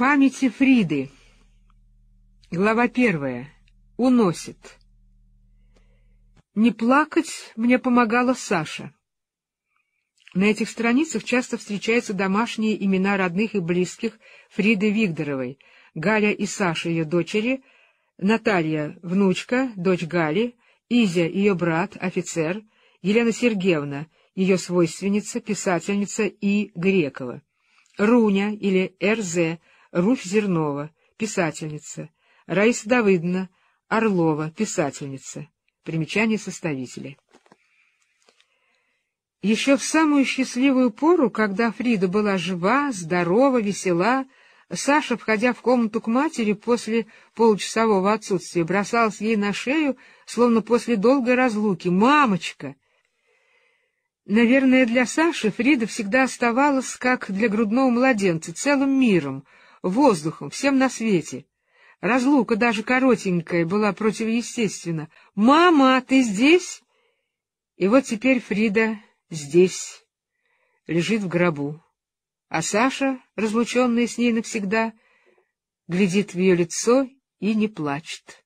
Памяти Фриды. Глава 1. Уносит. Не плакать мне помогала Саша. На этих страницах часто встречаются домашние имена родных и близких Фриды Вигдоровой: Галя и Саша, ее дочери, Наталья, внучка, дочь Гали, Изя, ее брат, офицер, Елена Сергеевна, ее свойственница, писательница И. Грекова, Руня или Р.З., Руфь Зернова, писательница, Раиса Давыдовна, Орлова, писательница. Примечание составителей. Еще в самую счастливую пору, когда Фрида была жива, здорова, весела, Саша, входя в комнату к матери после получасового отсутствия, бросалась ей на шею, словно после долгой разлуки: «Мамочка!» Наверное, для Саши Фрида всегда оставалась, как для грудного младенца, целым миром, воздухом, всем на свете. Разлука, даже коротенькая, была противоестественна. «Мама, ты здесь?» И вот теперь Фрида здесь, лежит в гробу. А Саша, разлученная с ней навсегда, глядит в ее лицо и не плачет.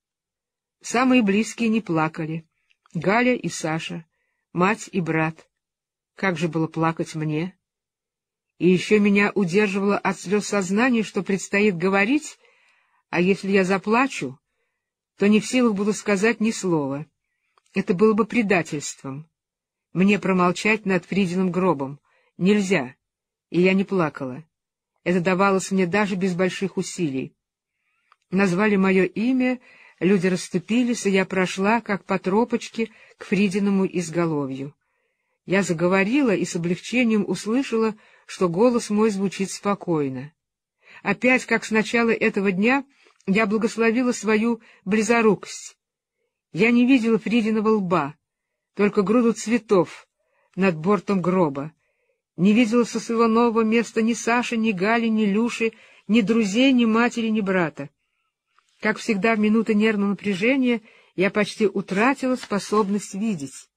Самые близкие не плакали: Галя и Саша, мать и брат. Как же было плакать мне? И еще меня удерживало от слез сознание, что предстоит говорить, а если я заплачу, то не в силах буду сказать ни слова. Это было бы предательством. Мне промолчать над Фридиным гробом нельзя, и я не плакала. Это давалось мне даже без больших усилий. Назвали мое имя, люди расступились, и я прошла, как по тропочке, к Фридиному изголовью. Я заговорила и с облегчением услышала, что голос мой звучит спокойно. Опять, как с начала этого дня, я благословила свою близорукость. Я не видела Фридиного лба, только груду цветов над бортом гроба. Не видела со своего нового места ни Саши, ни Гали, ни Люши, ни друзей, ни матери, ни брата. Как всегда, в минуты нервного напряжения я почти утратила способность видеть.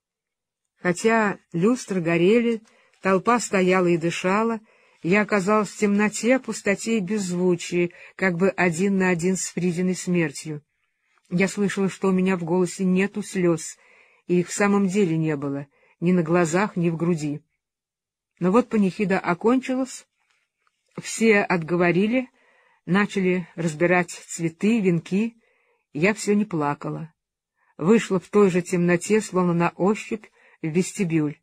Хотя люстры горели, толпа стояла и дышала, я оказалась в темноте, пустоте и беззвучии, как бы один на один с Фридиной смертью. Я слышала, что у меня в голосе нету слез, и их в самом деле не было, ни на глазах, ни в груди. Но вот панихида окончилась, все отговорили, начали разбирать цветы, венки, я все не плакала. Вышла в той же темноте, словно на ощупь, в вестибюль.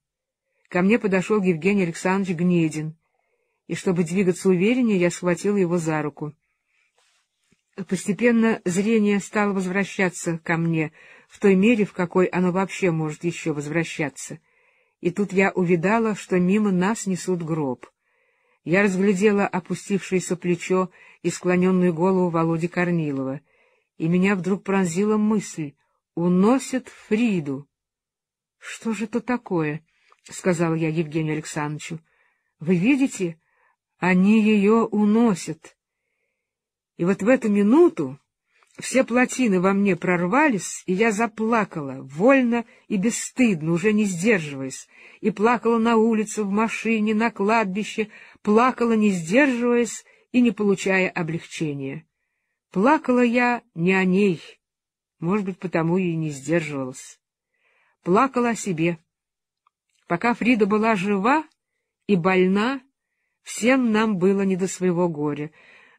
Ко мне подошел Евгений Александрович Гнедин, и, чтобы двигаться увереннее, я схватила его за руку. Постепенно зрение стало возвращаться ко мне в той мере, в какой оно вообще может еще возвращаться. И тут я увидала, что мимо нас несут гроб. Я разглядела опустившееся плечо и склоненную голову Володи Корнилова, и меня вдруг пронзила мысль: «Уносят Фриду!» — Что же это такое? — сказала я Евгению Александровичу. — Вы видите, они ее уносят. И вот в эту минуту все плотины во мне прорвались, и я заплакала, вольно и бесстыдно, уже не сдерживаясь, и плакала на улице, в машине, на кладбище, плакала, не сдерживаясь и не получая облегчения. Плакала я не о ней, может быть, потому и не сдерживалась. Плакала о себе. Пока Фрида была жива и больна, всем нам было не до своего горя.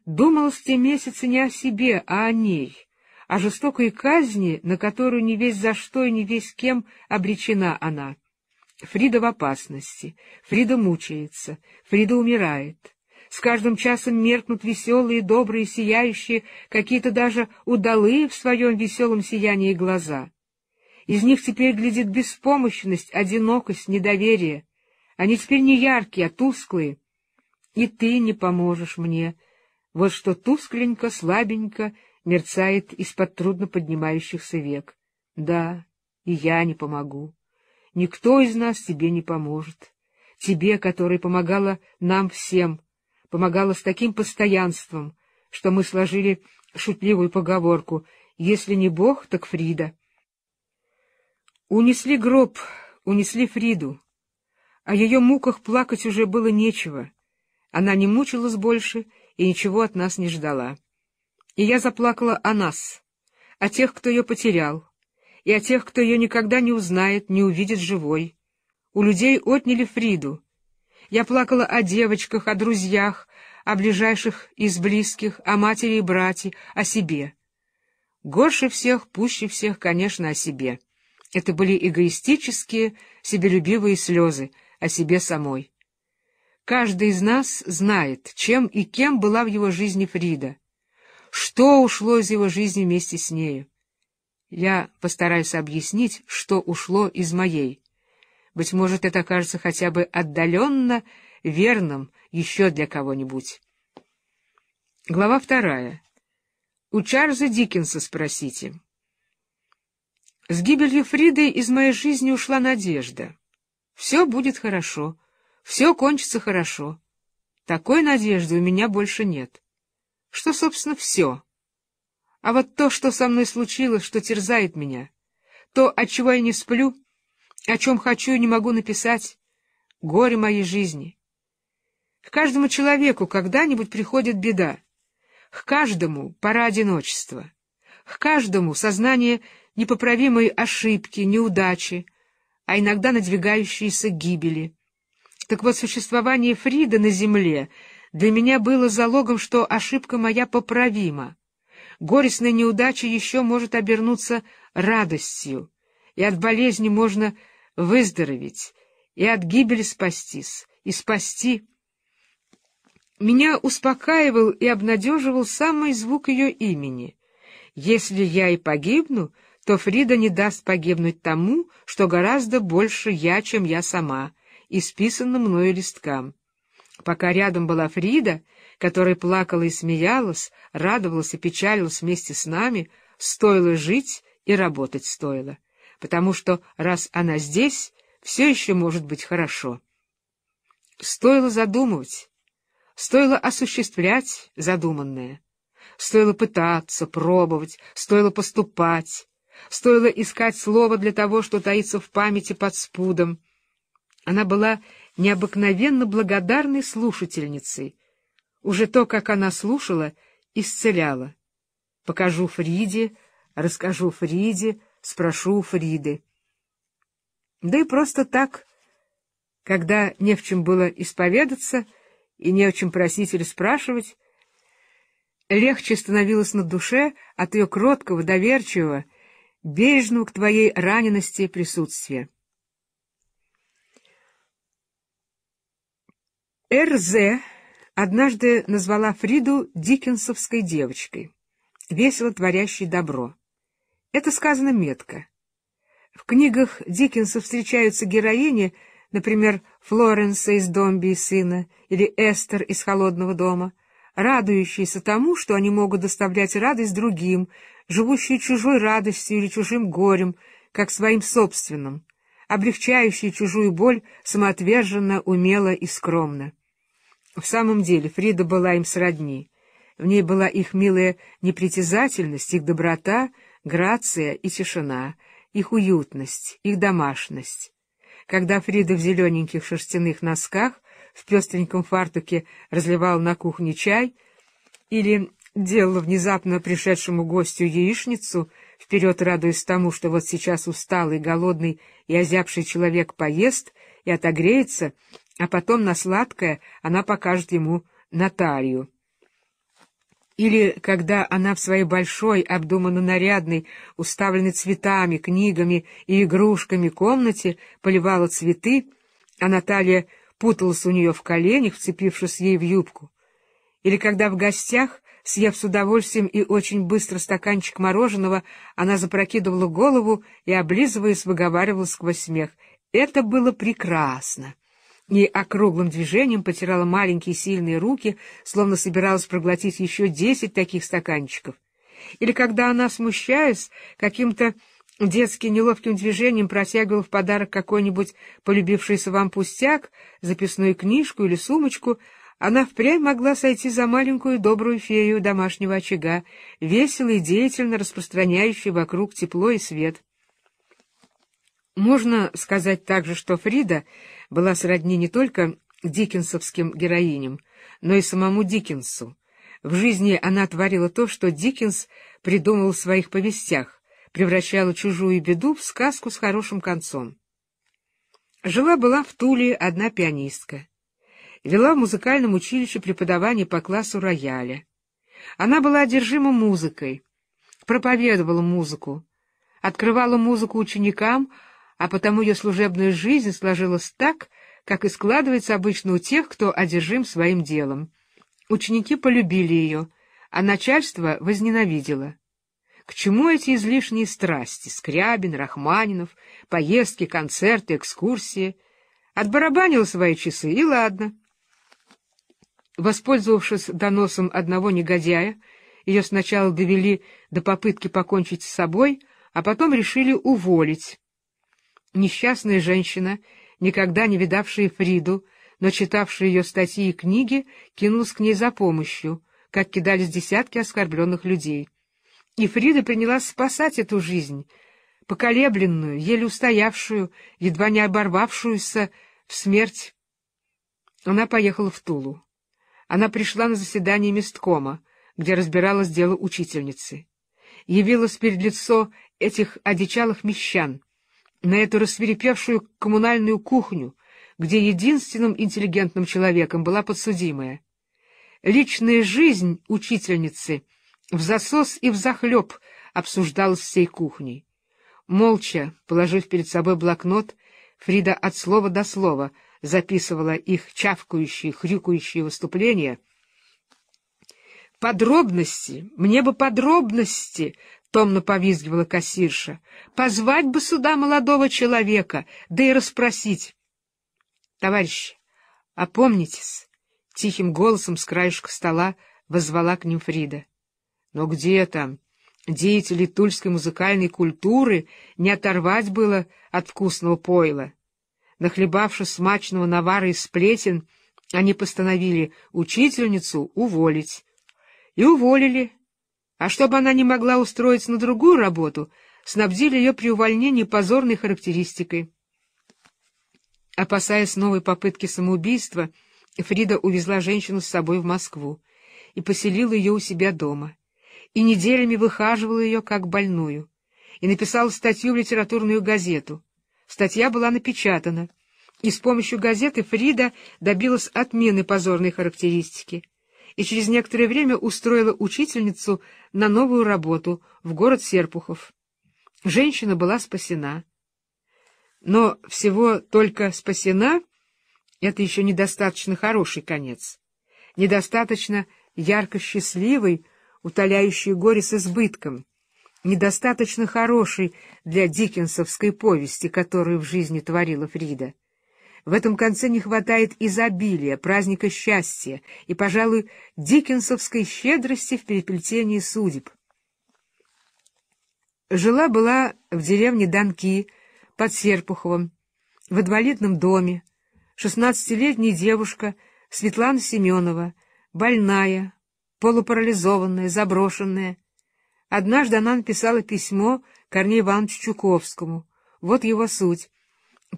Думалось в те месяцы не о себе, а о ней, о жестокой казни, на которую не весь за что и не весь кем обречена она. Фрида в опасности, Фрида мучается, Фрида умирает. С каждым часом меркнут веселые, добрые, сияющие, какие-то даже удалые в своем веселом сиянии глаза. Из них теперь глядит беспомощность, одинокость, недоверие. Они теперь не яркие, а тусклые. И ты не поможешь мне. Вот что тускленько, слабенько мерцает из-под трудно поднимающихся век. Да, и я не помогу. Никто из нас тебе не поможет. Тебе, которая помогала нам всем, помогала с таким постоянством, что мы сложили шутливую поговорку: «Если не Бог, так Фрида». Унесли гроб, унесли Фриду. О ее муках плакать уже было нечего. Она не мучилась больше и ничего от нас не ждала. И я заплакала о нас, о тех, кто ее потерял, и о тех, кто ее никогда не узнает, не увидит живой. У людей отняли Фриду. Я плакала о девочках, о друзьях, о ближайших из близких, о матери и брате, о себе. Горше всех, пуще всех, конечно, о себе. Это были эгоистические, себелюбивые слезы о себе самой. Каждый из нас знает, чем и кем была в его жизни Фрида, что ушло из его жизни вместе с нею. Я постараюсь объяснить, что ушло из моей. Быть может, это окажется хотя бы отдаленно верным еще для кого-нибудь. Глава 2. У Чарльза Диккенса спросите. С гибелью Фриды из моей жизни ушла надежда. Все будет хорошо, все кончится хорошо. Такой надежды у меня больше нет. Что, собственно, все? А вот то, что со мной случилось, что терзает меня, то, отчего я не сплю, о чем хочу и не могу написать, горе моей жизни. К каждому человеку когда-нибудь приходит беда, к каждому пора одиночества, к каждому сознание непоправимой ошибки, неудачи, а иногда надвигающейся гибели. Так вот, существование Фриды на земле для меня было залогом, что ошибка моя поправима. Горестная неудача еще может обернуться радостью, и от болезни можно выздороветь, и от гибели спастись, и спасти. Меня успокаивал и обнадеживал самый звук ее имени. Если я и погибну, то Фрида не даст погибнуть тому, что гораздо больше я, чем я сама, и списанным мною листкам. Пока рядом была Фрида, которая плакала и смеялась, радовалась и печалилась вместе с нами, стоило жить и работать стоило. Потому что, раз она здесь, все еще может быть хорошо. Стоило задумывать, стоило осуществлять задуманное, стоило пытаться, пробовать, стоило поступать, стоило искать слово для того, что таится в памяти под спудом. Она была необыкновенно благодарной слушательницей. Уже то, как она слушала, исцеляла. Покажу Фриде, расскажу Фриде, спрошу у Фриды. Да и просто так, когда не в чем было исповедаться и не о чем просить или спрашивать, легче становилось на душе от ее кроткого, доверчивого, бережного к твоей раненности присутствия. Р.З. однажды назвала Фриду диккенсовской девочкой, весело творящей добро. Это сказано метко. В книгах Диккенса встречаются героини, например, Флоренса из «Домби и сына» или Эстер из «Холодного дома», радующиеся тому, что они могут доставлять радость другим, живущие чужой радостью или чужим горем, как своим собственным, облегчающие чужую боль самоотверженно, умело и скромно. В самом деле Фрида была им сродни. В ней была их милая непритязательность, их доброта, грация и тишина, их уютность, их домашность. Когда Фрида в зелененьких шерстяных носках, в пестреньком фартуке разливала на кухне чай или делала внезапно пришедшему гостю яичницу, вперед радуясь тому, что вот сейчас усталый, голодный и озябший человек поест и отогреется, а потом на сладкое она покажет ему Наталью. Или когда она в своей большой, обдуманно нарядной, уставленной цветами, книгами и игрушками комнате поливала цветы, а Наталья путалась у нее в коленях, вцепившись ей в юбку. Или когда в гостях, съев с удовольствием и очень быстро стаканчик мороженого, она запрокидывала голову и, облизываясь, выговаривала сквозь смех. Это было прекрасно. И округлым движением потирала маленькие сильные руки, словно собиралась проглотить еще 10 таких стаканчиков. Или когда она, смущаясь, каким-то детским неловким движением протягивала в подарок какой-нибудь полюбившийся вам пустяк, записную книжку или сумочку, она впрямь могла сойти за маленькую добрую фею домашнего очага, весело и деятельно распространяющую вокруг тепло и свет. Можно сказать также, что Фрида была сродни не только диккенсовским героиням, но и самому Диккенсу, В жизни она творила то, что Диккенс придумал в своих повестях, превращала чужую беду в сказку с хорошим концом. Жила-была в Туле одна пианистка. Вела в музыкальном училище преподавание по классу рояля. Она была одержима музыкой, проповедовала музыку, открывала музыку ученикам, а потому ее служебная жизнь сложилась так, как и складывается обычно у тех, кто одержим своим делом. Ученики полюбили ее, а начальство возненавидело. К чему эти излишние страсти — Скрябин, Рахманинов, поездки, концерты, экскурсии? Отбарабанила свои часы, и ладно. Воспользовавшись доносом одного негодяя, ее сначала довели до попытки покончить с собой, а потом решили уволить. Несчастная женщина, никогда не видавшая Фриду, но читавшая ее статьи и книги, кинулась к ней за помощью, как кидались десятки оскорбленных людей. И Фрида принялась спасать эту жизнь, поколебленную, еле устоявшую, едва не оборвавшуюся в смерть. Она поехала в Тулу. Она пришла на заседание месткома, где разбиралось дело учительницы. Явилась перед лицо этих одичалых мещан, на эту рассвирепевшую коммунальную кухню, где единственным интеллигентным человеком была подсудимая. Личная жизнь учительницы взасос и взахлеб обсуждалась всей кухней. Молча, положив перед собой блокнот, Фрида от слова до слова записывала их чавкающие, хрюкающие выступления. «Подробности! Мне бы подробности!» — томно повизгивала кассирша. «Позвать бы сюда молодого человека, да и расспросить!» «Товарищи, опомнитесь!» — тихим голосом с краешка стола воззвала к ним Фрида. Но где там? Деятели тульской музыкальной культуры не оторвать было от вкусного пойла. Нахлебавшись смачного навара и сплетен, они постановили учительницу уволить. И уволили. А чтобы она не могла устроиться на другую работу, снабдили ее при увольнении позорной характеристикой. Опасаясь новой попытки самоубийства, Фрида увезла женщину с собой в Москву и поселила ее у себя дома, и неделями выхаживала ее как больную, и написала статью в литературную газету. Статья была напечатана, и с помощью газеты Фрида добилась отмены позорной характеристики и через некоторое время устроила учительницу на новую работу в город Серпухов. Женщина была спасена. Но всего только спасена — это еще недостаточно хороший конец, недостаточно ярко-счастливый, утоляющий горе с избытком, недостаточно хороший для диккенсовской повести, которую в жизни творила Фрида. В этом конце не хватает изобилия, праздника счастья и, пожалуй, диккенсовской щедрости в переплетении судеб. Жила-была в деревне Донки под Серпуховым, в инвалидном доме, 16-летняя девушка Светлана Семенова, больная, полупарализованная, заброшенная. Однажды она написала письмо Корнею Ивановичу Чуковскому. Вот его суть.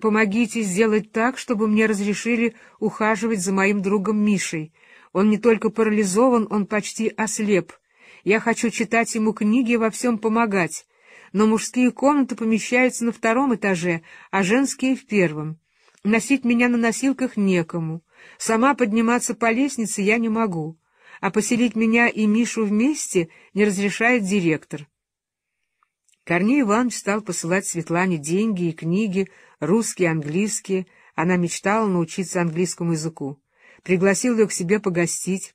«Помогите сделать так, чтобы мне разрешили ухаживать за моим другом Мишей. Он не только парализован, он почти ослеп. Я хочу читать ему книги и во всем помогать. Но мужские комнаты помещаются на втором этаже, а женские — в первом. Носить меня на носилках некому. Сама подниматься по лестнице я не могу. А поселить меня и Мишу вместе не разрешает директор». Корней Иванович стал посылать Светлане деньги и книги, русские, английские. Она мечтала научиться английскому языку. Пригласил ее к себе погостить,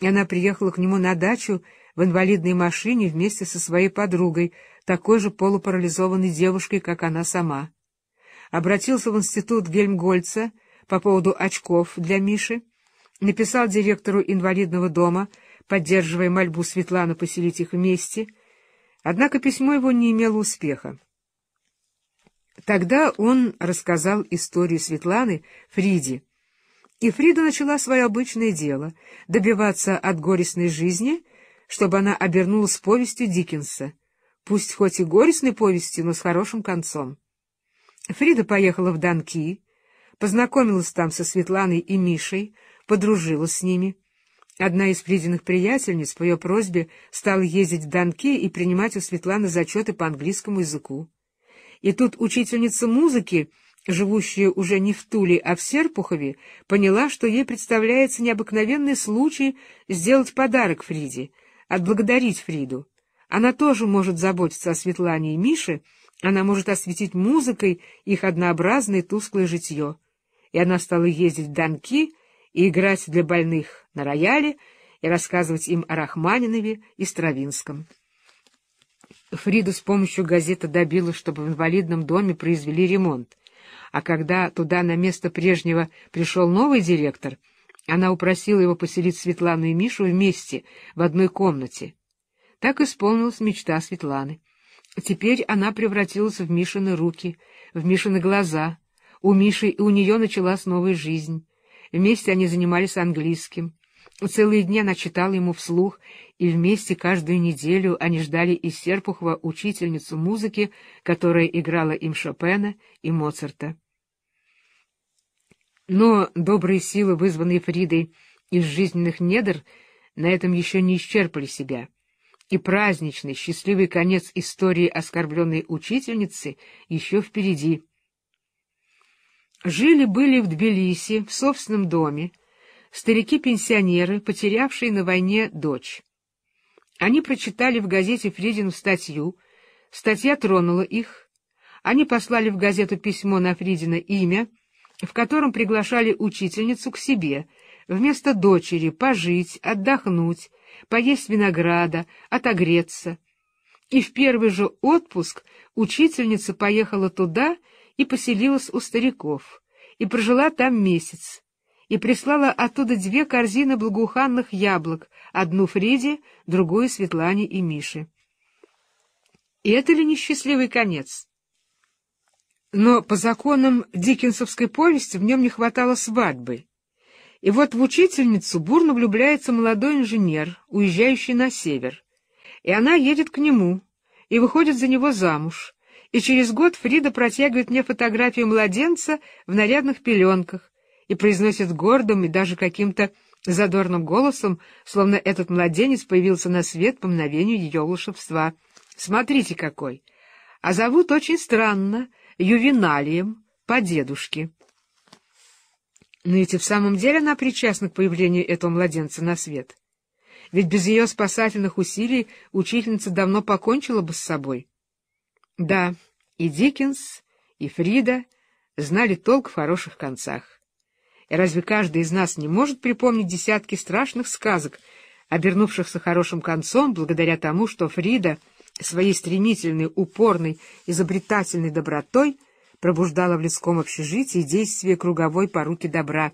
и она приехала к нему на дачу в инвалидной машине вместе со своей подругой, такой же полупарализованной девушкой, как она сама. Обратился в институт Гельмгольца по поводу очков для Миши. Написал директору инвалидного дома, поддерживая мольбу Светланы поселить их вместе. Однако письмо его не имело успеха. Тогда он рассказал историю Светланы Фриде. И Фрида начала свое обычное дело — добиваться от горестной жизни, чтобы она обернулась повестью Диккенса. Пусть хоть и горестной повестью, но с хорошим концом. Фрида поехала в Донки, познакомилась там со Светланой и Мишей, подружилась с ними. Одна из Фридиных приятельниц по ее просьбе стала ездить в Донки и принимать у Светланы зачеты по английскому языку. И тут учительница музыки, живущая уже не в Туле, а в Серпухове, поняла, что ей представляется необыкновенный случай сделать подарок Фриде, отблагодарить Фриду. Она тоже может заботиться о Светлане и Мише, она может осветить музыкой их однообразное тусклое житье. И она стала ездить в Донки и играть для больных на рояле, и рассказывать им о Рахманинове и Стравинском. Фрида с помощью газеты добилась, чтобы в инвалидном доме произвели ремонт. А когда туда на место прежнего пришел новый директор, она упросила его поселить Светлану и Мишу вместе в одной комнате. Так исполнилась мечта Светланы. Теперь она превратилась в Мишины руки, в Мишины глаза. У Миши и у нее началась новая жизнь. Вместе они занимались английским. Целые дни она читала ему вслух, и вместе каждую неделю они ждали из Серпухова учительницу музыки, которая играла им Шопена и Моцарта. Но добрые силы, вызванные Фридой из жизненных недр, на этом еще не исчерпали себя, и праздничный, счастливый конец истории оскорбленной учительницы еще впереди. Жили-были в Тбилиси, в собственном доме, старики-пенсионеры, потерявшие на войне дочь. Они прочитали в газете Фридину статью, статья тронула их, они послали в газету письмо на Фридино имя, в котором приглашали учительницу к себе, вместо дочери пожить, отдохнуть, поесть винограда, отогреться. И в первый же отпуск учительница поехала туда и поселилась у стариков, и прожила там месяц. И прислала оттуда 2 корзины благоуханных яблок, одну Фриде, другую Светлане и Мише. И это ли не счастливый конец? Но по законам диккенсовской повести в нем не хватало свадьбы. И вот в учительницу бурно влюбляется молодой инженер, уезжающий на север. И она едет к нему, и выходит за него замуж. И через год Фрида протягивает мне фотографию младенца в нарядных пеленках, и произносит гордым и даже каким-то задорным голосом, словно этот младенец появился на свет по мгновению ее волшебства. «Смотрите какой! А зовут очень странно, Ювеналием, по дедушке». Но ведь и в самом деле она причастна к появлению этого младенца на свет. Ведь без ее спасательных усилий учительница давно покончила бы с собой. Да, и Диккенс, и Фрида знали толк в хороших концах. И разве каждый из нас не может припомнить десятки страшных сказок, обернувшихся хорошим концом благодаря тому, что Фрида своей стремительной, упорной, изобретательной добротой пробуждала в людском общежитии действие круговой поруки добра?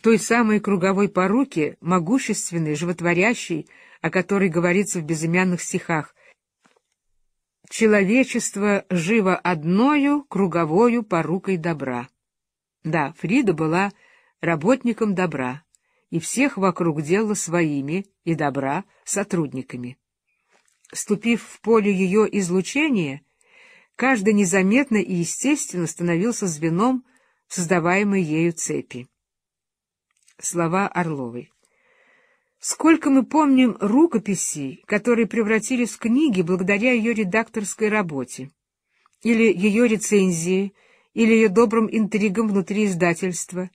Той самой круговой поруки, могущественной, животворящей, о которой говорится в безымянных стихах. «Человечество живо одною круговою порукой добра». Да, Фрида была работником добра, и всех вокруг делала своими, и добра сотрудниками. Ступив в поле ее излучения, каждый незаметно и естественно становился звеном создаваемой ею цепи. Слова Орловой. Сколько мы помним рукописей, которые превратились в книги благодаря ее редакторской работе, или ее рецензии, или ее добрым интригам внутри издательства.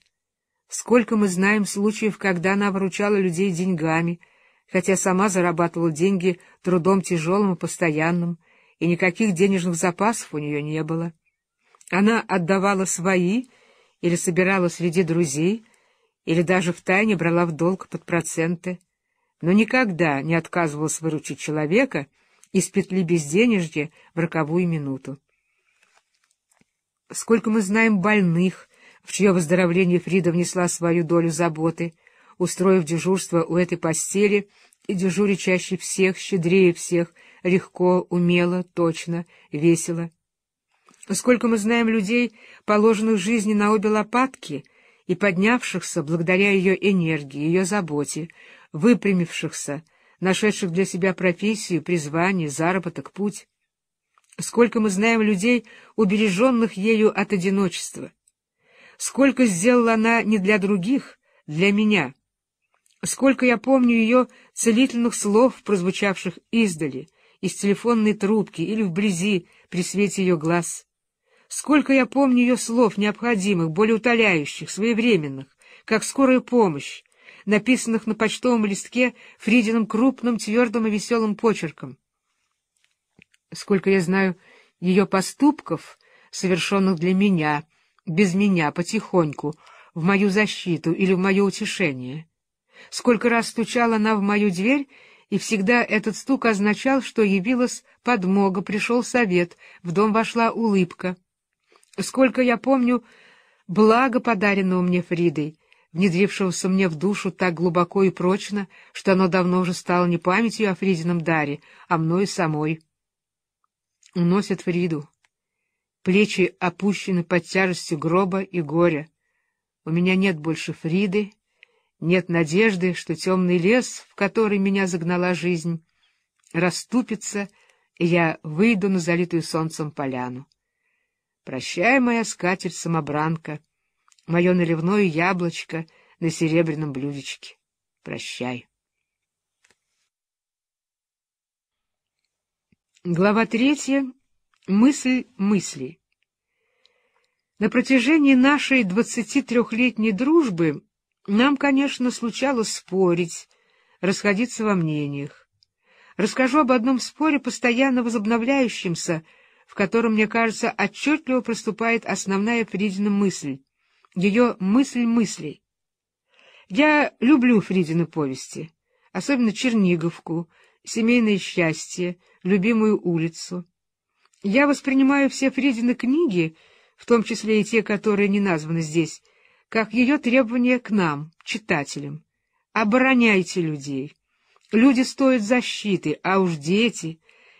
Сколько мы знаем случаев, когда она выручала людей деньгами, хотя сама зарабатывала деньги трудом тяжелым и постоянным, и никаких денежных запасов у нее не было. Она отдавала свои, или собирала среди друзей, или даже втайне брала в долг под проценты, но никогда не отказывалась выручить человека из петли безденежья в роковую минуту. Сколько мы знаем больных, в чье выздоровление Фрида внесла свою долю заботы, устроив дежурство у этой постели и дежуря чаще всех, щедрее всех, легко, умело, точно, весело. Сколько мы знаем людей, положенных жизни на обе лопатки и поднявшихся благодаря ее энергии, ее заботе, выпрямившихся, нашедших для себя профессию, призвание, заработок, путь. Сколько мы знаем людей, убереженных ею от одиночества. Сколько сделала она не для других, для меня. Сколько я помню ее целительных слов, прозвучавших издали, из телефонной трубки или вблизи при свете ее глаз. Сколько я помню ее слов, необходимых, болеутоляющих, своевременных, как скорая помощь, написанных на почтовом листке Фридиным крупным, твердым и веселым почерком. Сколько я знаю ее поступков, совершенных для меня, без меня, потихоньку, в мою защиту или в мое утешение. Сколько раз стучала она в мою дверь, и всегда этот стук означал, что явилась подмога, пришел совет, в дом вошла улыбка. Сколько я помню благо, подаренного мне Фридой, внедрившегося мне в душу так глубоко и прочно, что оно давно уже стало не памятью о Фридином даре, а мною самой. Уносят Фриду. Плечи опущены под тяжестью гроба и горя. У меня нет больше Фриды, нет надежды, что темный лес, в который меня загнала жизнь, расступится, и я выйду на залитую солнцем поляну. Прощай, моя скатерть-самобранка, мое наливное яблочко на серебряном блюдечке. Прощай. Глава 3. Мысль мыслей. На протяжении нашей 23-летней дружбы нам, конечно, случалось спорить, расходиться во мнениях. Расскажу об одном споре, постоянно возобновляющемся, в котором, мне кажется, отчетливо проступает основная Фридина мысль. Ее мысль мыслей. Я люблю Фридины повести, особенно «Черниговку», «Семейное счастье», «Любимую улицу». Я воспринимаю все Фридины книги, в том числе и те, которые не названы здесь, как ее требование к нам, читателям. Обороняйте людей. Люди стоят защиты, а уж дети...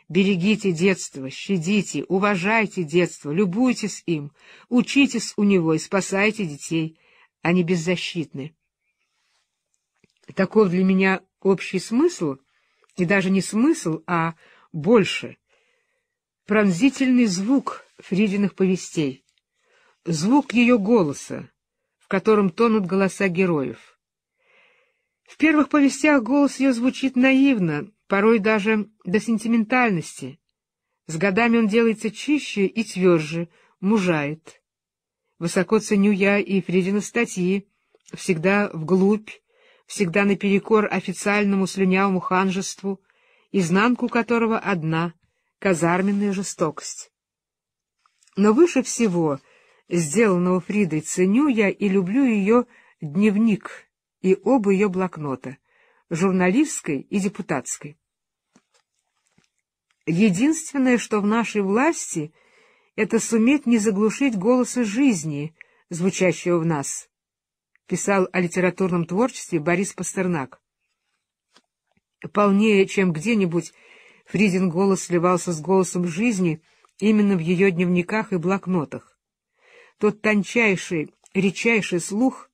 Берегите детство, щадите, уважайте детство, любуйтесь им, учитесь у него и спасайте детей. Они беззащитны. Таков для меня общий смысл, и даже не смысл, а больше. Пронзительный звук Фридиных повестей, звук ее голоса, в котором тонут голоса героев. В первых повестях голос ее звучит наивно, порой даже до сентиментальности. С годами он делается чище и тверже, мужает. Высоко ценю я и Фридины статьи, всегда вглубь, всегда наперекор официальному слюнявому ханжеству, изнанку которого одна — казарменная жестокость. Но выше всего, сделанного Фридой, ценю я и люблю ее дневник и оба ее блокнота, журналистской и депутатской. Единственное, что в нашей власти, это суметь не заглушить голоса жизни, звучащего в нас, писал о литературном творчестве Борис Пастернак. Полнее, чем где-нибудь, Фридин голос сливался с голосом жизни именно в ее дневниках и блокнотах. Тот тончайший, речайший слух,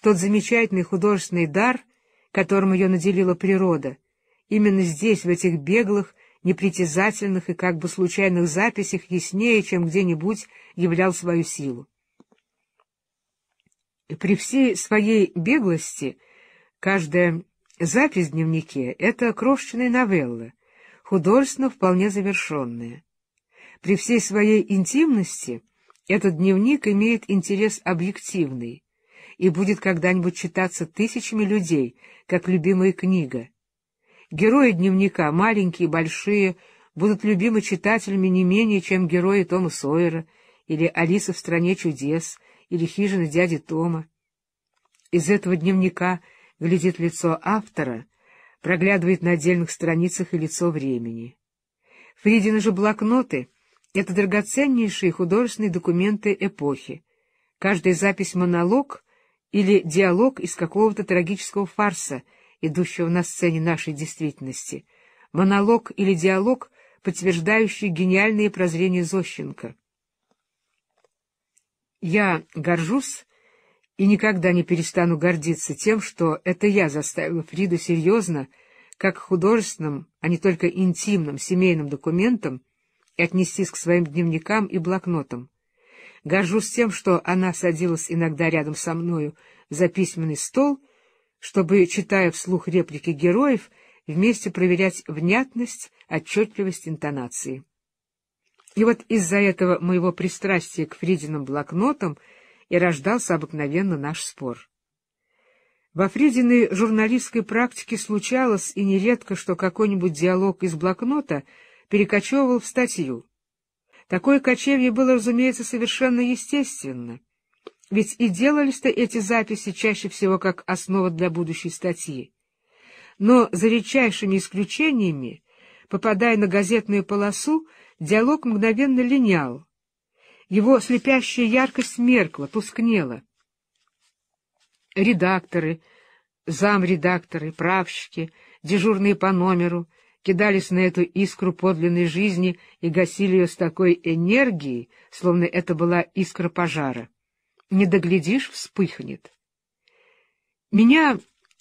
тот замечательный художественный дар, которым ее наделила природа, именно здесь, в этих беглых, непритязательных и как бы случайных записях яснее, чем где-нибудь, являл свою силу. При всей своей беглости каждая запись в дневнике — это крошечная новелла, художественно вполне завершенная. При всей своей интимности этот дневник имеет интерес объективный и будет когда-нибудь читаться тысячами людей, как любимая книга. Герои дневника, маленькие и большие, будут любимы читателями не менее, чем герои Тома Сойера, или «Алиса в стране чудес», или «Хижина дяди Тома». Из этого дневника глядит лицо автора, проглядывает на отдельных страницах и лицо времени. Фридины же блокноты — это драгоценнейшие художественные документы эпохи. Каждая запись — монолог — или диалог из какого-то трагического фарса, идущего на сцене нашей действительности, монолог или диалог, подтверждающий гениальные прозрения Зощенко. Я горжусь и никогда не перестану гордиться тем, что это я заставила Фриду серьезно, как художественным, а не только интимным, семейным документам, отнестись к своим дневникам и блокнотам. Горжусь тем, что она садилась иногда рядом со мною за письменный стол, чтобы, читая вслух реплики героев, вместе проверять внятность, отчетливость интонации. И вот из-за этого моего пристрастия к Фридиным блокнотам и рождался обыкновенно наш спор. Во Фридиной журналистской практике случалось и нередко, что какой-нибудь диалог из блокнота перекочевывал в статью. Такое кочевье было, разумеется, совершенно естественно, ведь и делались-то эти записи чаще всего как основа для будущей статьи. Но за редчайшими исключениями, попадая на газетную полосу, диалог мгновенно линял. Его слепящая яркость меркла, тускнела. Редакторы, замредакторы, правщики, дежурные по номеру кидались на эту искру подлинной жизни и гасили ее с такой энергией, словно это была искра пожара. Не доглядишь — вспыхнет. Меня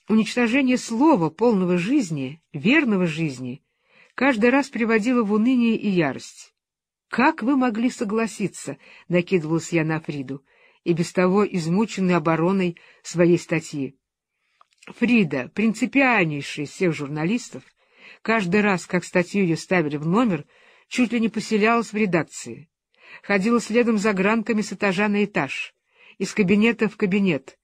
уничтожение слова, полного жизни, верного жизни, каждый раз приводило в уныние и ярость. «Как вы могли согласиться?» — накидывалась я на Фриду, и без того измученной обороной своей статьи. Фрида, принципиальнейшая из всех журналистов, каждый раз, как статью ее ставили в номер, чуть ли не поселялась в редакции, ходила следом за гранками с этажа на этаж, из кабинета в кабинет,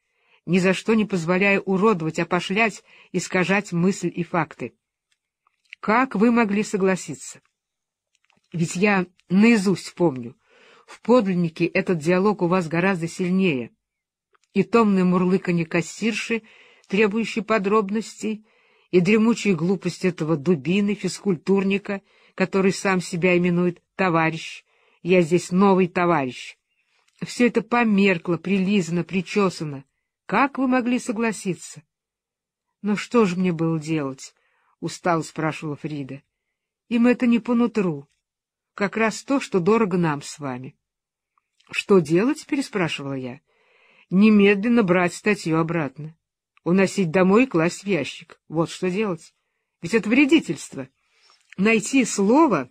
ни за что не позволяя уродовать, опошлять, искажать мысль и факты. Как вы могли согласиться? Ведь я наизусть помню, в подлиннике этот диалог у вас гораздо сильнее. И томное мурлыканье кассирши, требующей подробностей, и дремучая глупость этого дубины, физкультурника, который сам себя именует «товарищ», «я здесь новый товарищ». Все это померкло, прилизано, причесано. Как вы могли согласиться? — Но что же мне было делать? — устало спрашивала Фрида. — Им это не по нутру. Как раз то, что дорого нам с вами. — Что делать? — переспрашивала я. — Немедленно брать статью обратно. Уносить домой и класть в ящик. Вот что делать. Ведь это вредительство. Найти слово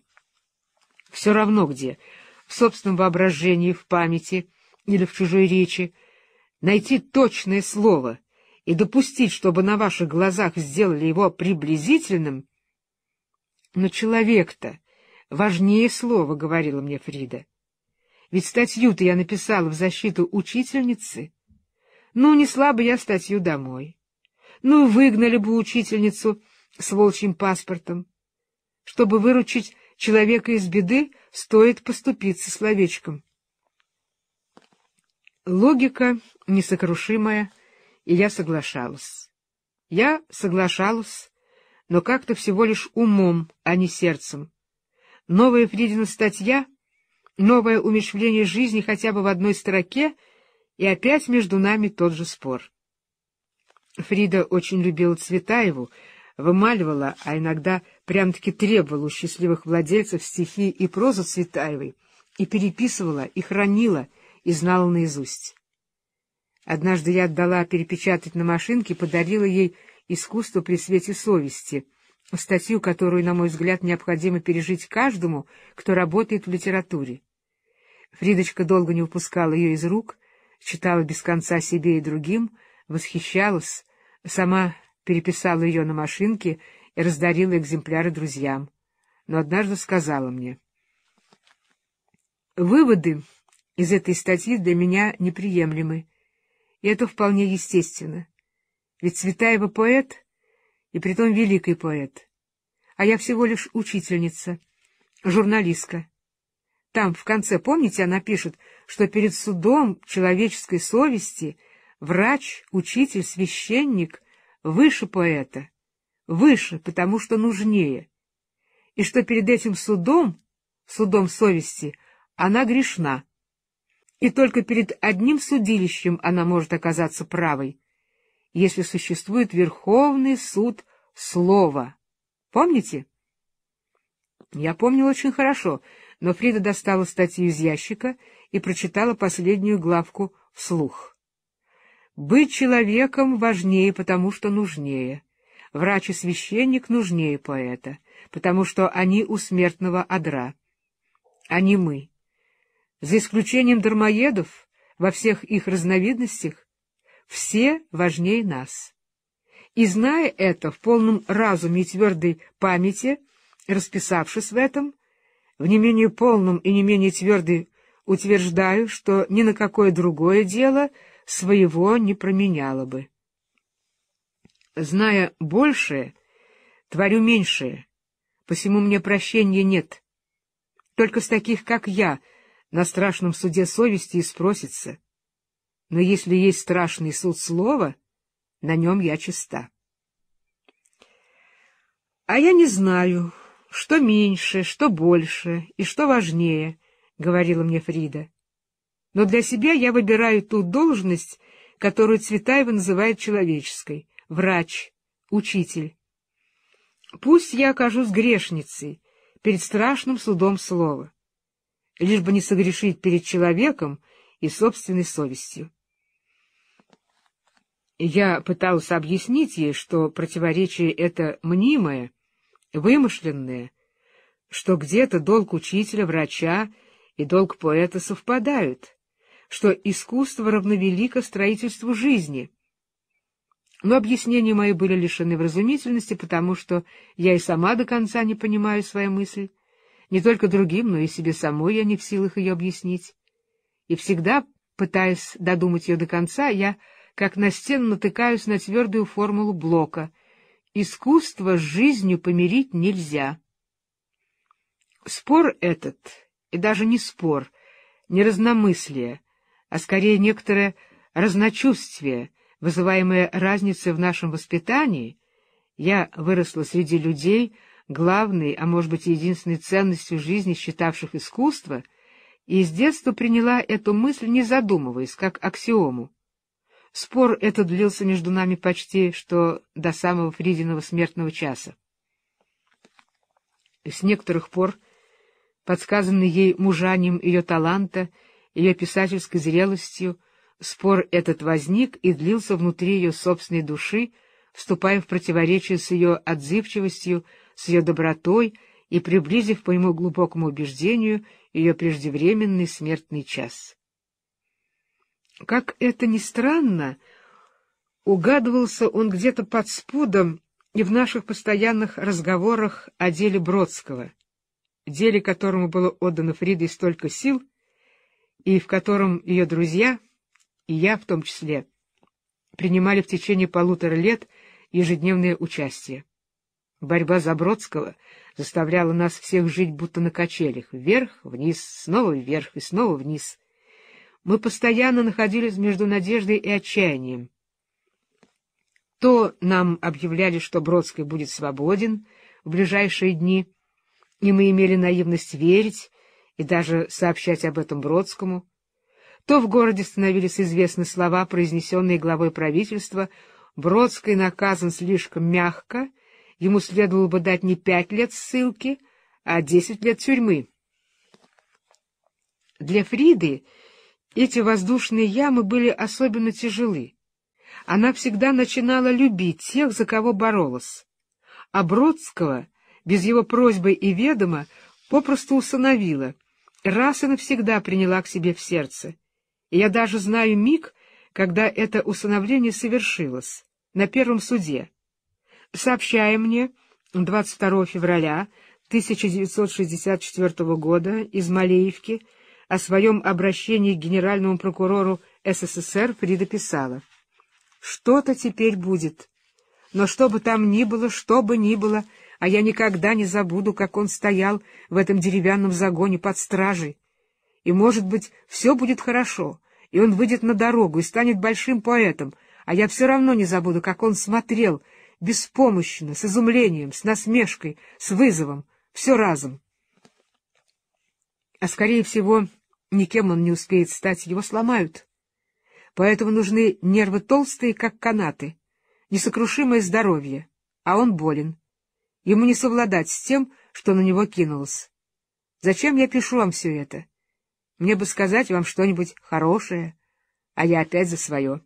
все равно где, в собственном воображении, в памяти или в чужой речи, найти точное слово и допустить, чтобы на ваших глазах сделали его приблизительным. Но человек-то важнее слова, — говорила мне Фрида. Ведь статью-то я написала в защиту учительницы. Ну, несла бы я статью домой. Ну, выгнали бы учительницу с волчьим паспортом. Чтобы выручить человека из беды, стоит поступиться словечком. Логика несокрушимая, и я соглашалась. Я соглашалась, но как-то всего лишь умом, а не сердцем. Новая Фридина статья, новое умерщвление жизни хотя бы в одной строке, и опять между нами тот же спор. Фрида очень любила Цветаеву, вымаливала, а иногда прям-таки требовала у счастливых владельцев стихи и прозу Цветаевой, и переписывала, и хранила, и знала наизусть. Однажды я отдала перепечатать на машинке и подарила ей «Искусство при свете совести», статью, которую, на мой взгляд, необходимо пережить каждому, кто работает в литературе. Фридочка долго не упускала ее из рук, читала без конца себе и другим, восхищалась, сама переписала ее на машинке и раздарила экземпляры друзьям. Но однажды сказала мне: «Выводы из этой статьи для меня неприемлемы, и это вполне естественно. Ведь Цветаева поэт, и притом великий поэт, а я всего лишь учительница, журналистка. Там, в конце, помните, она пишет, что перед судом человеческой совести врач, учитель, священник выше поэта, выше, потому что нужнее, и что перед этим судом, судом совести, она грешна. И только перед одним судилищем она может оказаться правой, если существует Верховный суд слова. Помните?» Я помнила очень хорошо, но Фрида достала статью из ящика и прочитала последнюю главку вслух. «Быть человеком важнее, потому что нужнее. Врач и священник нужнее поэта, потому что они у смертного одра. Они мы. За исключением дармоедов во всех их разновидностях, все важнее нас. И, зная это, в полном разуме и твердой памяти, расписавшись в этом, в не менее полном и не менее твердой утверждаю, что ни на какое другое дело своего не променяла бы. Зная большее, творю меньшее, посему мне прощения нет. Только с таких, как я, на страшном суде совести и спросится. Но если есть страшный суд слова, на нем я чиста. А я не знаю, что меньше, что больше и что важнее, — говорила мне Фрида. Но для себя я выбираю ту должность, которую Цветаева называет человеческой — врач, учитель. Пусть я окажусь грешницей перед страшным судом слова, лишь бы не согрешить перед человеком и собственной совестью. Я пыталась объяснить ей, что противоречие это мнимое, вымышленное, что где-то долг учителя, врача и долг поэта совпадают, что искусство равновелико строительству жизни. Но объяснения мои были лишены вразумительности, потому что я и сама до конца не понимаю свою мысль. Не только другим, но и себе самой я не в силах ее объяснить. И всегда, пытаясь додумать ее до конца, я, как на стену, натыкаюсь на твердую формулу Блока. Искусство с жизнью помирить нельзя. Спор этот, и даже не спор, не разномыслие, а скорее некоторое разночувствие, вызываемая разницей в нашем воспитании, я выросла среди людей, главной, а может быть, единственной ценностью жизни, считавших искусство, и с детства приняла эту мысль, не задумываясь, как аксиому. Спор этот длился между нами почти что до самого Фридиного смертного часа. С некоторых пор, подсказанный ей мужанием ее таланта, ее писательской зрелостью, спор этот возник и длился внутри ее собственной души, вступая в противоречие с ее отзывчивостью, с ее добротой и приблизив, по моему глубокому убеждению, ее преждевременный смертный час. Как это ни странно, угадывался он где-то под спудом и в наших постоянных разговорах о деле Бродского, деле, которому было отдано Фридой столько сил, и в котором ее друзья, и я в том числе, принимали в течение 1,5 лет ежедневное участие. Борьба за Бродского заставляла нас всех жить будто на качелях, вверх, вниз, снова вверх и снова вниз. Мы постоянно находились между надеждой и отчаянием. То нам объявляли, что Бродский будет свободен в ближайшие дни, и мы имели наивность верить и даже сообщать об этом Бродскому, то в городе становились известны слова, произнесенные главой правительства: Бродский наказан слишком мягко, ему следовало бы дать не 5 лет ссылки, а 10 лет тюрьмы. Для Фриды эти воздушные ямы были особенно тяжелы. Она всегда начинала любить тех, за кого боролась, а Бродского, без его просьбы и ведома, попросту усыновила, раз и навсегда приняла к себе в сердце. И я даже знаю миг, когда это усыновление совершилось, на первом суде. Сообщая мне 22 февраля 1964 года из Малеевки о своем обращении к генеральному прокурору СССР, Фрида писала: «Что-то теперь будет, но что бы там ни было, а я никогда не забуду, как он стоял в этом деревянном загоне под стражей. И, может быть, все будет хорошо, и он выйдет на дорогу и станет большим поэтом, а я все равно не забуду, как он смотрел, беспомощно, с изумлением, с насмешкой, с вызовом, все разом». А, скорее всего, никем он не успеет стать, его сломают. Поэтому нужны нервы толстые, как канаты, несокрушимое здоровье, а он болен. Ему не совладать с тем, что на него кинулось. Зачем я пишу вам все это? Мне бы сказать вам что-нибудь хорошее, а я опять за свое.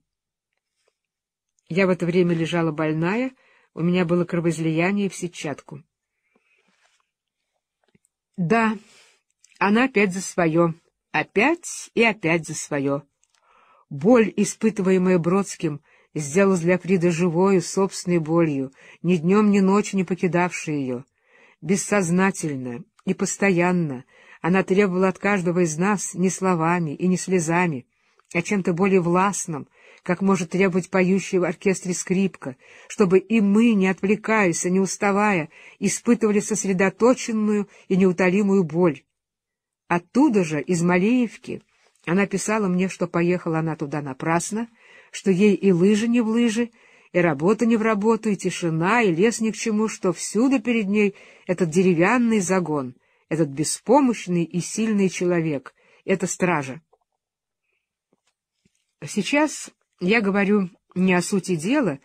Я в это время лежала больная, у меня было кровоизлияние в сетчатку. Да, она опять за свое, опять и опять за свое. Боль, испытываемая Бродским сделалась для Фриды живою, собственной болью, ни днем, ни ночью не покидавшей ее. Бессознательно и постоянно она требовала от каждого из нас не словами и не слезами, а чем-то более властным, как может требовать поющая в оркестре скрипка, чтобы и мы, не отвлекаясь, не уставая, испытывали сосредоточенную и неутолимую боль. Оттуда же, из Малеевки, она писала мне, что поехала она туда напрасно, что ей и лыжи не в лыжи, и работа не в работу, и тишина, и лес ни к чему, что всюду перед ней этот деревянный загон, этот беспомощный и сильный человек, эта стража. Сейчас я говорю не о сути дела,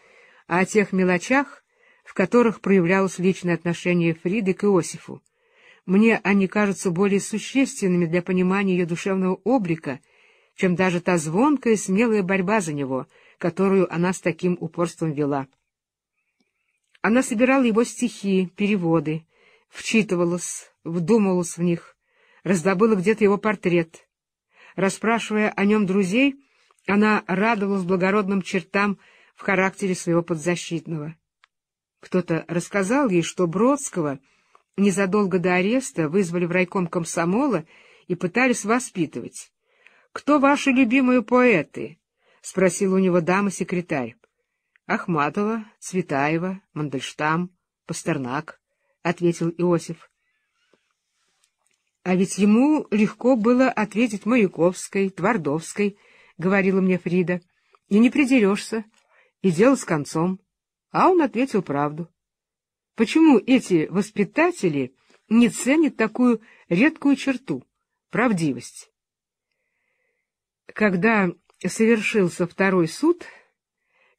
а о тех мелочах, в которых проявлялось личное отношение Фриды к Иосифу. Мне они кажутся более существенными для понимания ее душевного облика, чем даже та звонкая и смелая борьба за него, которую она с таким упорством вела. Она собирала его стихи, переводы, вчитывалась, вдумывалась в них, раздобыла где-то его портрет. Расспрашивая о нем друзей, она радовалась благородным чертам в характере своего подзащитного. Кто-то рассказал ей, что Бродского незадолго до ареста вызвали в райком комсомола и пытались воспитывать. «Кто ваши любимые поэты?» — спросила у него дама-секретарь. «Ахматова, Цветаева, Мандельштам, Пастернак», — ответил Иосиф. «А ведь ему легко было ответить Маяковской, Твардовской», — говорила мне Фрида. «И не придерешься, и дело с концом». А он ответил правду. Почему эти воспитатели не ценят такую редкую черту — правдивость? Когда совершился второй суд,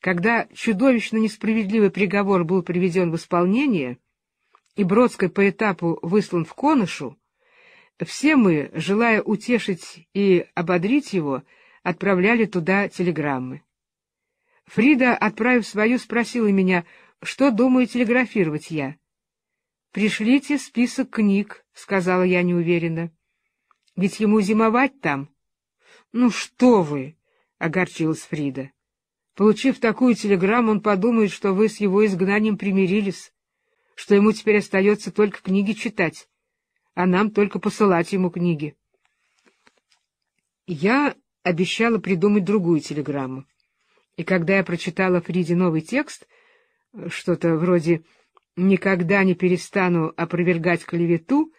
когда чудовищно несправедливый приговор был приведен в исполнение и Бродский по этапу выслан в Конышу, все мы, желая утешить и ободрить его, отправляли туда телеграммы. Фрида, отправив свою, спросила меня, что думаю телеграфировать я. «Пришлите список книг», — сказала я неуверенно. «Ведь ему зимовать там». «Ну что вы!» — огорчилась Фрида. «Получив такую телеграмму, он подумает, что вы с его изгнанием примирились, что ему теперь остается только книги читать, а нам только посылать ему книги». Я обещала придумать другую телеграмму, и когда я прочитала Фриде новый текст, что-то вроде «никогда не перестану опровергать клевету»,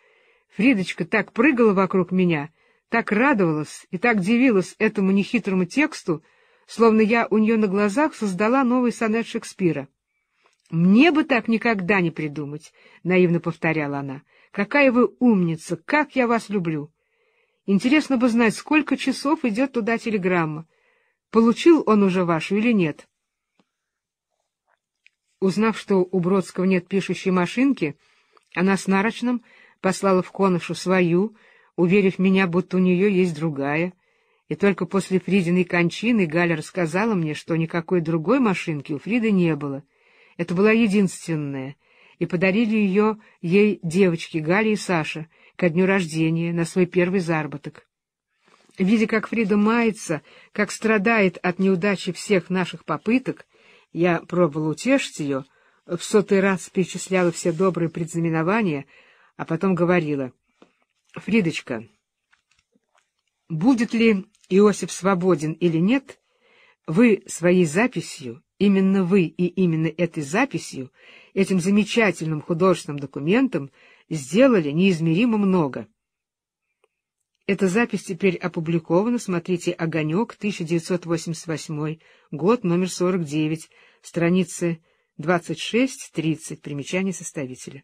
Фридочка так прыгала вокруг меня, так радовалась и так дивилась этому нехитрому тексту, словно я у нее на глазах создала новый сонет Шекспира. «Мне бы так никогда не придумать», — наивно повторяла она. «Какая вы умница! Как я вас люблю! Интересно бы знать, сколько часов идет туда телеграмма. Получил он уже вашу или нет?» Узнав, что у Бродского нет пишущей машинки, она с нарочным послала в Конышу свою, уверив меня, будто у нее есть другая, и только после Фридиной кончины Галя рассказала мне, что никакой другой машинки у Фриды не было. Это была единственная, и подарили ее ей девочки Галя и Саша ко дню рождения на свой первый заработок. Видя, как Фрида мается, как страдает от неудачи всех наших попыток, я пробовала утешить ее, в сотый раз перечисляла все добрые предзнаменования, а потом говорила: «Фридочка, будет ли Иосиф свободен или нет, вы своей записью, именно вы и именно этой записью, этим замечательным художественным документом сделали неизмеримо много». Эта запись теперь опубликована, смотрите «Огонек», 1988 год, номер 49, страницы 26-30, примечание составителя.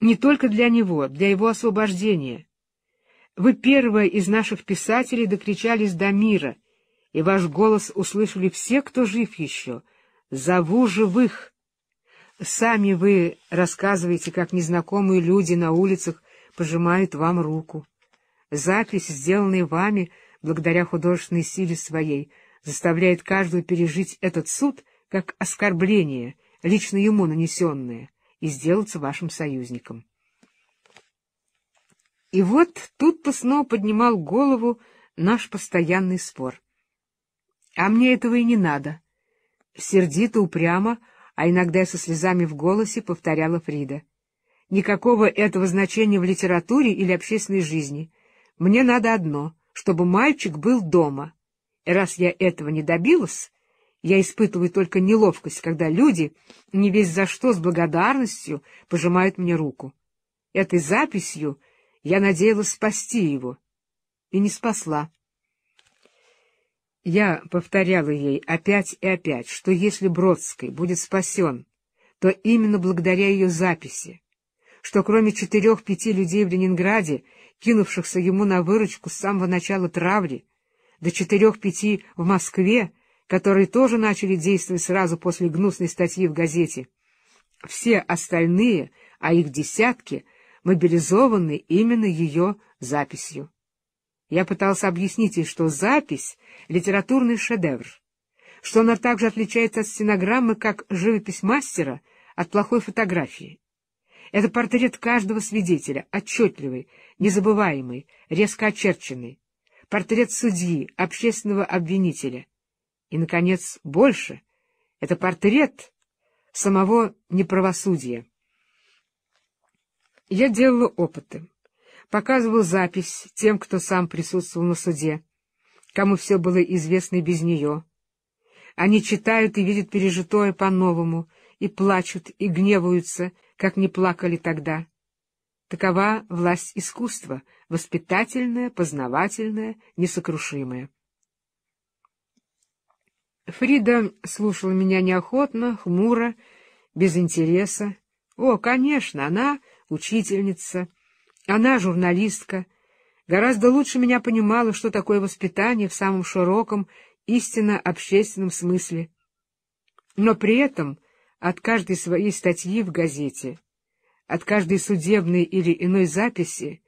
Не только для него, для его освобождения. Вы первые из наших писателей докричались до мира, и ваш голос услышали все, кто жив еще. Зову живых! Сами вы рассказываете, как незнакомые люди на улицах пожимают вам руку. Запись, сделанная вами, благодаря художественной силе своей, заставляет каждого пережить этот суд как оскорбление, лично ему нанесенное, и сделаться вашим союзником. И вот тут-то снова поднимал голову наш постоянный спор. А мне этого и не надо. Сердито, упрямо, а иногда и со слезами в голосе повторяла Фрида. Никакого этого значения в литературе или общественной жизни. Мне надо одно, чтобы мальчик был дома. И раз я этого не добилась, я испытываю только неловкость, когда люди не весь за что с благодарностью пожимают мне руку. Этой записью я надеялась спасти его. И не спасла. Я повторяла ей опять и опять, что если Бродский будет спасен, то именно благодаря ее записи, что кроме 4-5 людей в Ленинграде, кинувшихся ему на выручку с самого начала травли, до 4-5 в Москве, которые тоже начали действовать сразу после гнусной статьи в газете, все остальные, а их десятки, мобилизованы именно ее записью. Я пытался объяснить ей, что запись — литературный шедевр, что она также отличается от стенограммы, как живопись мастера от плохой фотографии. Это портрет каждого свидетеля, отчетливый, незабываемый, резко очерченный, портрет судьи, общественного обвинителя. И, наконец, больше — это портрет самого неправосудия. Я делала опыты. Показывал запись тем, кто сам присутствовал на суде, кому все было известно и без нее. Они читают и видят пережитое по-новому, и плачут, и гневаются, как не плакали тогда. Такова власть искусства, воспитательная, познавательная, несокрушимая. Фрида слушала меня неохотно, хмуро, без интереса. О, конечно, она учительница. Она, журналистка, гораздо лучше меня понимала, что такое воспитание в самом широком, истинно общественном смысле. Но при этом от каждой своей статьи в газете, от каждой судебной или иной записи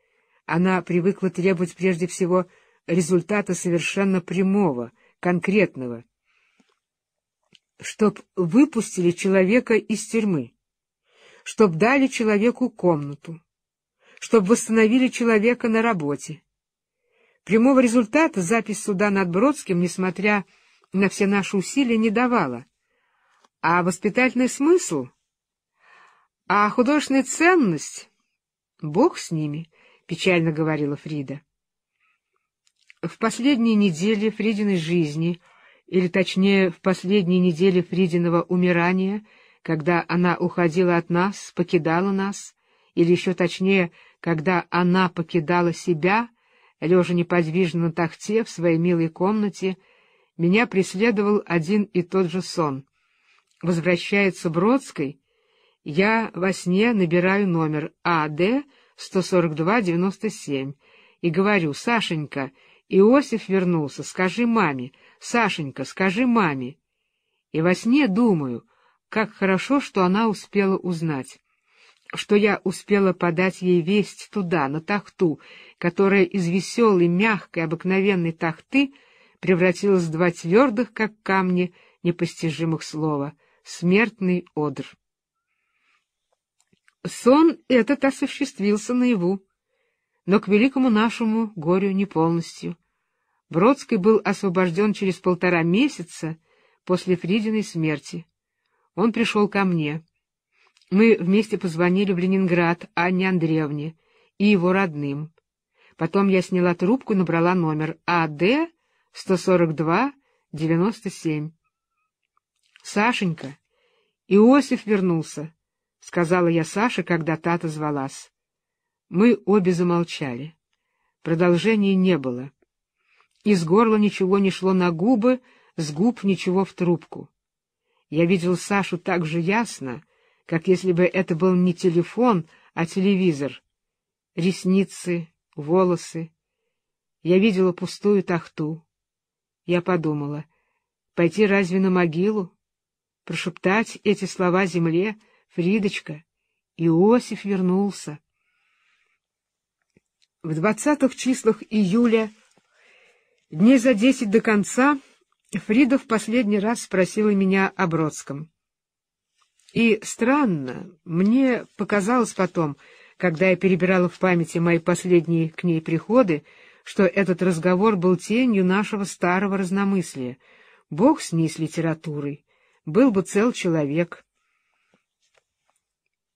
она привыкла требовать прежде всего результата совершенно прямого, конкретного. Чтоб выпустили человека из тюрьмы, чтоб дали человеку комнату, чтобы восстановили человека на работе. Прямого результата запись суда над Бродским, несмотря на все наши усилия, не давала. А воспитательный смысл? А художественная ценность? Бог с ними, печально говорила Фрида. В последние недели Фридиной жизни, или точнее, в последние недели Фридиного умирания, когда она уходила от нас, покидала нас, или еще точнее, когда она покидала себя, лежа неподвижно на тахте в своей милой комнате, меня преследовал один и тот же сон. Возвращается Бродский, я во сне набираю номер АД 142-97 и говорю: «Сашенька, Иосиф вернулся, скажи маме, Сашенька, скажи маме». И во сне думаю, как хорошо, что она успела узнать, что я успела подать ей весть туда, на тахту, которая из веселой, мягкой, обыкновенной тахты превратилась в 2 твердых, как камни, непостижимых слова — смертный одр. Сон этот осуществился наяву, но к великому нашему горю не полностью. Бродский был освобожден через 1,5 месяца после Фридиной смерти. Он пришел ко мне. Мы вместе позвонили в Ленинград Анне Андреевне и его родным. Потом я сняла трубку и набрала номер АД 142-97. «Сашенька, Иосиф вернулся», — сказала я Саше, когда та отозвалась. Мы обе замолчали. Продолжения не было. Из горла ничего не шло на губы, с губ ничего в трубку. Я видел Сашу так же ясно, как если бы это был не телефон, а телевизор. Ресницы, волосы. Я видела пустую тахту. Я подумала, пойти разве на могилу? Прошептать эти слова земле: «Фридочка, Иосиф вернулся». В 20-х числах июля, дней за 10 до конца, Фрида в последний раз спросила меня о Бродском. И странно, мне показалось потом, когда я перебирала в памяти мои последние к ней приходы, что этот разговор был тенью нашего старого разномыслия, Бог с ней, с литературой. Был бы цел человек.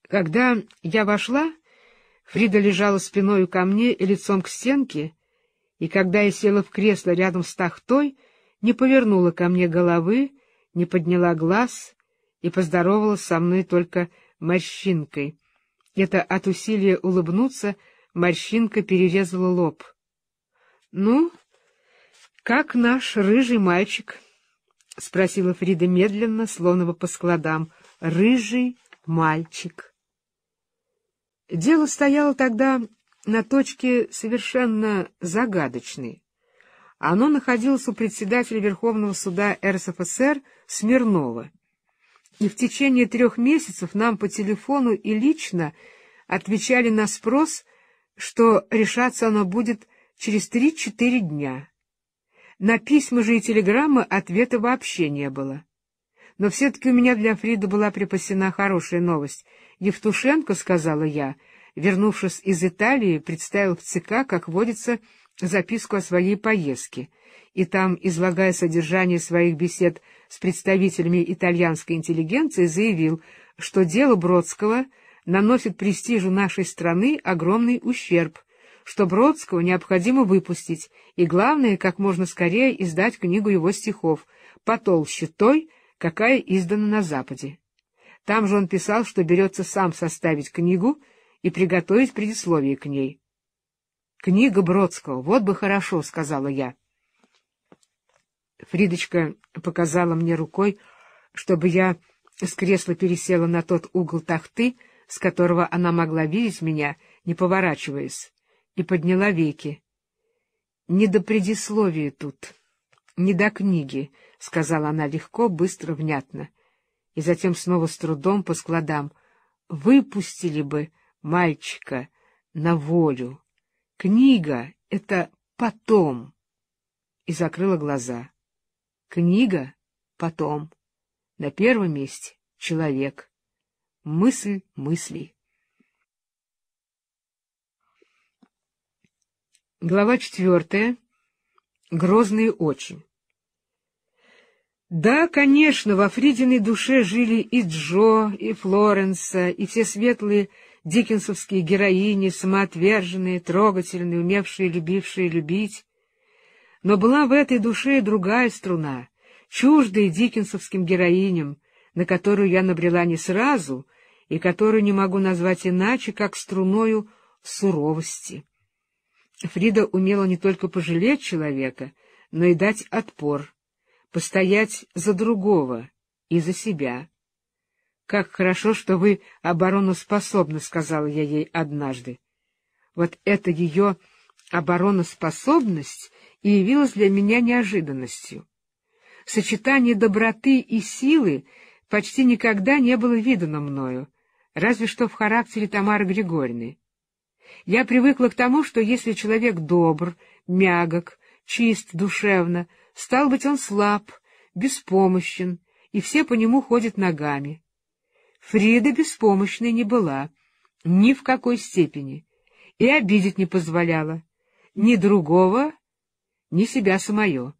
Когда я вошла, Фрида лежала спиною ко мне и лицом к стенке, и когда я села в кресло рядом с тахтой, не повернула ко мне головы, не подняла глаз и поздоровалась со мной только морщинкой. Это от усилия улыбнуться морщинка перерезала лоб. — Ну, как наш рыжий мальчик? — спросила Фрида медленно, словно по складам. — Рыжий мальчик. Дело стояло тогда на точке совершенно загадочной. Оно находилось у председателя Верховного суда РСФСР Смирнова. И в течение 3 месяцев нам по телефону и лично отвечали на спрос, что решаться оно будет через 3-4 дня. На письма же и телеграммы ответа вообще не было. Но все-таки у меня для Фриды была припасена хорошая новость. Евтушенко, сказала я, вернувшись из Италии, представил в ЦК, как водится, записку о своей поездке, и там, излагая содержание своих бесед с представителями итальянской интеллигенции, заявил, что дело Бродского наносит престижу нашей страны огромный ущерб, что Бродского необходимо выпустить, и главное, как можно скорее издать книгу его стихов, потолще той, какая издана на Западе. Там же он писал, что берется сам составить книгу и приготовить предисловие к ней. «Книга Бродского, вот бы хорошо», — сказала я. Фридочка показала мне рукой, чтобы я с кресла пересела на тот угол тахты, с которого она могла видеть меня, не поворачиваясь, и подняла веки. «Не до предисловия тут, не до книги», — сказала она легко, быстро, внятно, и затем снова с трудом по складам. «Выпустили бы мальчика на волю». «Книга — это потом!» И закрыла глаза. «Книга — потом. На первом месте — человек. Мысль мыслей». Глава 4. Грозные очень. Да, конечно, во Фридиной душе жили и Джо, и Флоренса, и все светлые диккенсовские героини, самоотверженные, трогательные, умевшие, любившие любить. Но была в этой душе и другая струна, чуждая диккенсовским героиням, на которую я набрела не сразу и которую не могу назвать иначе, как струною суровости. Фрида умела не только пожалеть человека, но и дать отпор, постоять за другого и за себя. «Как хорошо, что вы обороноспособны», — сказала я ей однажды. Вот эта ее обороноспособность и явилась для меня неожиданностью. Сочетание доброты и силы почти никогда не было видано мною, разве что в характере Тамары Григорьевны. Я привыкла к тому, что если человек добр, мягок, чист душевно, стал быть, он слаб, беспомощен, и все по нему ходят ногами. Фрида беспомощной не была, ни в какой степени, и обидеть не позволяла, ни другого, ни себя самое.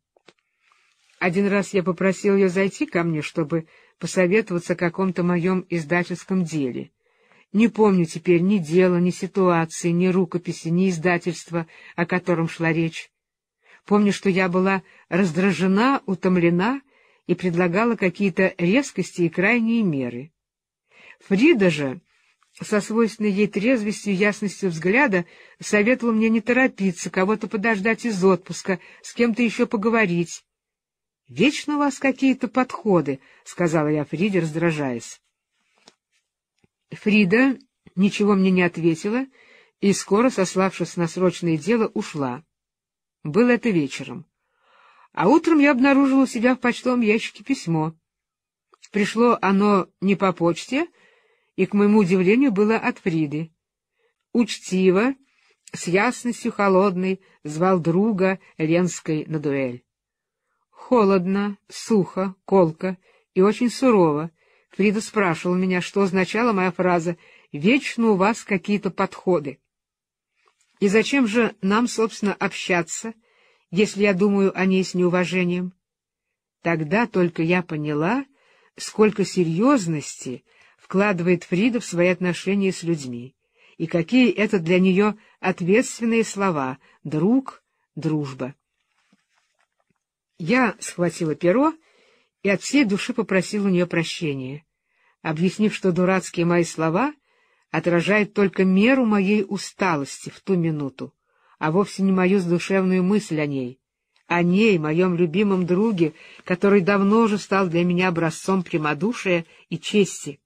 Один раз я попросил ее зайти ко мне, чтобы посоветоваться о каком-то моем издательском деле. Не помню теперь ни дела, ни ситуации, ни рукописи, ни издательства, о котором шла речь. Помню, что я была раздражена, утомлена и предлагала какие-то резкости и крайние меры. Фрида же, со свойственной ей трезвостью и ясностью взгляда, советовала мне не торопиться, кого-то подождать из отпуска, с кем-то еще поговорить. — Вечно у вас какие-то подходы, — сказала я Фриде, раздражаясь. Фрида ничего мне не ответила и, скоро сославшись на срочное дело, ушла. Было это вечером. А утром я обнаружила у себя в почтовом ящике письмо. Пришло оно не по почте, и, к моему удивлению, было от Фриды. Учтиво, с ясностью холодной, звал друга Ленской на дуэль. Холодно, сухо, колко и очень сурово Фрида спрашивала меня, что означала моя фраза «Вечно у вас какие-то подходы». И зачем же нам, собственно, общаться, если я думаю о ней с неуважением? Тогда только я поняла, сколько серьезности вкладывает Фрида в свои отношения с людьми, и какие это для нее ответственные слова «друг», «дружба». Я схватила перо и от всей души попросила у нее прощения, объяснив, что дурацкие мои слова отражают только меру моей усталости в ту минуту, а вовсе не мою задушевную мысль о ней, моем любимом друге, который давно уже стал для меня образцом прямодушия и чести.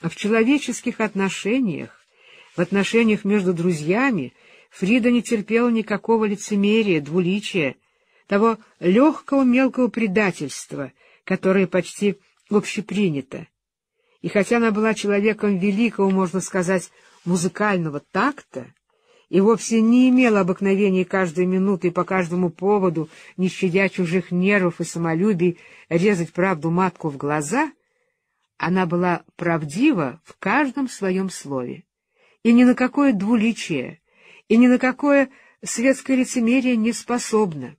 А в человеческих отношениях, в отношениях между друзьями, Фрида не терпела никакого лицемерия, двуличия, того легкого мелкого предательства, которое почти общепринято. И хотя она была человеком великого, можно сказать, музыкального такта, и вовсе не имела обыкновения каждой минуты и по каждому поводу, не щадя чужих нервов и самолюбий, резать правду матку в глаза, она была правдива в каждом своем слове. И ни на какое двуличие, и ни на какое светское лицемерие не способна.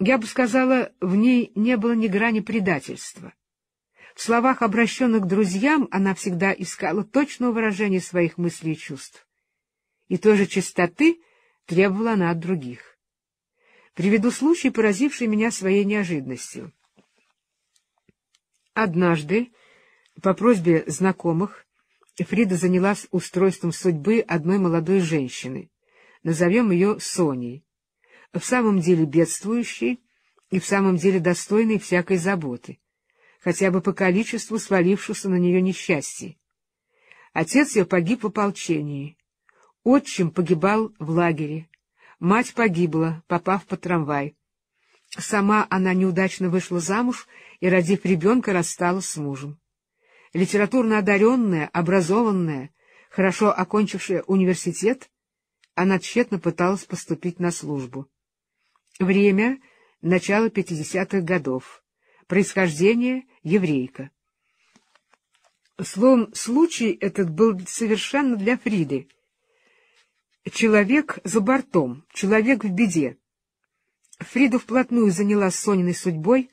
Я бы сказала, в ней не было ни грани предательства. В словах, обращенных к друзьям, она всегда искала точного выражения своих мыслей и чувств. И той же чистоты требовала она от других. Приведу случай, поразивший меня своей неожиданностью. Однажды, по просьбе знакомых, Фрида занялась устройством судьбы одной молодой женщины, назовем ее Соней, в самом деле бедствующей и в самом деле достойной всякой заботы, хотя бы по количеству свалившихся на нее несчастий. Отец ее погиб в ополчении, отчим погибал в лагере, мать погибла, попав под трамвай. Сама она неудачно вышла замуж и, родив ребенка, рассталась с мужем. Литературно одаренная, образованная, хорошо окончившая университет, она тщетно пыталась поступить на службу. Время — начало 50-х годов. Происхождение — еврейка. Словом, случай этот был совершенно для Фриды. Человек за бортом, человек в беде. Фрида вплотную занялась Сониной судьбой,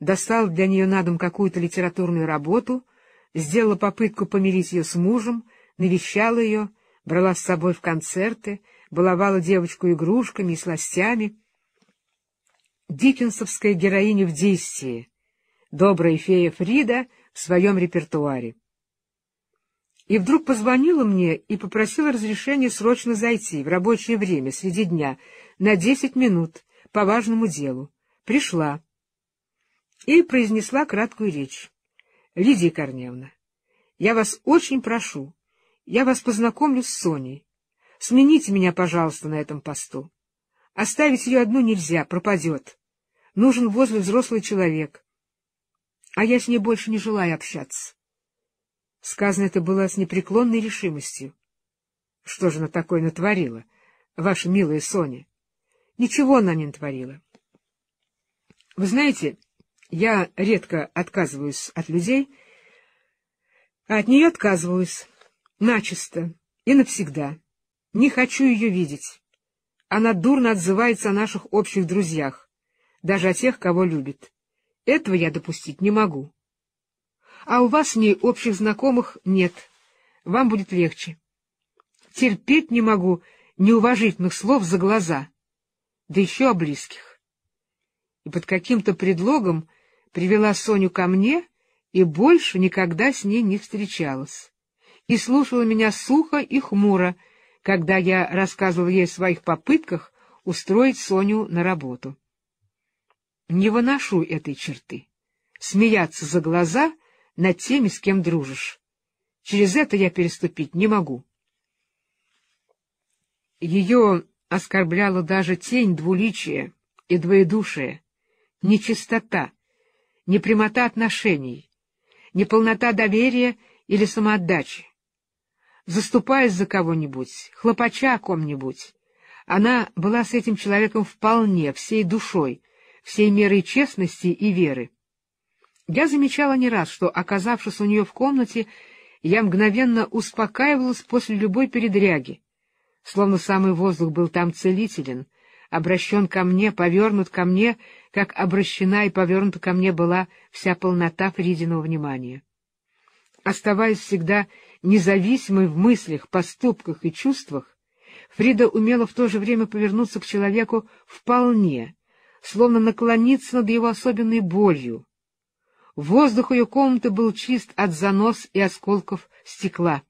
достала для нее на дом какую-то литературную работу, сделала попытку помирить ее с мужем, навещала ее, брала с собой в концерты, баловала девочку игрушками и сластями. Диккенсовская героиня в действии, добрая фея Фрида в своем репертуаре. И вдруг позвонила мне и попросила разрешения срочно зайти в рабочее время среди дня на 10 минут по важному делу. Пришла и произнесла краткую речь. «Лидия Корнеевна, я вас очень прошу, я вас познакомлю с Соней. Смените меня, пожалуйста, на этом посту. Оставить ее одну нельзя, пропадет. Нужен возле взрослый человек. А я с ней больше не желаю общаться». Сказано это было с непреклонной решимостью. Что же она такое натворила, ваша милая Соня? Ничего она не натворила. Вы знаете, я редко отказываюсь от людей, а от нее отказываюсь начисто и навсегда. Не хочу ее видеть. Она дурно отзывается о наших общих друзьях, даже о тех, кого любит. Этого я допустить не могу. А у вас с ней общих знакомых нет. Вам будет легче. Терпеть не могу неуважительных слов за глаза, да еще о близких. И под каким-то предлогом привела Соню ко мне и больше никогда с ней не встречалась. И слушала меня сухо и хмуро, когда я рассказывал ей о своих попытках устроить Соню на работу. Не выношу этой черты. Смеяться за глаза над теми, с кем дружишь. Через это я переступить не могу. Ее оскорбляла даже тень двуличия и двоедушия, нечистота, непрямота отношений, неполнота доверия или самоотдачи. Заступаясь за кого-нибудь, хлопача о ком-нибудь, она была с этим человеком вполне, всей душой, всей мерой честности и веры. Я замечала не раз, что, оказавшись у нее в комнате, я мгновенно успокаивалась после любой передряги, словно самый воздух был там целителен, обращен ко мне, повернут ко мне, как обращена и повернута ко мне была вся полнота Фридиного внимания. Оставаясь всегда независимой в мыслях, поступках и чувствах, Фрида умела в то же время повернуться к человеку вполне, словно наклониться над его особенной болью. Воздух ее комнаты был чист от занос и осколков стекла.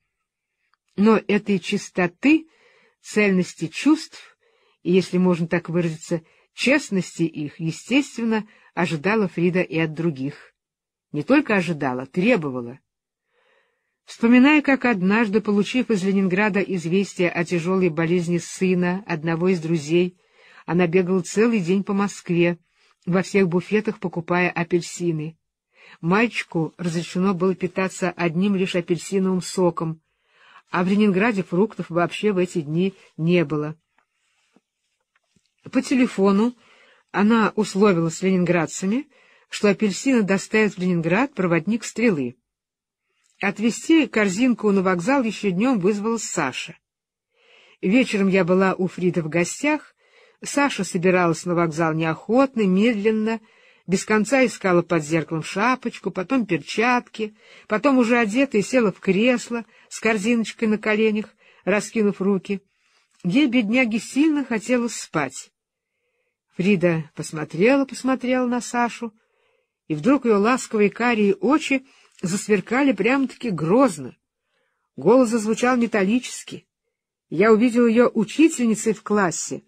Но этой чистоты, цельности чувств, и, если можно так выразиться, честности их, естественно, ожидала Фрида и от других. Не только ожидала, требовала. Вспоминая, как однажды, получив из Ленинграда известие о тяжелой болезни сына одного из друзей, она бегала целый день по Москве, во всех буфетах покупая апельсины. Мальчику разрешено было питаться одним лишь апельсиновым соком, а в Ленинграде фруктов вообще в эти дни не было. По телефону она условилась с ленинградцами, что апельсины доставит в Ленинград проводник «Стрелы». Отвезти корзинку на вокзал еще днем вызвалась Саша. Вечером я была у Фриды в гостях. Саша собиралась на вокзал неохотно, медленно, без конца искала под зеркалом шапочку, потом перчатки, потом уже одетая села в кресло с корзиночкой на коленях, раскинув руки. Ей, бедняге, сильно хотелось спать. Фрида посмотрела на Сашу, и вдруг ее ласковые карие очи засверкали прямо-таки грозно. Голос зазвучал металлически. Я увидел ее учительницей в классе,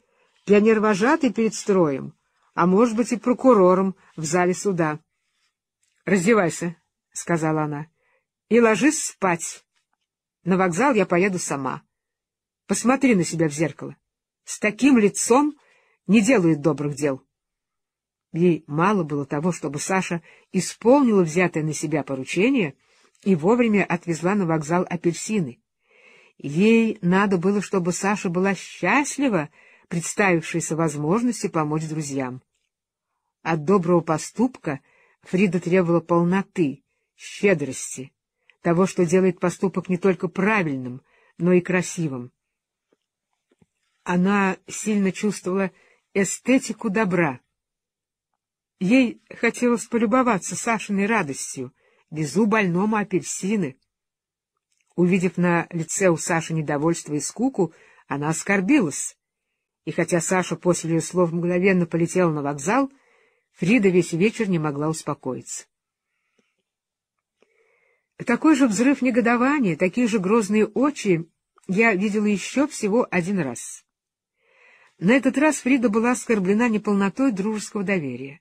пионервожатой перед строем, а, может быть, и прокурором в зале суда. — Раздевайся, — сказала она, — и ложись спать. На вокзал я поеду сама. Посмотри на себя в зеркало. С таким лицом не делают добрых дел. Ей мало было того, чтобы Саша исполнила взятое на себя поручение и вовремя отвезла на вокзал апельсины. Ей надо было, чтобы Саша была счастлива представившейся возможности помочь друзьям. От доброго поступка Фрида требовала полноты, щедрости, того, что делает поступок не только правильным, но и красивым. Она сильно чувствовала эстетику добра. Ей хотелось полюбоваться Сашиной радостью, везу больному апельсины. Увидев на лице у Саши недовольство и скуку, она оскорбилась. И хотя Саша после ее слов мгновенно полетела на вокзал, Фрида весь вечер не могла успокоиться. Такой же взрыв негодования, такие же грозные очи я видела еще всего один раз. На этот раз Фрида была оскорблена неполнотой дружеского доверия.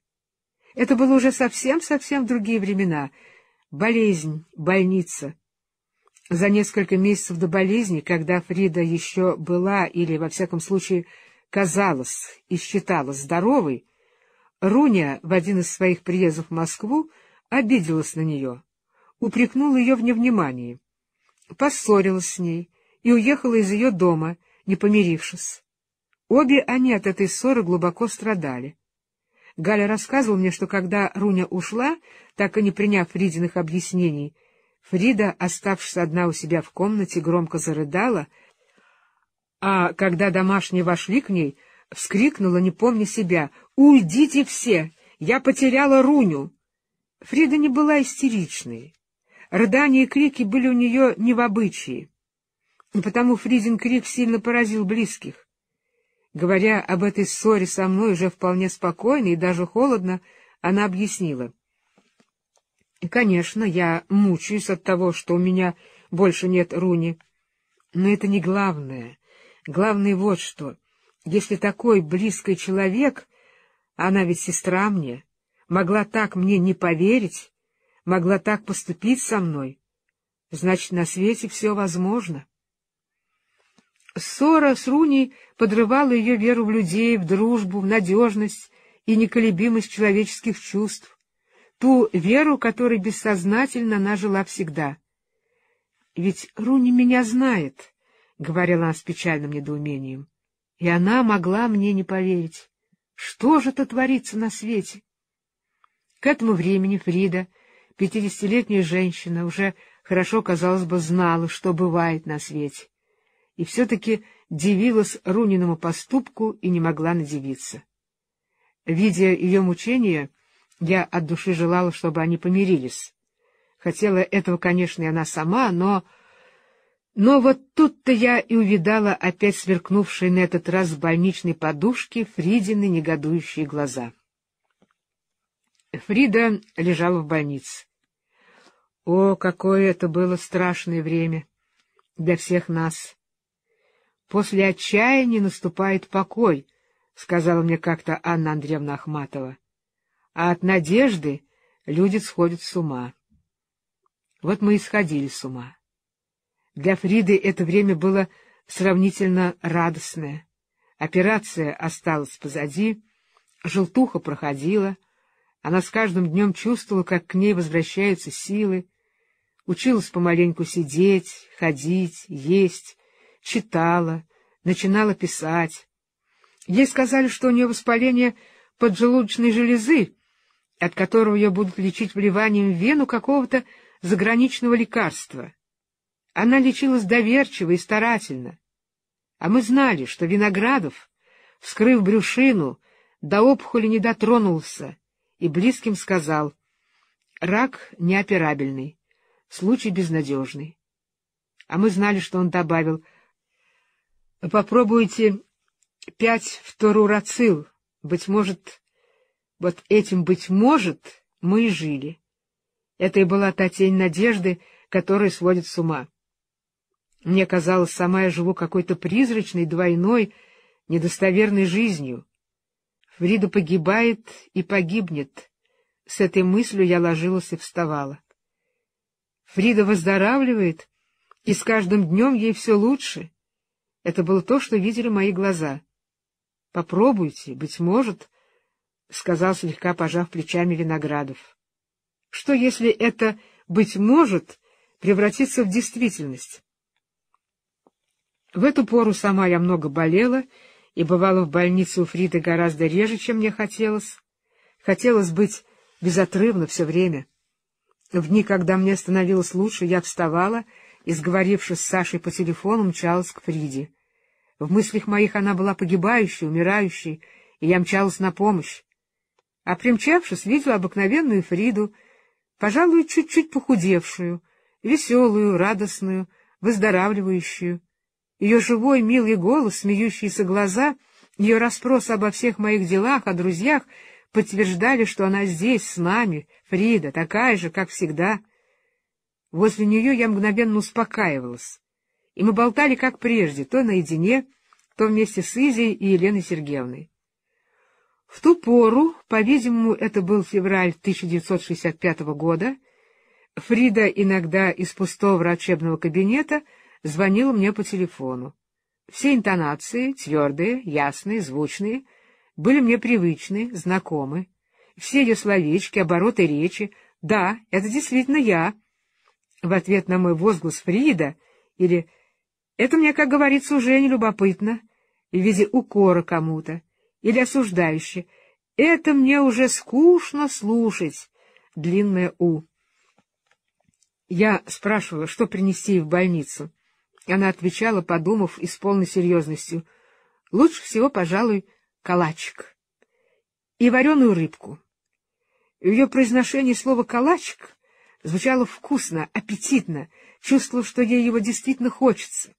Это было уже совсем-совсем другие времена. Болезнь, больница. За несколько месяцев до болезни, когда Фрида еще была, или, во всяком случае, казалась и считалась здоровой, Руня в один из своих приездов в Москву обиделась на нее, упрекнула ее в невнимании, поссорилась с ней и уехала из ее дома, не помирившись. Обе они от этой ссоры глубоко страдали. Галя рассказывала мне, что когда Руня ушла, так и не приняв Фридиных объяснений, Фрида, оставшись одна у себя в комнате, громко зарыдала, а когда домашние вошли к ней, вскрикнула, не помня себя: «Уйдите все! Я потеряла Руню!» Фрида не была истеричной. Рыдания и крики были у нее не в обычае, и потому Фридин крик сильно поразил близких. Говоря об этой ссоре со мной уже вполне спокойно и даже холодно, она объяснила: — Конечно, я мучаюсь от того, что у меня больше нет Руни. Но это не главное. Главное вот что. Если такой близкий человек, она ведь сестра мне, могла так мне не поверить, могла так поступить со мной, значит, на свете все возможно. Ссора с Руней подрывала ее веру в людей, в дружбу, в надежность и неколебимость человеческих чувств. Ту веру, которой бессознательно она жила всегда. «Ведь Руни меня знает», — говорила она с печальным недоумением, — «и она могла мне не поверить. Что же это творится на свете?» К этому времени Фрида, 50-летняя женщина, уже хорошо, казалось бы, знала, что бывает на свете, и все-таки дивилась Руниному поступку и не могла надивиться. Видя ее мучения, я от души желала, чтобы они помирились. Хотела этого, конечно, и она сама, но вот тут-то я и увидала опять сверкнувшие на этот раз в больничной подушке Фридины негодующие глаза. Фрида лежала в больнице. О, какое это было страшное время для всех нас! После отчаяния наступает покой, — сказала мне как-то Анна Андреевна Ахматова, — а от надежды люди сходят с ума. Вот мы и сходили с ума. Для Фриды это время было сравнительно радостное. Операция осталась позади, желтуха проходила, она с каждым днем чувствовала, как к ней возвращаются силы, училась помаленьку сидеть, ходить, есть, читала, начинала писать. Ей сказали, что у нее воспаление поджелудочной железы, от которого ее будут лечить вливанием в вену какого-то заграничного лекарства. Она лечилась доверчиво и старательно. А мы знали, что Виноградов, вскрыв брюшину, до опухоли не дотронулся и близким сказал: «Рак неоперабельный, случай безнадежный». А мы знали, что он добавил: «Попробуйте 5 фторурацил, быть может, вот этим, быть может, мы и жили». Это и была та тень надежды, которая сводит с ума. Мне казалось, сама я живу какой-то призрачной, двойной, недостоверной жизнью. Фрида погибает и погибнет. С этой мыслью я ложилась и вставала. Фрида выздоравливает, и с каждым днем ей все лучше. Это было то, что видели мои глаза. «Попробуйте, быть может», — сказал, слегка пожав плечами, Виноградов. «Что, если это, быть может, превратится в действительность?» В эту пору сама я много болела и бывала в больнице у Фриды гораздо реже, чем мне хотелось. Хотелось быть безотрывно все время. В дни, когда мне становилось лучше, я вставала и, сговорившись с Сашей по телефону, мчалась к Фриде. В мыслях моих она была погибающей, умирающей, и я мчалась на помощь. А примчавшись, видела обыкновенную Фриду, пожалуй, чуть-чуть похудевшую, веселую, радостную, выздоравливающую. Ее живой, милый голос, смеющиеся глаза, ее расспросы обо всех моих делах, о друзьях подтверждали, что она здесь, с нами, Фрида, такая же, как всегда. Возле нее я мгновенно успокаивалась, и мы болтали, как прежде, то наедине, то вместе с Изей и Еленой Сергеевной. В ту пору, по-видимому, это был февраль 1965 года, Фрида иногда из пустого врачебного кабинета звонила мне по телефону. Все интонации, твердые, ясные, звучные, были мне привычны, знакомы. Все ее словечки, обороты речи: «Да, это действительно я», в ответ на мой возглас «Фрида» или «Это мне, как говорится, уже не любопытно», в виде укора кому-то, или осуждающе «Это мне уже скучно слушать», длинное «У». Я спрашивала, что принести ей в больницу. Она отвечала, подумав и с полной серьезностью: «Лучше всего, пожалуй, калачик и вареную рыбку». В ее произношении слово «калачик» звучало вкусно, аппетитно, чувствовала, что ей его действительно хочется.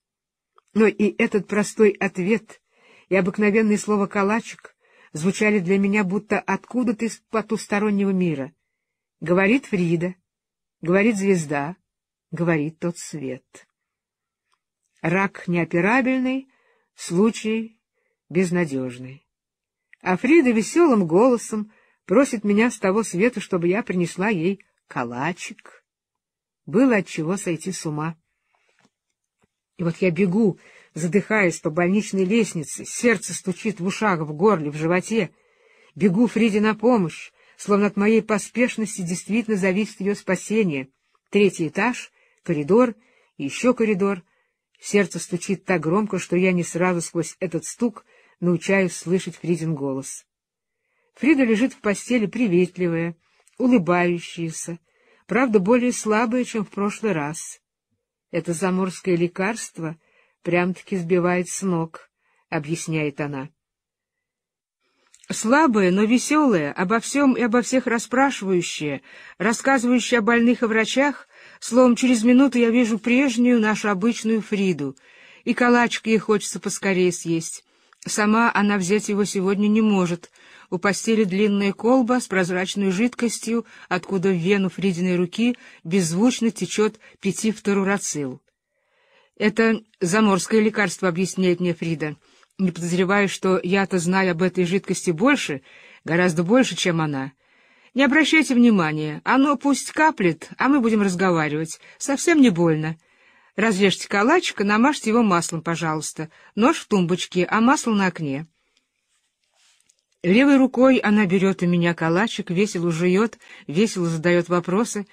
Но и этот простой ответ, и обыкновенное слово «калачик» звучали для меня будто откуда-то из потустороннего мира. Говорит Фрида, говорит звезда, говорит тот свет. Рак неоперабельный, случай безнадежный. А Фрида веселым голосом просит меня с того света, чтобы я принесла ей калачик. Было от чего сойти с ума. И вот я бегу, задыхаясь, по больничной лестнице, сердце стучит в ушах, в горле, в животе. Бегу Фриде на помощь, словно от моей поспешности действительно зависит ее спасение. 3-й этаж, коридор, еще коридор. Сердце стучит так громко, что я не сразу сквозь этот стук научаюсь слышать Фридин голос. Фрида лежит в постели приветливая, улыбающаяся, правда, более слабая, чем в прошлый раз. «Это заморское лекарство прям-таки сбивает с ног», — объясняет она. Слабая, но веселая, обо всем и обо всех расспрашивающая, рассказывающая о больных и врачах, словом, через минуту я вижу прежнюю нашу обычную Фриду, и калачик ей хочется поскорее съесть. Сама она взять его сегодня не может. У постели длинная колба с прозрачной жидкостью, откуда в вену Фридиной руки беззвучно течет пятифторурацил. Это заморское лекарство, объясняет мне Фрида, не подозревая, что я-то знаю об этой жидкости больше, гораздо больше, чем она. Не обращайте внимания, оно пусть каплет, а мы будем разговаривать, совсем не больно. Разрежьте калачик, намажьте его маслом, пожалуйста. Нож в тумбочке, а масло на окне. Левой рукой она берет у меня калачик, весело жует, весело задает вопросы.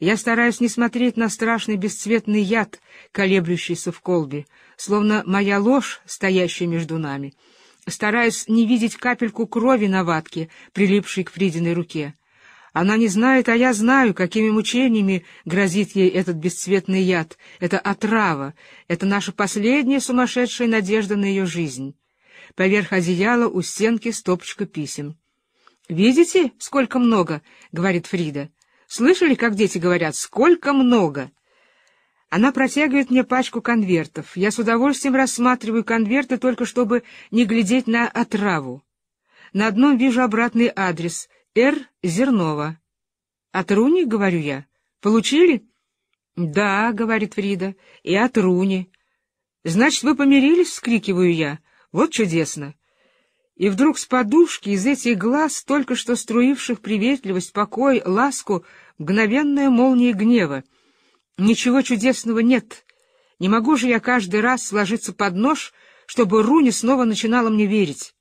Я стараюсь не смотреть на страшный бесцветный яд, колеблющийся в колбе, словно моя ложь, стоящая между нами. Стараюсь не видеть капельку крови на ватке, прилипшей к Фридиной руке. Она не знает, а я знаю, какими мучениями грозит ей этот бесцветный яд, эта отрава, это наша последняя сумасшедшая надежда на ее жизнь. Поверх одеяла у стенки стопочка писем. «Видите, сколько много?» — говорит Фрида. «Слышали, как дети говорят? Сколько много!» Она протягивает мне пачку конвертов. Я с удовольствием рассматриваю конверты, только чтобы не глядеть на отраву. На одном вижу обратный адрес — Р. Зернова. «От Руни?» — говорю я. «Получили?» «Да», — говорит Фрида, — «и от Руни». «Значит, вы помирились?» — вскрикиваю я. «Вот чудесно!» И вдруг с подушки из этих глаз, только что струивших приветливость, покой, ласку, мгновенная молния гнева. Ничего чудесного нет. Не могу же я каждый раз сложиться под нож, чтобы Руни снова начинала мне верить.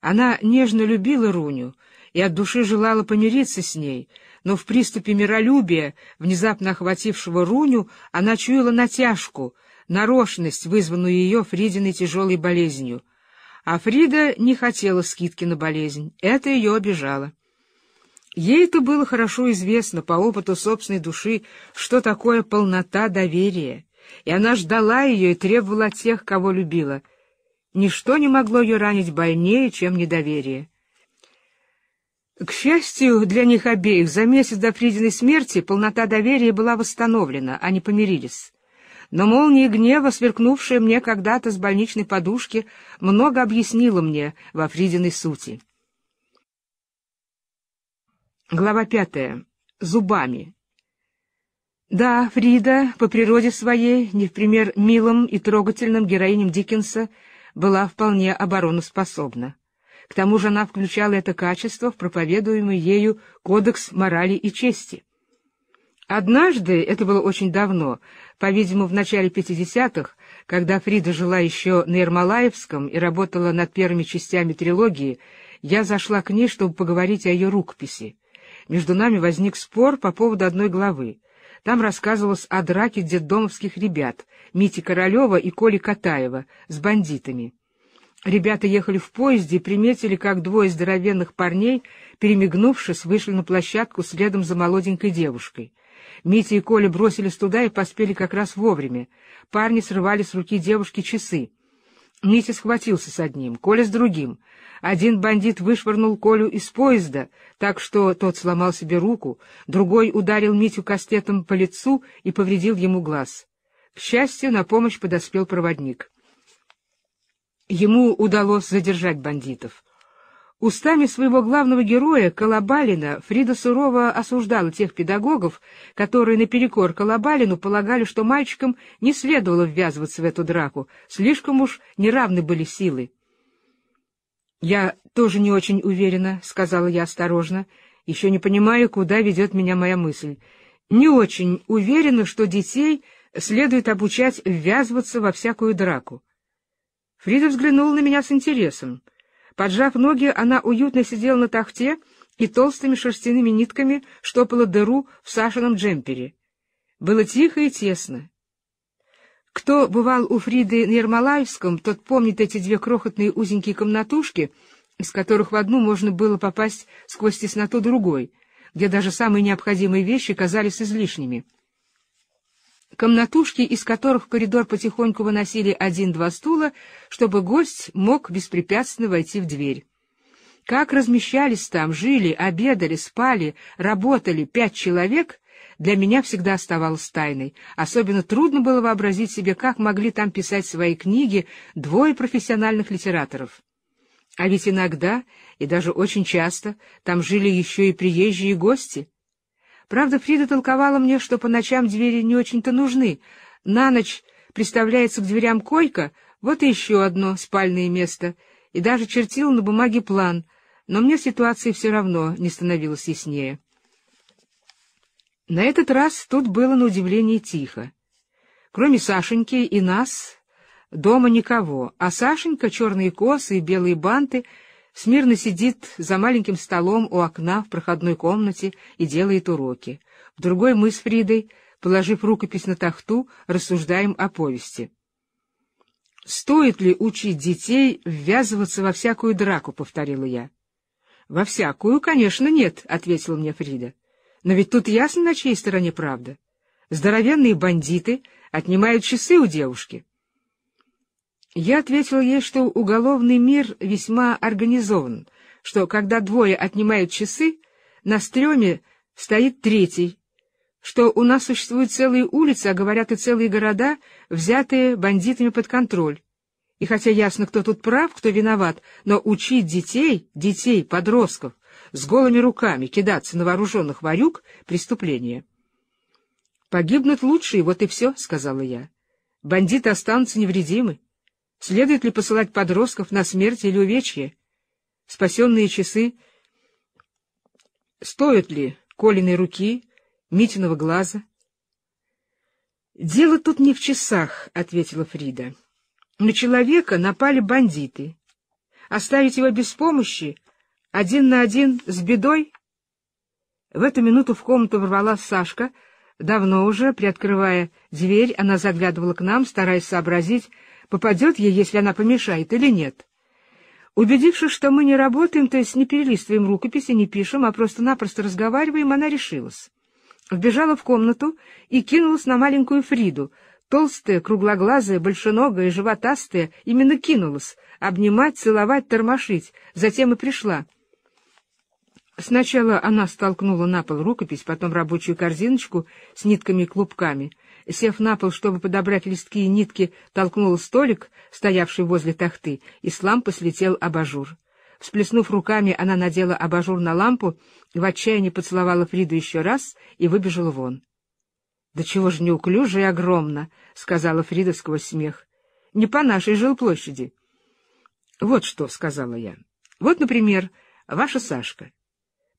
Она нежно любила Руню и от души желала помириться с ней, но в приступе миролюбия, внезапно охватившего Руню, она чуяла натяжку, нарочность, вызванную ее Фридиной тяжелой болезнью. А Фрида не хотела скидки на болезнь, это ее обижало. Ей это было хорошо известно по опыту собственной души, что такое полнота доверия, и она ждала ее и требовала от тех, кого любила. Ничто не могло ее ранить больнее, чем недоверие. К счастью для них обеих, за месяц до Фридиной смерти полнота доверия была восстановлена, они помирились. Но молния гнева, сверкнувшая мне когда-то с больничной подушки, много объяснила мне во Фридиной сути. Глава 5. Зубами. Да, Фрида, по природе своей, не в пример милым и трогательным героиням Диккенса, была вполне обороноспособна. К тому же она включала это качество в проповедуемый ею кодекс морали и чести. Однажды, это было очень давно, по-видимому, в начале 50-х, когда Фрида жила еще на Ермолаевском и работала над первыми частями трилогии, я зашла к ней, чтобы поговорить о ее рукописи. Между нами возник спор по поводу одной главы. Там рассказывалось о драке детдомовских ребят, Мити Королева и Коли Катаева, с бандитами. Ребята ехали в поезде и приметили, как двое здоровенных парней, перемигнувшись, вышли на площадку следом за молоденькой девушкой. Митя и Коля бросились туда и поспели как раз вовремя. Парни срывали с руки девушки часы. Митя схватился с одним, Коля с другим. Один бандит вышвырнул Колю из поезда, так что тот сломал себе руку, другой ударил Митю кастетом по лицу и повредил ему глаз. К счастью, на помощь подоспел проводник. Ему удалось задержать бандитов. Устами своего главного героя, Колобалина, Фрида сурово осуждала тех педагогов, которые наперекор Колобалину полагали, что мальчикам не следовало ввязываться в эту драку, слишком уж неравны были силы. «Я тоже не очень уверена», — сказала я осторожно, еще не понимая, куда ведет меня моя мысль. «Не очень уверена, что детей следует обучать ввязываться во всякую драку». Фрида взглянула на меня с интересом. Поджав ноги, она уютно сидела на тахте и толстыми шерстяными нитками штопала дыру в Сашином джемпере. Было тихо и тесно. Кто бывал у Фриды на Ермолаевском, тот помнит эти две крохотные узенькие комнатушки, из которых в одну можно было попасть сквозь тесноту другой, где даже самые необходимые вещи казались излишними. Комнатушки, из которых в коридор потихоньку выносили один-два стула, чтобы гость мог беспрепятственно войти в дверь. Как размещались там, жили, обедали, спали, работали 5 человек, для меня всегда оставалось тайной. Особенно трудно было вообразить себе, как могли там писать свои книги 2 профессиональных литераторов. А ведь иногда, и даже очень часто, там жили еще и приезжие гости. Правда, Фрида толковала мне, что по ночам двери не очень-то нужны. На ночь приставляется к дверям койка, вот и еще одно спальное место, и даже чертила на бумаге план, но мне ситуация все равно не становилась яснее. На этот раз тут было на удивление тихо. Кроме Сашеньки и нас... дома никого, а Сашенька, черные косы и белые банты, смирно сидит за маленьким столом у окна в проходной комнате и делает уроки. В другой мы с Фридой, положив рукопись на тахту, рассуждаем о повести. «Стоит ли учить детей ввязываться во всякую драку?» — повторила я. «Во всякую, конечно, нет», — ответила мне Фрида. «Но ведь тут ясно, на чьей стороне правда. Здоровенные бандиты отнимают часы у девушки». Я ответил ей, что уголовный мир весьма организован, что когда 2 отнимают часы, на стреме стоит 3, что у нас существуют целые улицы, а говорят и целые города, взятые бандитами под контроль. И хотя ясно, кто тут прав, кто виноват, но учить детей, подростков, с голыми руками кидаться на вооруженных ворюк — преступление. «Погибнут лучшие, вот и все», — сказала я. «Бандиты останутся невредимы. Следует ли посылать подростков на смерть или увечье? Спасенные часы стоят ли Колиной руки, Митиного глаза?» «Дело тут не в часах», — ответила Фрида. «На человека напали бандиты. Оставить его без помощи, 1 на 1 с бедой?» В эту минуту в комнату ворвалась Сашка. Давно уже, приоткрывая дверь, она заглядывала к нам, стараясь сообразить, попадет ей, если она помешает, или нет. Убедившись, что мы не работаем, то есть не перелистываем рукописи, не пишем, а просто-напросто разговариваем, она решилась. Вбежала в комнату и кинулась на маленькую Фриду. Толстая, круглоглазая, большеногая, животастая, именно кинулась. Обнимать, целовать, тормошить. Затем и пришла. Сначала она столкнула на пол рукопись, потом рабочую корзиночку с нитками и клубками. Сев на пол, чтобы подобрать листки и нитки, толкнула столик, стоявший возле тахты, и с лампы слетел абажур. Всплеснув руками, она надела абажур на лампу, в отчаянии поцеловала Фриду еще раз и выбежала вон. «Да чего же неуклюже и огромно!» — сказала Фрида сквозь смех. «Не по нашей жилплощади». «Вот что», — сказала я. «Вот, например, ваша Сашка.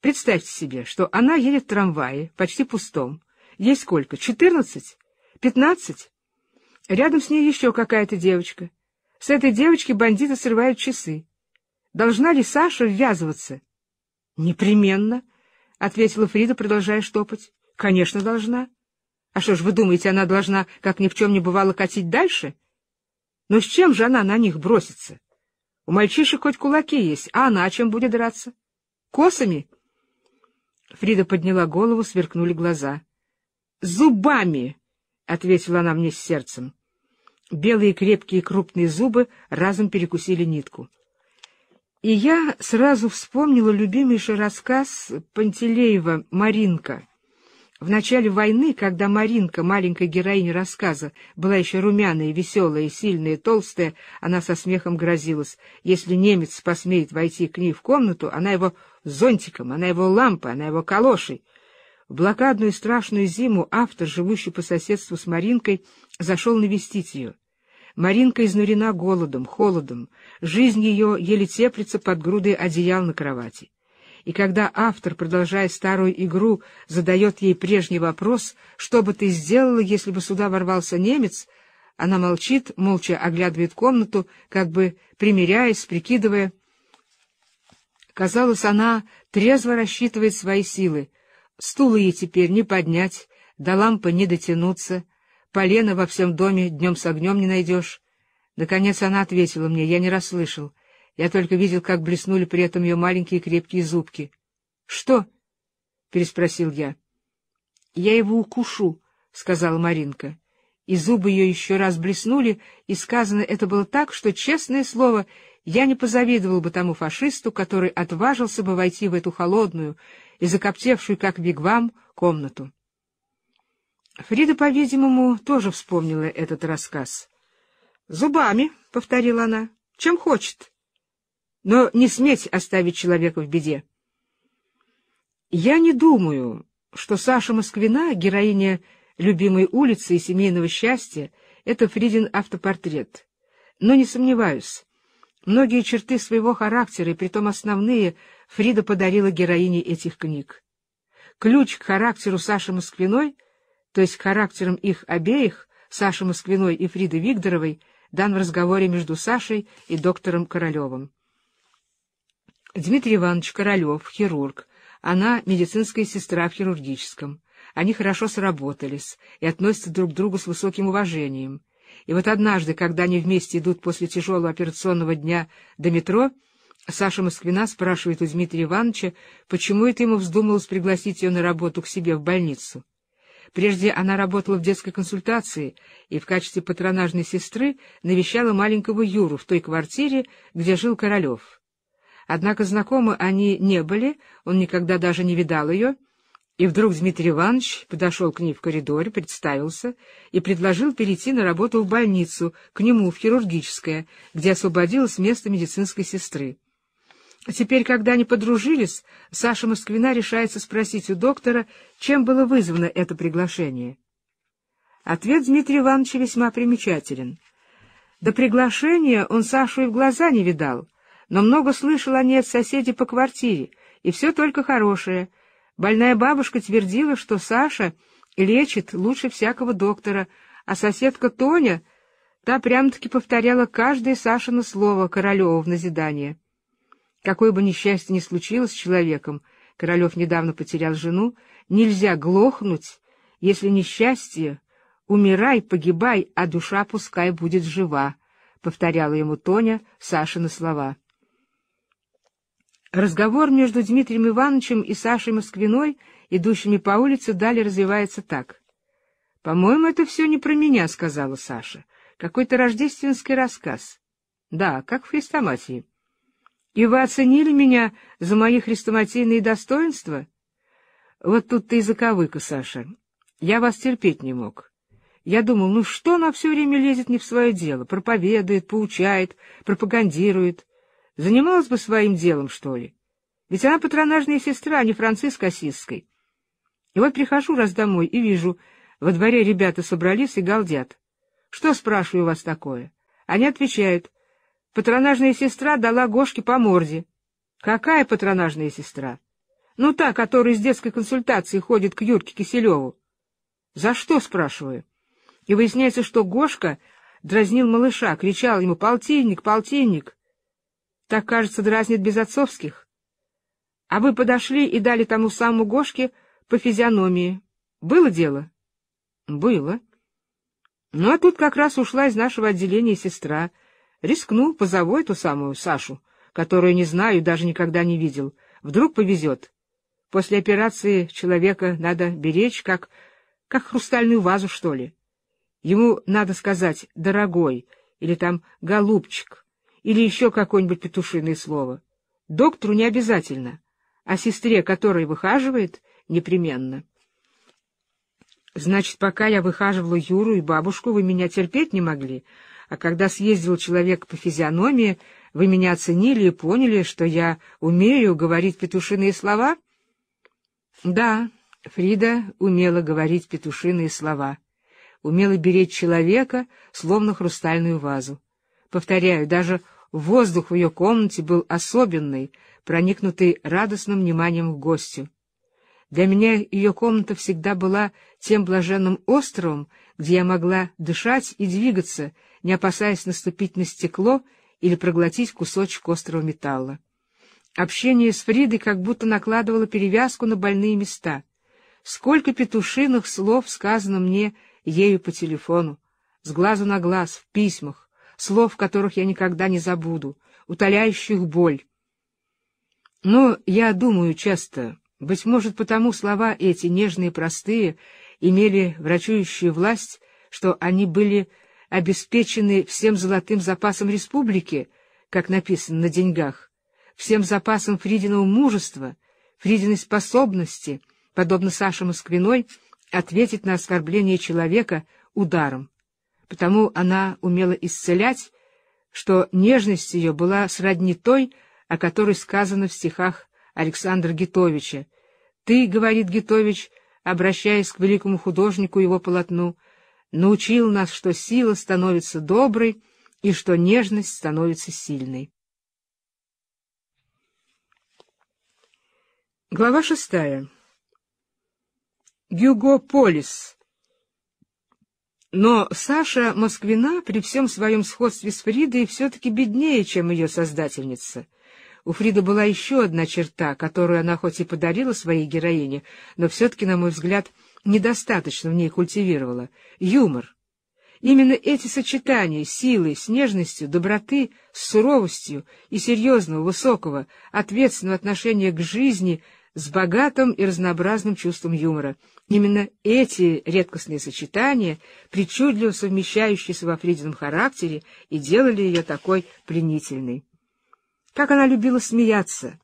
Представьте себе, что она едет в трамвае, почти пустом. Ей сколько? 14? 15? Рядом с ней еще какая-то девочка. С этой девочки бандиты срывают часы. Должна ли Саша ввязываться?» «Непременно», — ответила Фрида, продолжая штопать. «Конечно, должна. А что ж вы думаете, она должна, как ни в чем не бывало, катить дальше? Но с чем же она на них бросится? У мальчишек хоть кулаки есть, а она чем будет драться? Косами?» Фрида подняла голову, сверкнули глаза. «Зубами!» — ответила она мне с сердцем. Белые крепкие крупные зубы разом перекусили нитку. И я сразу вспомнила любимейший рассказ Пантелеева «Маринка». В начале войны, когда Маринка, маленькая героиня рассказа, была еще румяная, веселая, сильная, толстая, она со смехом грозилась. Если немец посмеет войти к ней в комнату, она его зонтиком, она его лампой, она его калошей. В блокадную страшную зиму автор, живущий по соседству с Маринкой, зашел навестить ее. Маринка изнурена голодом, холодом, жизнь ее еле теплится под грудой одеял на кровати. И когда автор, продолжая старую игру, задает ей прежний вопрос, что бы ты сделала, если бы сюда ворвался немец, она молчит, молча оглядывает комнату, как бы примиряясь, прикидывая. Казалось, она трезво рассчитывает свои силы. Стула ей теперь не поднять, до лампы не дотянуться, полена во всем доме днем с огнем не найдешь. Наконец она ответила мне, я не расслышал, я только видел, как блеснули при этом ее маленькие крепкие зубки. — Что? — переспросил я. — Я его укушу, — сказала Маринка. И зубы ее еще раз блеснули, и сказано это было так, что, честное слово, я не позавидовал бы тому фашисту, который отважился бы войти в эту холодную и закоптевшую, как вигвам, комнату. Фрида, по-видимому, тоже вспомнила этот рассказ. «Зубами», — повторила она, — «чем хочет. Но не сметь оставить человека в беде». Я не думаю, что Саша Москвина, героиня любимой улицы и семейного счастья, это Фридин автопортрет. Но не сомневаюсь, многие черты своего характера, и притом основные, Фрида подарила героине этих книг. Ключ к характеру Саши Москвиной, то есть к характерам их обеих, Саши Москвиной и Фриды Вигдоровой, дан в разговоре между Сашей и доктором Королевым. Дмитрий Иванович Королев, хирург, она медицинская сестра в хирургическом. Они хорошо сработались и относятся друг к другу с высоким уважением. И вот однажды, когда они вместе идут после тяжелого операционного дня до метро, Саша Москвина спрашивает у Дмитрия Ивановича, почему это ему вздумалось пригласить ее на работу к себе в больницу. Прежде она работала в детской консультации и в качестве патронажной сестры навещала маленького Юру в той квартире, где жил Королев. Однако знакомы они не были, он никогда даже не видал ее, и вдруг Дмитрий Иванович подошел к ней в коридоре, представился и предложил перейти на работу в больницу, к нему, в хирургическое, где освободилось место медицинской сестры. Теперь, когда они подружились, Саша Москвина решается спросить у доктора, чем было вызвано это приглашение. Ответ Дмитрия Ивановича весьма примечателен. До приглашения он Сашу и в глаза не видал, но много слышал о ней от соседей по квартире, и все только хорошее. Больная бабушка твердила, что Саша лечит лучше всякого доктора, а соседка Тоня, та прямо-таки повторяла каждое Сашино слово Королеву в назидание. Какое бы несчастье ни случилось с человеком, Королев недавно потерял жену, нельзя глохнуть, если несчастье, умирай, погибай, а душа пускай будет жива, повторяла ему Тоня Сашины слова. Разговор между Дмитрием Ивановичем и Сашей Москвиной, идущими по улице, далее развивается так. «По-моему, это все не про меня», — сказала Саша. «Какой-то рождественский рассказ». «Да, как в хрестоматии». «И вы оценили меня за мои хрестоматийные достоинства?» «Вот тут-то и заковыка, Саша. Я вас терпеть не мог. Я думал, ну что она все время лезет не в свое дело, проповедует, поучает, пропагандирует». Занималась бы своим делом, что ли? Ведь она патронажная сестра, а не Франциска Осисской. И вот прихожу раз домой и вижу, во дворе ребята собрались и галдят. Что, спрашиваю, у вас такое? Они отвечают, патронажная сестра дала Гошке по морде. Какая патронажная сестра? Ну, та, которая из детской консультации ходит к Юрке Киселеву. За что, спрашиваю? И выясняется, что Гошка дразнил малыша, кричал ему «Полтинник, полтинник!» Так, кажется, дразнит без отцовских. А вы подошли и дали тому самому Гошке по физиономии. Было дело? Было. Ну, а тут как раз ушла из нашего отделения сестра. Рискну, позову эту самую Сашу, которую не знаю и даже никогда не видел. Вдруг повезет. После операции человека надо беречь, как хрустальную вазу, что ли. Ему надо сказать «дорогой» или там «голубчик». Или еще какое-нибудь петушиное слово. Доктору не обязательно, а сестре, которая выхаживает, непременно. Значит, пока я выхаживала Юру и бабушку, вы меня терпеть не могли, а когда съездил человек по физиономии, вы меня оценили и поняли, что я умею говорить петушиные слова? Да, Фрида умела говорить петушиные слова, умела беречь человека, словно хрустальную вазу. Повторяю, даже воздух в ее комнате был особенный, проникнутый радостным вниманием к гостю. Для меня ее комната всегда была тем блаженным островом, где я могла дышать и двигаться, не опасаясь наступить на стекло или проглотить кусочек острого металла. Общение с Фридой как будто накладывало перевязку на больные места. Сколько петушиных слов сказано мне ею по телефону, с глазу на глаз, в письмах. Слов, которых я никогда не забуду, утоляющих боль. Но я думаю часто, быть может, потому слова эти, нежные и простые, имели врачующую власть, что они были обеспечены всем золотым запасом республики, как написано на деньгах, всем запасом Фридиного мужества, Фридиной способности, подобно Саше Москвиной, ответить на оскорбление человека ударом. Потому она умела исцелять, что нежность ее была сродни той, о которой сказано в стихах Александра Гитовича. «Ты, — говорит Гитович, обращаясь к великому художнику его полотну, — научил нас, что сила становится доброй и что нежность становится сильной». Глава 6. Гюго Полис. Но Саша Москвина при всем своем сходстве с Фридой все-таки беднее, чем ее создательница. У Фриды была еще одна черта, которую она хоть и подарила своей героине, но все-таки, на мой взгляд, недостаточно в ней культивировала — юмор. Именно эти сочетания силы с нежностью, доброты с суровостью и серьезного, высокого, ответственного отношения к жизни — с богатым и разнообразным чувством юмора. Именно эти редкостные сочетания, причудливо совмещающиеся во Фридином характере, и делали ее такой пленительной. Как она любила смеяться,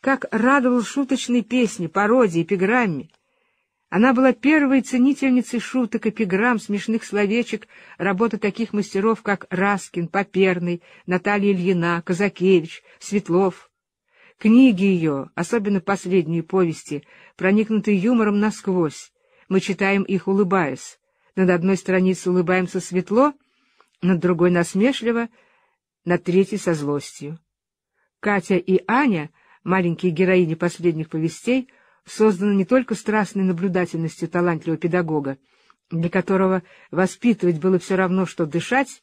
как радовала шуточной песни, пародии, эпиграмме. Она была первой ценительницей шуток, эпиграмм, смешных словечек, работы таких мастеров, как Раскин, Поперный, Наталья Ильина, Казакевич, Светлов. Книги ее, особенно последние повести, проникнуты юмором насквозь. Мы читаем их, улыбаясь. Над одной страницей улыбаемся светло, над другой насмешливо, над третьей со злостью. Катя и Аня, маленькие героини последних повестей, созданы не только страстной наблюдательностью талантливого педагога, для которого воспитывать было все равно, что дышать,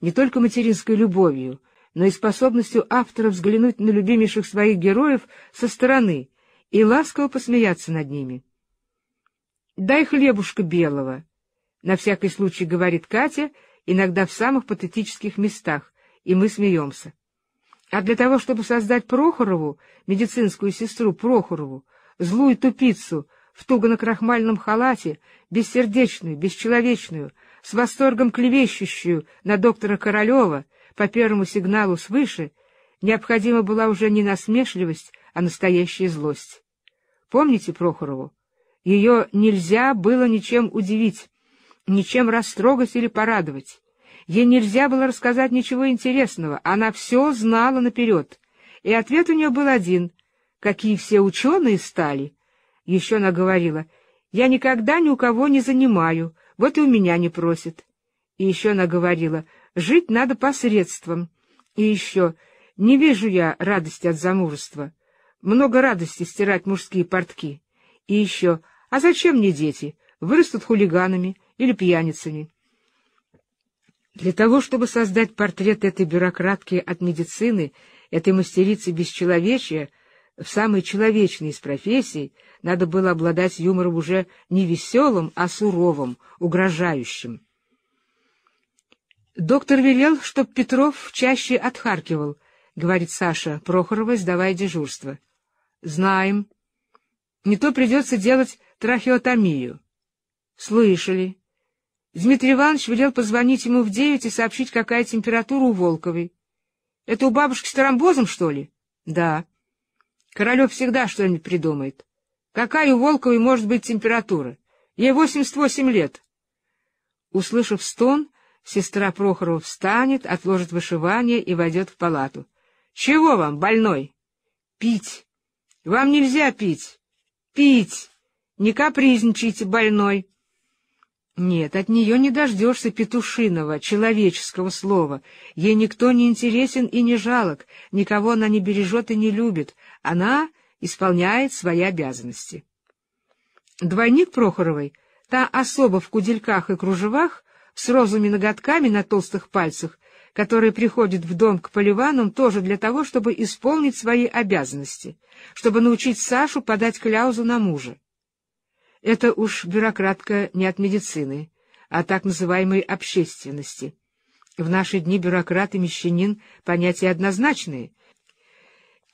не только материнской любовью, но и способностью автора взглянуть на любимейших своих героев со стороны и ласково посмеяться над ними. «Дай хлебушка белого», — на всякий случай говорит Катя, иногда в самых патетических местах, и мы смеемся. А для того, чтобы создать Прохорову, медицинскую сестру Прохорову, злую тупицу в туго-накрахмальном халате, бессердечную, бесчеловечную, с восторгом клевещущую на доктора Королева, по первому сигналу свыше, необходима была уже не насмешливость, а настоящая злость. Помните Прохорову? Ее нельзя было ничем удивить, ничем растрогать или порадовать. Ей нельзя было рассказать ничего интересного, она все знала наперед. И ответ у нее был один — какие все ученые стали. Еще она говорила, «Я никогда ни у кого не занимаю, вот и у меня не просит». И еще она говорила, «Жить надо посредством». И еще, «Не вижу я радости от замужества. Много радости стирать мужские портки». И еще, «А зачем мне дети? Вырастут хулиганами или пьяницами». Для того, чтобы создать портрет этой бюрократки от медицины, этой мастерицы бесчеловечия, в самой человечной из профессий, надо было обладать юмором уже не веселым, а суровым, угрожающим. «Доктор велел, чтоб Петров чаще отхаркивал», — говорит Саша Прохорова, сдавая дежурство. «Знаем. Не то придется делать трахеотомию». «Слышали. Дмитрий Иванович велел позвонить ему в 9 и сообщить, какая температура у Волковой». «Это у бабушки с тромбозом, что ли?» «Да». «Королев всегда что-нибудь придумает. Какая у Волковой может быть температура? Ей 88 лет». Услышав стон, сестра Прохорова встанет, отложит вышивание и войдет в палату. — Чего вам, больной? — Пить. — Вам нельзя пить. — Пить. Не капризничайте, больной. Нет, от нее не дождешься петушиного, человеческого слова. Ей никто не интересен и не жалок, никого она не бережет и не любит. Она исполняет свои обязанности. Двойник Прохоровой, та особа в кудельках и кружевах, с розовыми ноготками на толстых пальцах, который приходит в дом к Поливанам тоже для того, чтобы исполнить свои обязанности, чтобы научить Сашу подать кляузу на мужа. Это уж бюрократка не от медицины, а так называемой общественности. В наши дни бюрократ и мещанин — понятия однозначные.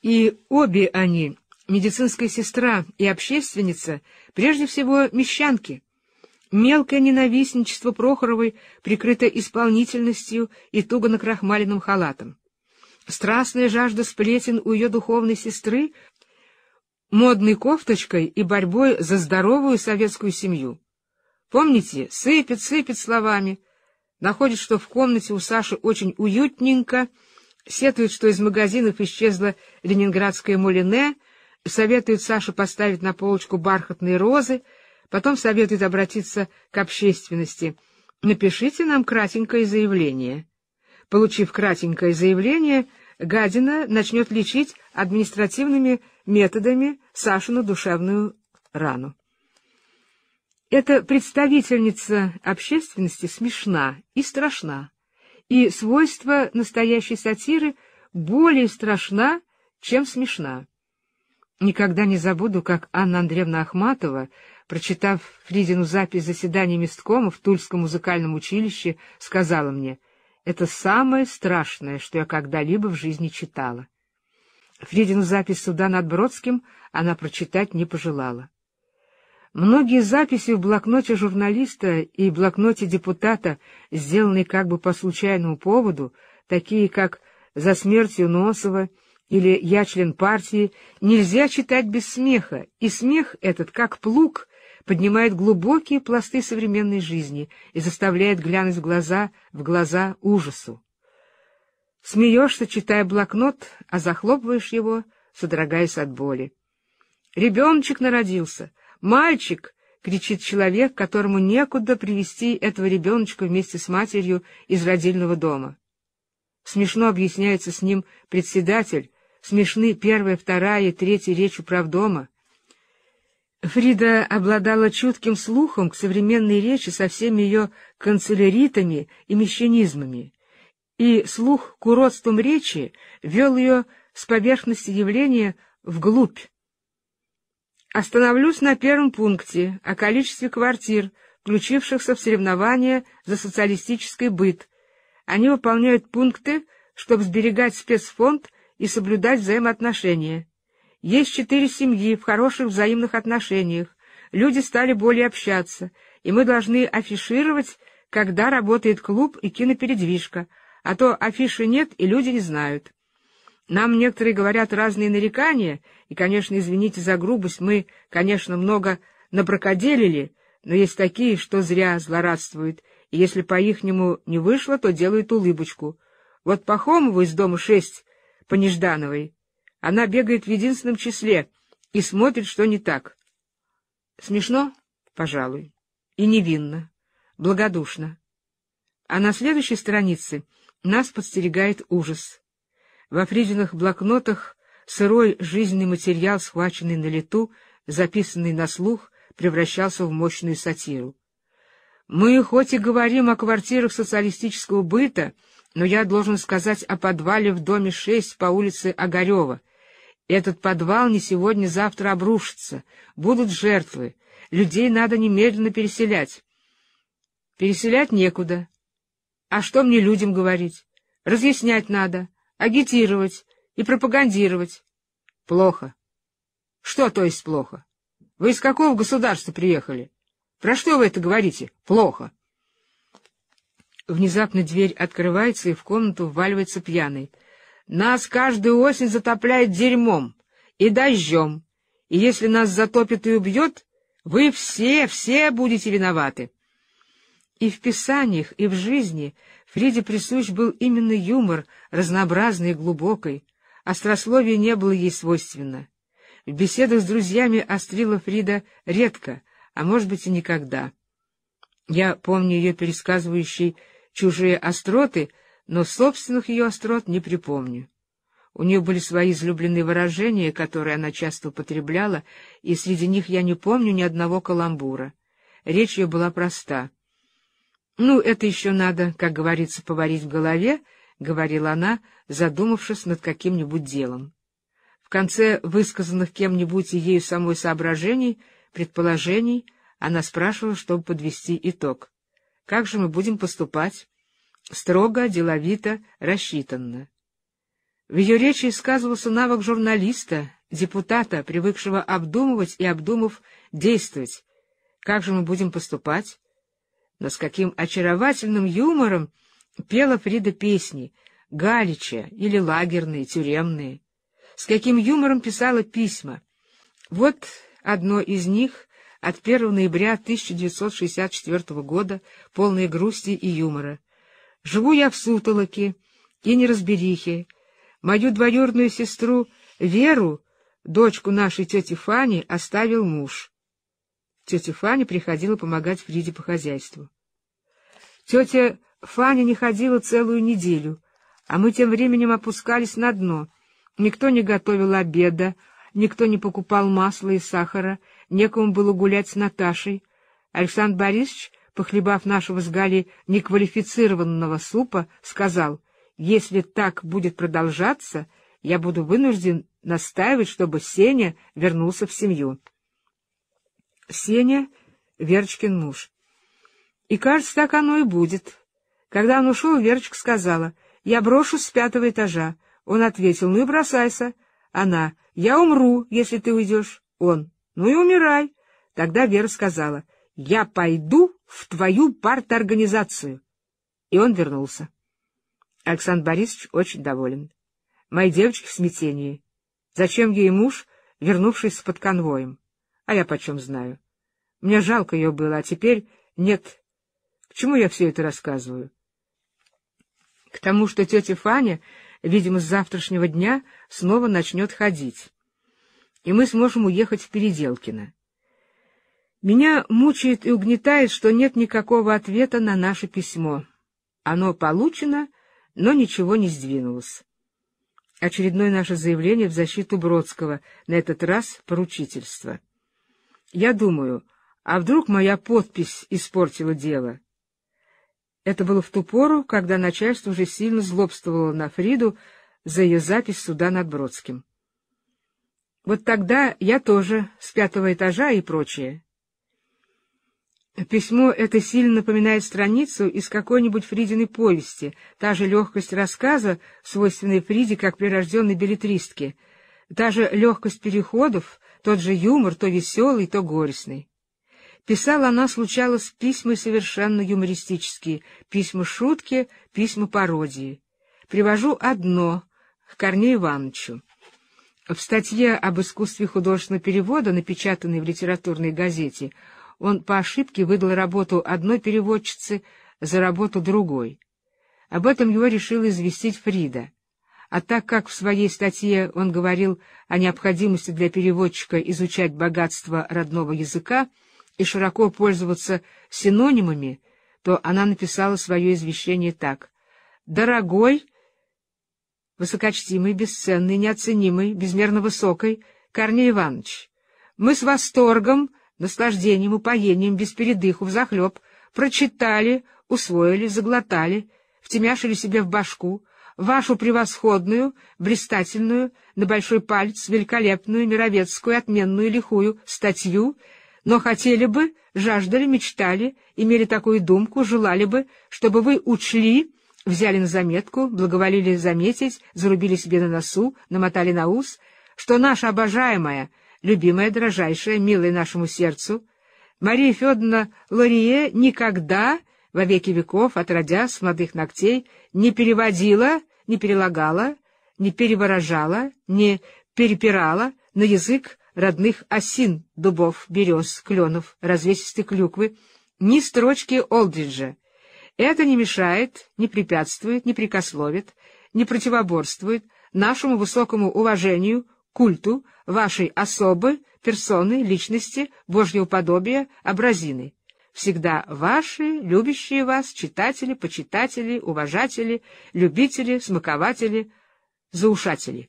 И обе они, медицинская сестра и общественница, прежде всего мещанки. Мелкое ненавистничество Прохоровой прикрыто исполнительностью и туго накрахмаленным халатом. Страстная жажда сплетен у ее духовной сестры, модной кофточкой и борьбой за здоровую советскую семью. Помните, сыпет словами, находит, что в комнате у Саши очень уютненько, сетует, что из магазинов исчезла ленинградская Мулине, советует Саше поставить на полочку бархатные розы, потом советует обратиться к общественности. «Напишите нам кратенькое заявление». Получив кратенькое заявление, гадина начнет лечить административными методами Сашину душевную рану. Эта представительница общественности смешна и страшна, и свойство настоящей сатиры более страшна, чем смешна. Никогда не забуду, как Анна Андреевна Ахматова, прочитав Фридину запись заседания месткома в Тульском музыкальном училище, сказала мне: «Это самое страшное, что я когда-либо в жизни читала». Фридину запись суда над Бродским она прочитать не пожелала. Многие записи в блокноте журналиста и блокноте депутата, сделанные как бы по случайному поводу, такие как «За смертью Носова» или «Я член партии», нельзя читать без смеха, и смех этот, как плуг, поднимает глубокие пласты современной жизни и заставляет глянуть в глаза ужасу. Смеешься, читая блокнот, а захлопываешь его, содрогаясь от боли. «Ребеночек народился! Мальчик!» — кричит человек, которому некуда привести этого ребеночка вместе с матерью из родильного дома. Смешно объясняется с ним председатель, смешны 1-я, 2-я и 3-я речь управдома. Фрида обладала чутким слухом к современной речи со всеми ее канцеляритами и мещанизмами, и слух к уродствам речи вел ее с поверхности явления вглубь. Остановлюсь на первом пункте о количестве квартир, включившихся в соревнования за социалистический быт. Они выполняют пункты, чтобы сберегать спецфонд и соблюдать взаимоотношения. Есть 4 семьи в хороших взаимных отношениях, люди стали более общаться, и мы должны афишировать, когда работает клуб и кинопередвижка, а то афиши нет и люди не знают. Нам некоторые говорят разные нарекания, и, конечно, извините за грубость, мы, конечно, много набракоделили, но есть такие, что зря злорадствуют, и если по-ихнему не вышло, то делают улыбочку. Вот Пахомова из дома 6 по Неждановой, она бегает в единственном числе и смотрит, что не так. Смешно, пожалуй, и невинно, благодушно. А на следующей странице нас подстерегает ужас. Во Фридиных блокнотах сырой жизненный материал, схваченный на лету, записанный на слух, превращался в мощную сатиру. Мы хоть и говорим о квартирах социалистического быта, но я должен сказать о подвале в доме 6 по улице Огарева. Этот подвал не сегодня-завтра обрушится, будут жертвы, людей надо немедленно переселять. Переселять некуда. А что мне людям говорить? Разъяснять надо. Агитировать и пропагандировать. Плохо. Что, то есть, плохо? Вы из какого государства приехали? Про что вы это говорите? Плохо. Внезапно дверь открывается, и в комнату вваливается пьяный. Нас каждую осень затопляет дерьмом и дождем, и если нас затопит и убьет, вы все будете виноваты. И в писаниях, и в жизни Фриде присущ был именно юмор, разнообразный и глубокий. Острословие не было ей свойственно. В беседах с друзьями острила Фрида редко, а может быть и никогда. Я помню ее пересказывающей чужие остроты, но собственных ее острот не припомню. У нее были свои излюбленные выражения, которые она часто употребляла, и среди них я не помню ни одного каламбура. Речь ее была проста. «Ну, это еще надо, как говорится, поварить в голове», — говорила она, задумавшись над каким-нибудь делом. В конце высказанных кем-нибудь и ею самой соображений, предположений, она спрашивала, чтобы подвести итог. «Как же мы будем поступать?» Строго, деловито, рассчитанно. В ее речи сказывался навык журналиста, депутата, привыкшего обдумывать и, обдумав, действовать. «Как же мы будем поступать?» Но с каким очаровательным юмором пела Фрида песни, галичи или лагерные, тюремные, с каким юмором писала письма. Вот одно из них от 1 ноября 1964 года, полное грусти и юмора. «Живу я в сутолоке и неразберихе. Мою двоюродную сестру Веру, дочку нашей тети Фани, оставил муж». Тетя Фаня приходила помогать Фриде по хозяйству. Тетя Фаня не ходила целую неделю, а мы тем временем опускались на дно. Никто не готовил обеда, никто не покупал масла и сахара, некому было гулять с Наташей. Александр Борисович, похлебав нашего с Галей неквалифицированного супа, сказал: «Если так будет продолжаться, я буду вынужден настаивать, чтобы Сеня вернулся в семью». Сеня — Верочкин муж. И, кажется, так оно и будет. Когда он ушел, Верочка сказала: «Я брошусь с 5-го этажа». Он ответил: «Ну и бросайся». Она: «Я умру, если ты уйдешь». Он: «Ну и умирай». Тогда Вера сказала: «Я пойду в твою парторганизацию». И он вернулся. Александр Борисович очень доволен. Мои девочки в смятении. Зачем ей муж, вернувшийся под конвоем? А я почем знаю? Мне жалко ее было, а теперь нет. К чему я все это рассказываю? К тому, что тетя Фаня, видимо, с завтрашнего дня снова начнет ходить, и мы сможем уехать в Переделкино. Меня мучает и угнетает, что нет никакого ответа на наше письмо. Оно получено, но ничего не сдвинулось. Очередное наше заявление в защиту Бродского, на этот раз поручительство. Я думаю, а вдруг моя подпись испортила дело? Это было в ту пору, когда начальство уже сильно злобствовало на Фриду за ее запись суда над Бродским. Вот тогда я тоже с 5-го этажа и прочее. Письмо это сильно напоминает страницу из какой-нибудь Фридиной повести, та же легкость рассказа, свойственная Фриде как прирожденной беллетристке, та же легкость переходов, тот же юмор, то веселый, то горестный. Писала она, случалось, письма совершенно юмористические, письма-шутки, письма-пародии. Привожу одно к Корнею Ивановичу. В статье об искусстве художественного перевода, напечатанной в литературной газете, он по ошибке выдал работу одной переводчицы за работу другой. Об этом его решила известить Фрида. А так как в своей статье он говорил о необходимости для переводчика изучать богатство родного языка и широко пользоваться синонимами, то она написала свое извещение так: «Дорогой, высокочтимый, бесценный, неоценимый, безмерно высокой Корней Иванович, мы с восторгом, наслаждением, упоением, без передыху, взахлеб, прочитали, усвоили, заглотали, втемяшили себе в башку вашу превосходную, блистательную, на большой палец, великолепную, мировецкую, отменную, лихую статью, но хотели бы, жаждали, мечтали, имели такую думку, желали бы, чтобы вы учли, взяли на заметку, благоволили заметить, зарубили себе на носу, намотали на ус, что наша обожаемая, любимая, дорожайшая, милая нашему сердцу Мария Федоровна Лорье никогда, во веки веков, отродясь с молодых ногтей, не переводила, не перелагала, не переворожала, не перепирала на язык родных осин, дубов, берез, кленов, развесистой клюквы, ни строчки Олдриджа. Это не мешает, не препятствует, не прекословит, не противоборствует нашему высокому уважению, культу вашей особы, персоны, личности, божьего подобия, образины. Всегда ваши, любящие вас, читатели, почитатели, уважатели, любители, смакователи, заушатели».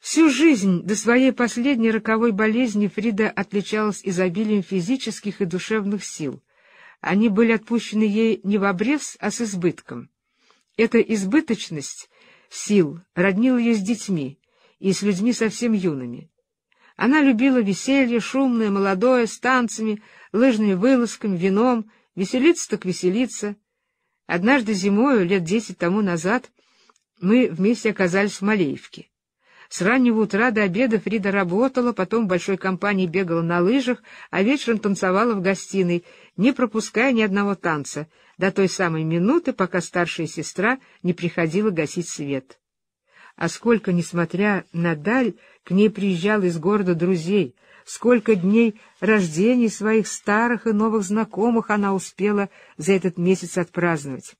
Всю жизнь до своей последней роковой болезни Фрида отличалась изобилием физических и душевных сил. Они были отпущены ей не в обрез, а с избытком. Эта избыточность сил роднила ее с детьми и с людьми совсем юными. Она любила веселье, шумное, молодое, с танцами, лыжными вылазками, вином, веселиться так веселиться. Однажды зимою, лет 10 тому назад, мы вместе оказались в Малеевке. С раннего утра до обеда Фрида работала, потом в большой компании бегала на лыжах, а вечером танцевала в гостиной, не пропуская ни одного танца, до той самой минуты, пока старшая сестра не приходила гасить свет. А сколько, несмотря на даль, к ней приезжал из города друзей, сколько дней рождений своих старых и новых знакомых она успела за этот месяц отпраздновать.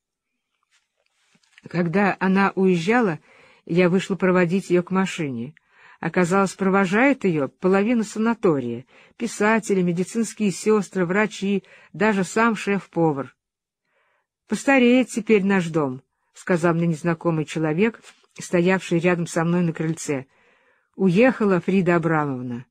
Когда она уезжала, я вышла проводить ее к машине. Оказалось, провожает ее половина санатория, писатели, медицинские сестры, врачи, даже сам шеф-повар. «Постареет теперь наш дом», — сказал мне незнакомый человек, стоявший рядом со мной на крыльце. Уехала Фрида Абрамовна.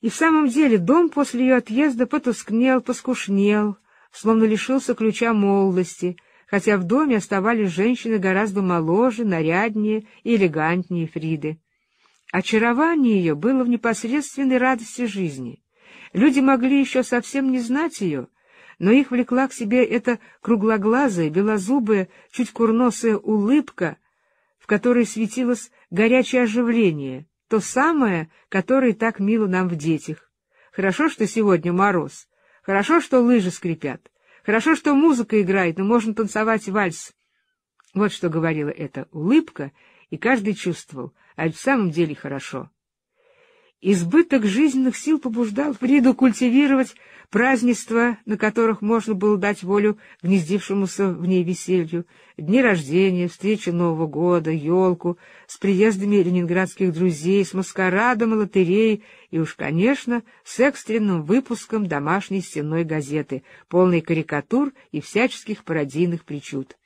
И в самом деле дом после ее отъезда потускнел, поскушнел, словно лишился ключа молодости, хотя в доме оставались женщины гораздо моложе, наряднее и элегантнее Фриды. Очарование ее было в непосредственной радости жизни. Люди могли еще совсем не знать ее, но их влекла к себе эта круглоглазая, белозубая, чуть курносая улыбка, в которой светилось горячее оживление, то самое, которое так мило нам в детях. Хорошо, что сегодня мороз, хорошо, что лыжи скрипят, хорошо, что музыка играет, но можно танцевать вальс. Вот что говорила эта улыбка, и каждый чувствовал, а в самом деле хорошо. Избыток жизненных сил побуждал Фриду культивировать празднества, на которых можно было дать волю гнездившемуся в ней веселью, дни рождения, встречи Нового года, елку, с приездами ленинградских друзей, с маскарадом и лотереей, и уж, конечно, с экстренным выпуском домашней стенной газеты, полной карикатур и всяческих пародийных причуд.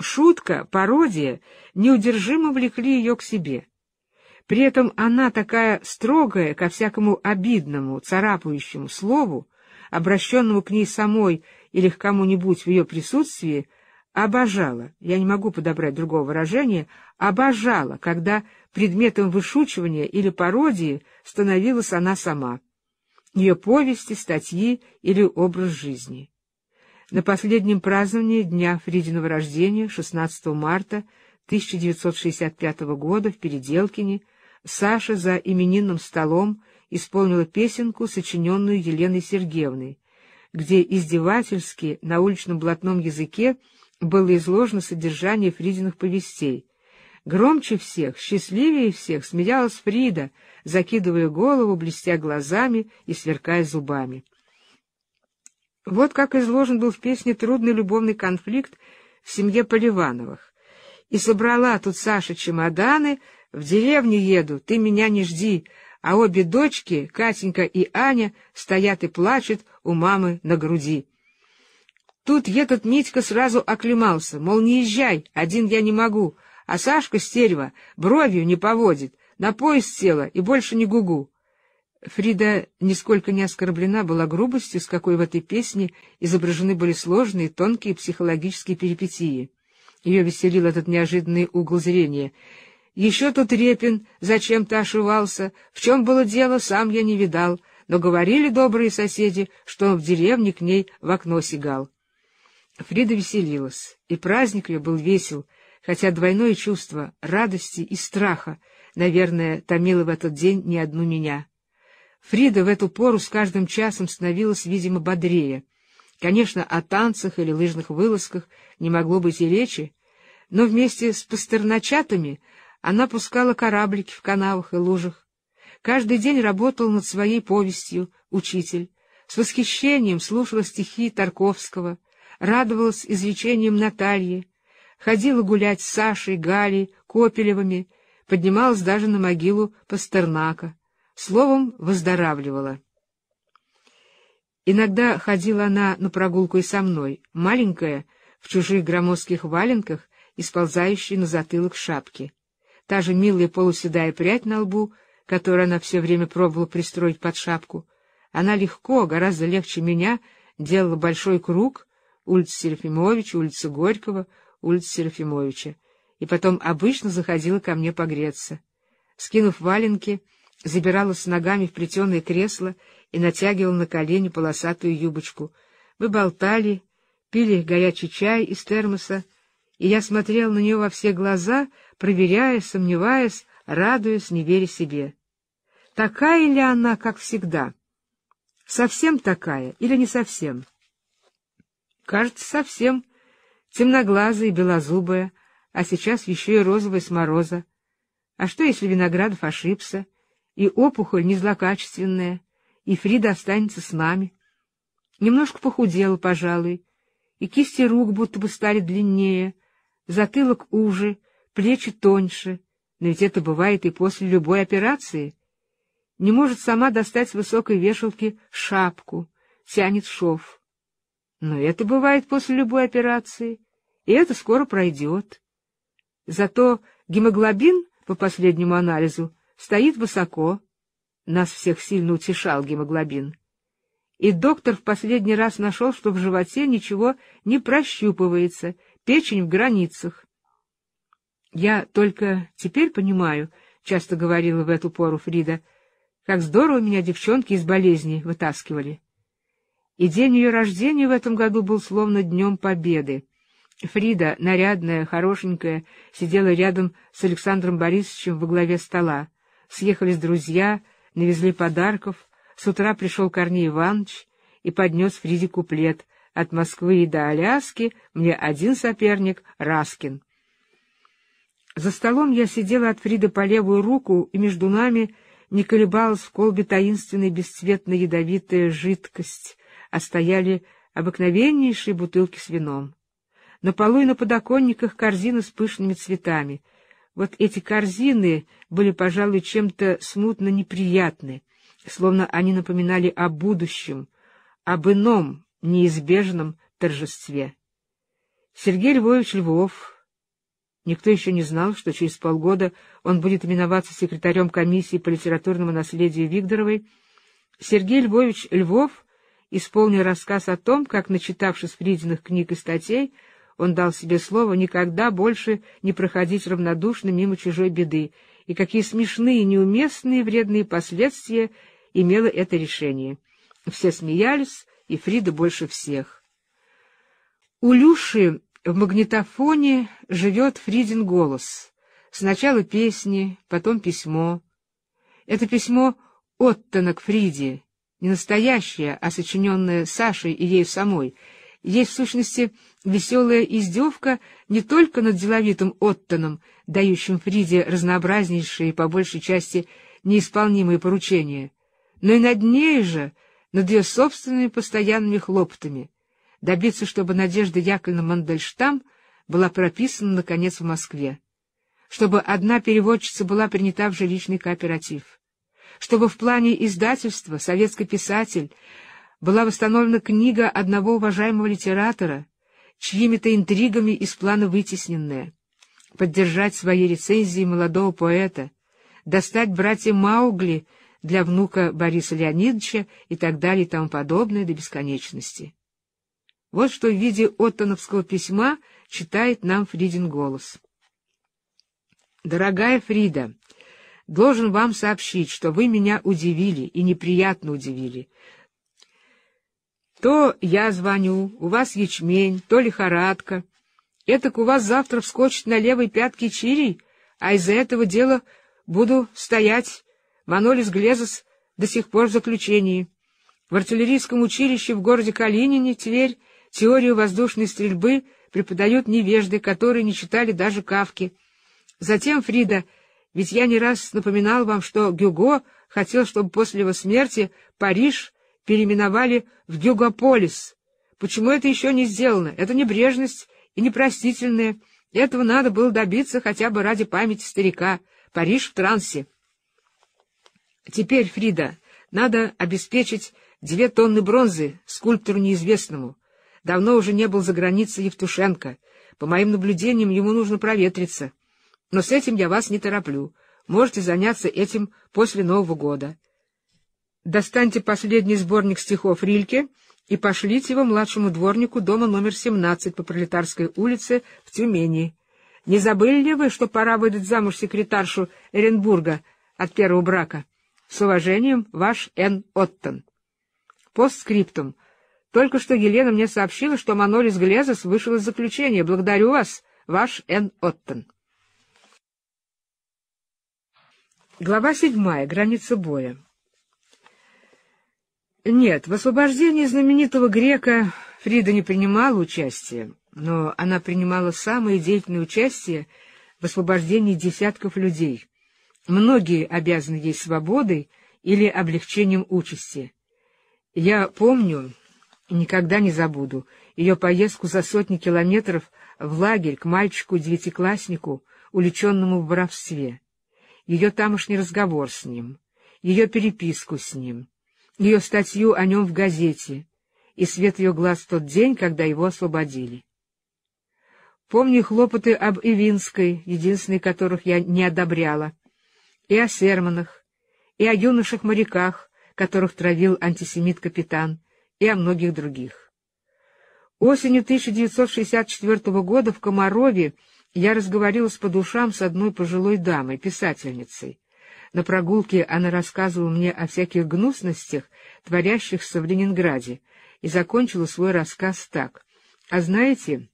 Шутка, пародия неудержимо влекли ее к себе. При этом она, такая строгая ко всякому обидному, царапающему слову, обращенному к ней самой или к кому-нибудь в ее присутствии, обожала, я не могу подобрать другого выражения, обожала, когда предметом вышучивания или пародии становилась она сама, ее повести, статьи или образ жизни. На последнем праздновании дня Фридиного рождения, 16 марта 1965 года, в Переделкине, Саша за именинным столом исполнила песенку, сочиненную Еленой Сергеевной, где издевательски на уличном блатном языке было изложено содержание Фридиных повестей. Громче всех, счастливее всех смеялась Фрида, закидывая голову, блестя глазами и сверкая зубами. Вот как изложен был в песне трудный любовный конфликт в семье Поливановых. «И собрала тут Саша чемоданы, в деревню еду, ты меня не жди, а обе дочки, Катенька и Аня, стоят и плачут у мамы на груди». Тут этот Митька сразу оклемался, мол, не езжай, один я не могу, а Сашка стерва бровью не поводит, на поезд села и больше не гугу. Фрида нисколько не оскорблена была грубостью, с какой в этой песне изображены были сложные, тонкие психологические перипетии. Ее веселил этот неожиданный угол зрения. «Еще тут Репин зачем-то ошивался. В чем было дело, сам я не видал. Но говорили добрые соседи, что он в деревне к ней в окно сигал». Фрида веселилась, и праздник ее был весел, хотя двойное чувство радости и страха, наверное, томило в этот день не одну меня. Фрида в эту пору с каждым часом становилась, видимо, бодрее. Конечно, о танцах или лыжных вылазках не могло быть и речи, но вместе с пастерначатами она пускала кораблики в канавах и лужах. Каждый день работал над своей повестью «Учитель», с восхищением слушала стихи Тарковского, радовалась изречениям Натальи, ходила гулять с Сашей, Галей, Копелевыми, поднималась даже на могилу Пастернака, словом, выздоравливала. Иногда ходила она на прогулку и со мной, маленькая, в чужих громоздких валенках и сползающей на затылок шапки. Та же милая полуседая прядь на лбу, которую она все время пробовала пристроить под шапку, она легко, гораздо легче меня, делала большой круг улицы Серафимовича, улицы Горького, улицы Серафимовича, и потом обычно заходила ко мне погреться. Скинув валенки, забирала с ногами в плетеное кресло и натягивала на колени полосатую юбочку. Мы болтали, пили горячий чай из термоса, и я смотрел на нее во все глаза, проверяя, сомневаясь, радуясь, не веря себе. Такая ли она, как всегда? Совсем такая или не совсем? Кажется, совсем. Темноглазая и белозубая, а сейчас еще и розовая с мороза. А что, если Виноградов ошибся, и опухоль не злокачественная, и Фрида останется с нами? Немножко похудела, пожалуй, и кисти рук будто бы стали длиннее, затылок уже, плечи тоньше, но ведь это бывает и после любой операции. Не может сама достать с высокой вешалки шапку, тянет шов. Но это бывает после любой операции, и это скоро пройдет. Зато гемоглобин, по последнему анализу, стоит высоко. Нас всех сильно утешал гемоглобин. И доктор в последний раз нашел, что в животе ничего не прощупывается, печень в границах. «Я только теперь понимаю», — часто говорила в эту пору Фрида, — «как здорово меня девчонки из болезни вытаскивали». И день ее рождения в этом году был словно днем победы. Фрида, нарядная, хорошенькая, сидела рядом с Александром Борисовичем во главе стола. Съехались друзья, навезли подарков. С утра пришел Корней Иванович и поднес Фриде куплет: «От Москвы и до Аляски мне один соперник — Раскин». За столом я сидела от Фриды по левую руку, и между нами не колебалась в колбе таинственная бесцветно-ядовитая жидкость, а стояли обыкновеннейшие бутылки с вином. На полу и на подоконниках корзины с пышными цветами. Вот эти корзины были, пожалуй, чем-то смутно неприятны, словно они напоминали о будущем, об ином, неизбежном торжестве. Сергей Львович Львов. Никто еще не знал, что через полгода он будет именоваться секретарем комиссии по литературному наследию Вигдоровой. Сергей Львович Львов исполнил рассказ о том, как, начитавшись Фридиных книг и статей, он дал себе слово никогда больше не проходить равнодушно мимо чужой беды, и какие смешные, неуместные, вредные последствия имело это решение. Все смеялись, и Фрида больше всех. У Люши в магнитофоне живет Фридин голос. Сначала песни, потом письмо. Это письмо оттенок Фриде, не настоящее, а сочиненное Сашей и ею самой. Есть, в сущности, веселая издевка не только над деловитым Оттоном, дающим Фриде разнообразнейшие и, по большей части, неисполнимые поручения, но и над ней же, над ее собственными постоянными хлопотами. Добиться, чтобы Надежда Яковлевна Мандельштам была прописана, наконец, в Москве. Чтобы одна переводчица была принята в жилищный кооператив. Чтобы в плане издательства советский писатель... была восстановлена книга одного уважаемого литератора, чьими-то интригами из плана вытесненная, поддержать своей рецензией молодого поэта, достать братья Маугли для внука Бориса Леонидовича и так далее и тому подобное до бесконечности. Вот что в виде оттоновского письма читает нам Фридин голос. «Дорогая Фрида, должен вам сообщить, что вы меня удивили и неприятно удивили. То я звоню, у вас ячмень, то лихорадка. Этак у вас завтра вскочит на левой пятке чирий, а из-за этого дела буду стоять. Манолис Глезос до сих пор в заключении. В артиллерийском училище в городе Калинине, Тверь, теорию воздушной стрельбы преподают невежды, которые не читали даже Кавки. Затем, Фрида, ведь я не раз напоминал вам, что Гюго хотел, чтобы после его смерти Париж переименовали в Гюгополис. Почему это еще не сделано? Это небрежность и непростительная. Этого надо было добиться хотя бы ради памяти старика. Париж в трансе. Теперь, Фрида, надо обеспечить 2 тонны бронзы скульптору неизвестному. Давно уже не был за границей Евтушенко. По моим наблюдениям, ему нужно проветриться. Но с этим я вас не тороплю. Можете заняться этим после Нового года. Достаньте последний сборник стихов Рильке и пошлите его младшему дворнику дома номер 17 по Пролетарской улице в Тюмени. Не забыли ли вы, что пора выдать замуж секретаршу Эренбурга от первого брака? С уважением, ваш Н. Оттон». Постскриптум. Только что Елена мне сообщила, что Манолис Глезос вышел из заключения. Благодарю вас, ваш Н. Оттон. Глава 7. Граница боя. Нет, в освобождении знаменитого грека Фрида не принимала участия, но она принимала самое деятельное участие в освобождении десятков людей. Многие обязаны ей свободой или облегчением участи. Я помню, никогда не забуду, ее поездку за сотни километров в лагерь к мальчику-девятикласснику, уличенному в воровстве, ее тамошний разговор с ним, ее переписку с ним, ее статью о нем в газете и свет ее глаз в тот день, когда его освободили. Помню хлопоты об Ивинской, единственной которых я не одобряла, и о Серманах, и о юношах-моряках, которых травил антисемит-капитан, и о многих других. Осенью 1964 года в Комарове я разговорилась по душам с одной пожилой дамой, писательницей. На прогулке она рассказывала мне о всяких гнусностях, творящихся в Ленинграде, и закончила свой рассказ так. А знаете,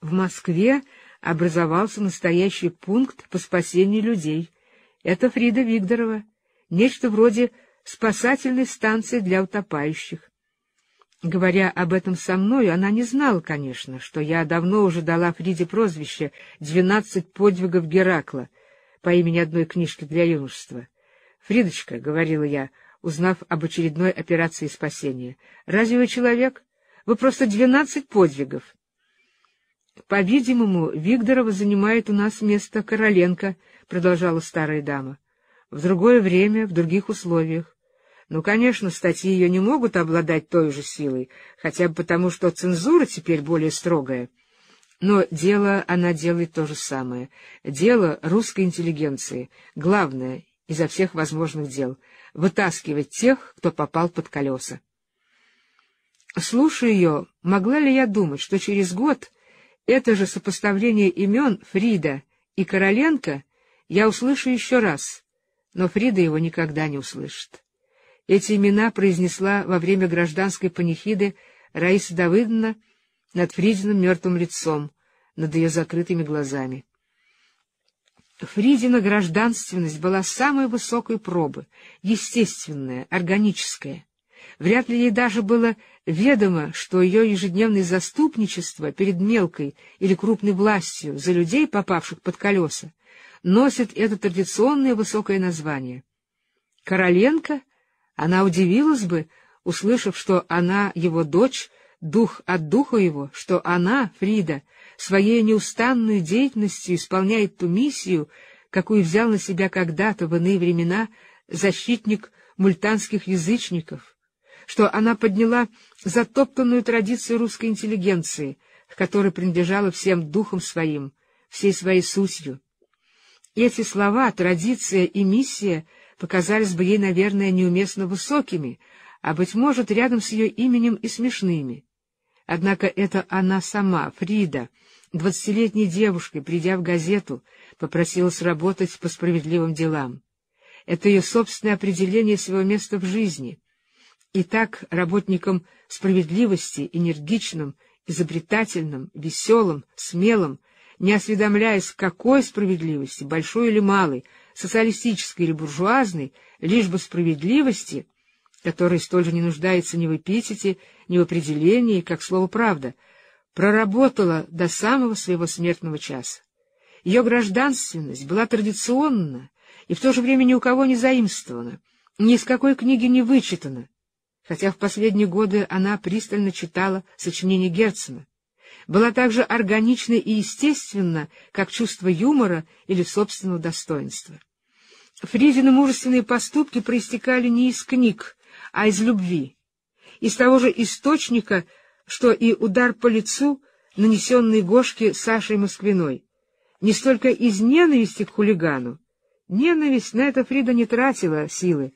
в Москве образовался настоящий пункт по спасению людей. Это Фрида Вигдорова, нечто вроде спасательной станции для утопающих. Говоря об этом со мною, она не знала, конечно, что я давно уже дала Фриде прозвище «12 подвигов Геракла» по имени одной книжки для юношества. «Фридочка», — говорила я, узнав об очередной операции спасения, — «разве вы человек? Вы просто 12 подвигов». «По-видимому, Вигдорова занимает у нас место Короленко», — продолжала старая дама. «В другое время, в других условиях. Ну, конечно, статьи ее не могут обладать той же силой, хотя бы потому, что цензура теперь более строгая. Но дело она делает то же самое. Дело русской интеллигенции, главное изо всех возможных дел, вытаскивать тех, кто попал под колеса». Слушая ее, могла ли я думать, что через год это же сопоставление имен Фрида и Короленко я услышу еще раз, но Фрида его никогда не услышит. Эти имена произнесла во время гражданской панихиды Раиса Давыдовна над Фридиным мертвым лицом, над ее закрытыми глазами. Фридина гражданственность была самой высокой пробы, естественная, органическая. Вряд ли ей даже было ведомо, что ее ежедневное заступничество перед мелкой или крупной властью за людей, попавших под колеса, носит это традиционное высокое название. Короленко? Она удивилась бы, услышав, что она его дочь, дух от духа его, что она, Фрида, своей неустанной деятельностью исполняет ту миссию, какую взял на себя когда-то в иные времена защитник мультанских язычников, что она подняла затоптанную традицию русской интеллигенции, к которой принадлежала всем духом своим, всей своей сутью. Эти слова «традиция» и «миссия» показались бы ей, наверное, неуместно высокими, а, быть может, рядом с ее именем и смешными. Однако это она сама, Фрида, 20-летней девушкой, придя в газету, попросилась работать по справедливым делам. Это ее собственное определение своего места в жизни. И так работникам справедливости, энергичным, изобретательным, веселым, смелым, не осведомляясь, какой справедливости, большой или малой, социалистической или буржуазной, лишь бы справедливости, которая столь же не нуждается ни в эпитете, ни в определении, как слово «правда», проработала до самого своего смертного часа. Ее гражданственность была традиционна и в то же время ни у кого не заимствована, ни из какой книги не вычитана, хотя в последние годы она пристально читала сочинения Герцена. Была также органична и естественна, как чувство юмора или собственного достоинства. Фридины мужественные поступки проистекали не из книг, а из любви, из того же источника, что и удар по лицу, нанесенный Гошке Сашей Москвиной, не столько из ненависти к хулигану, ненависть на это Фрида не тратила силы,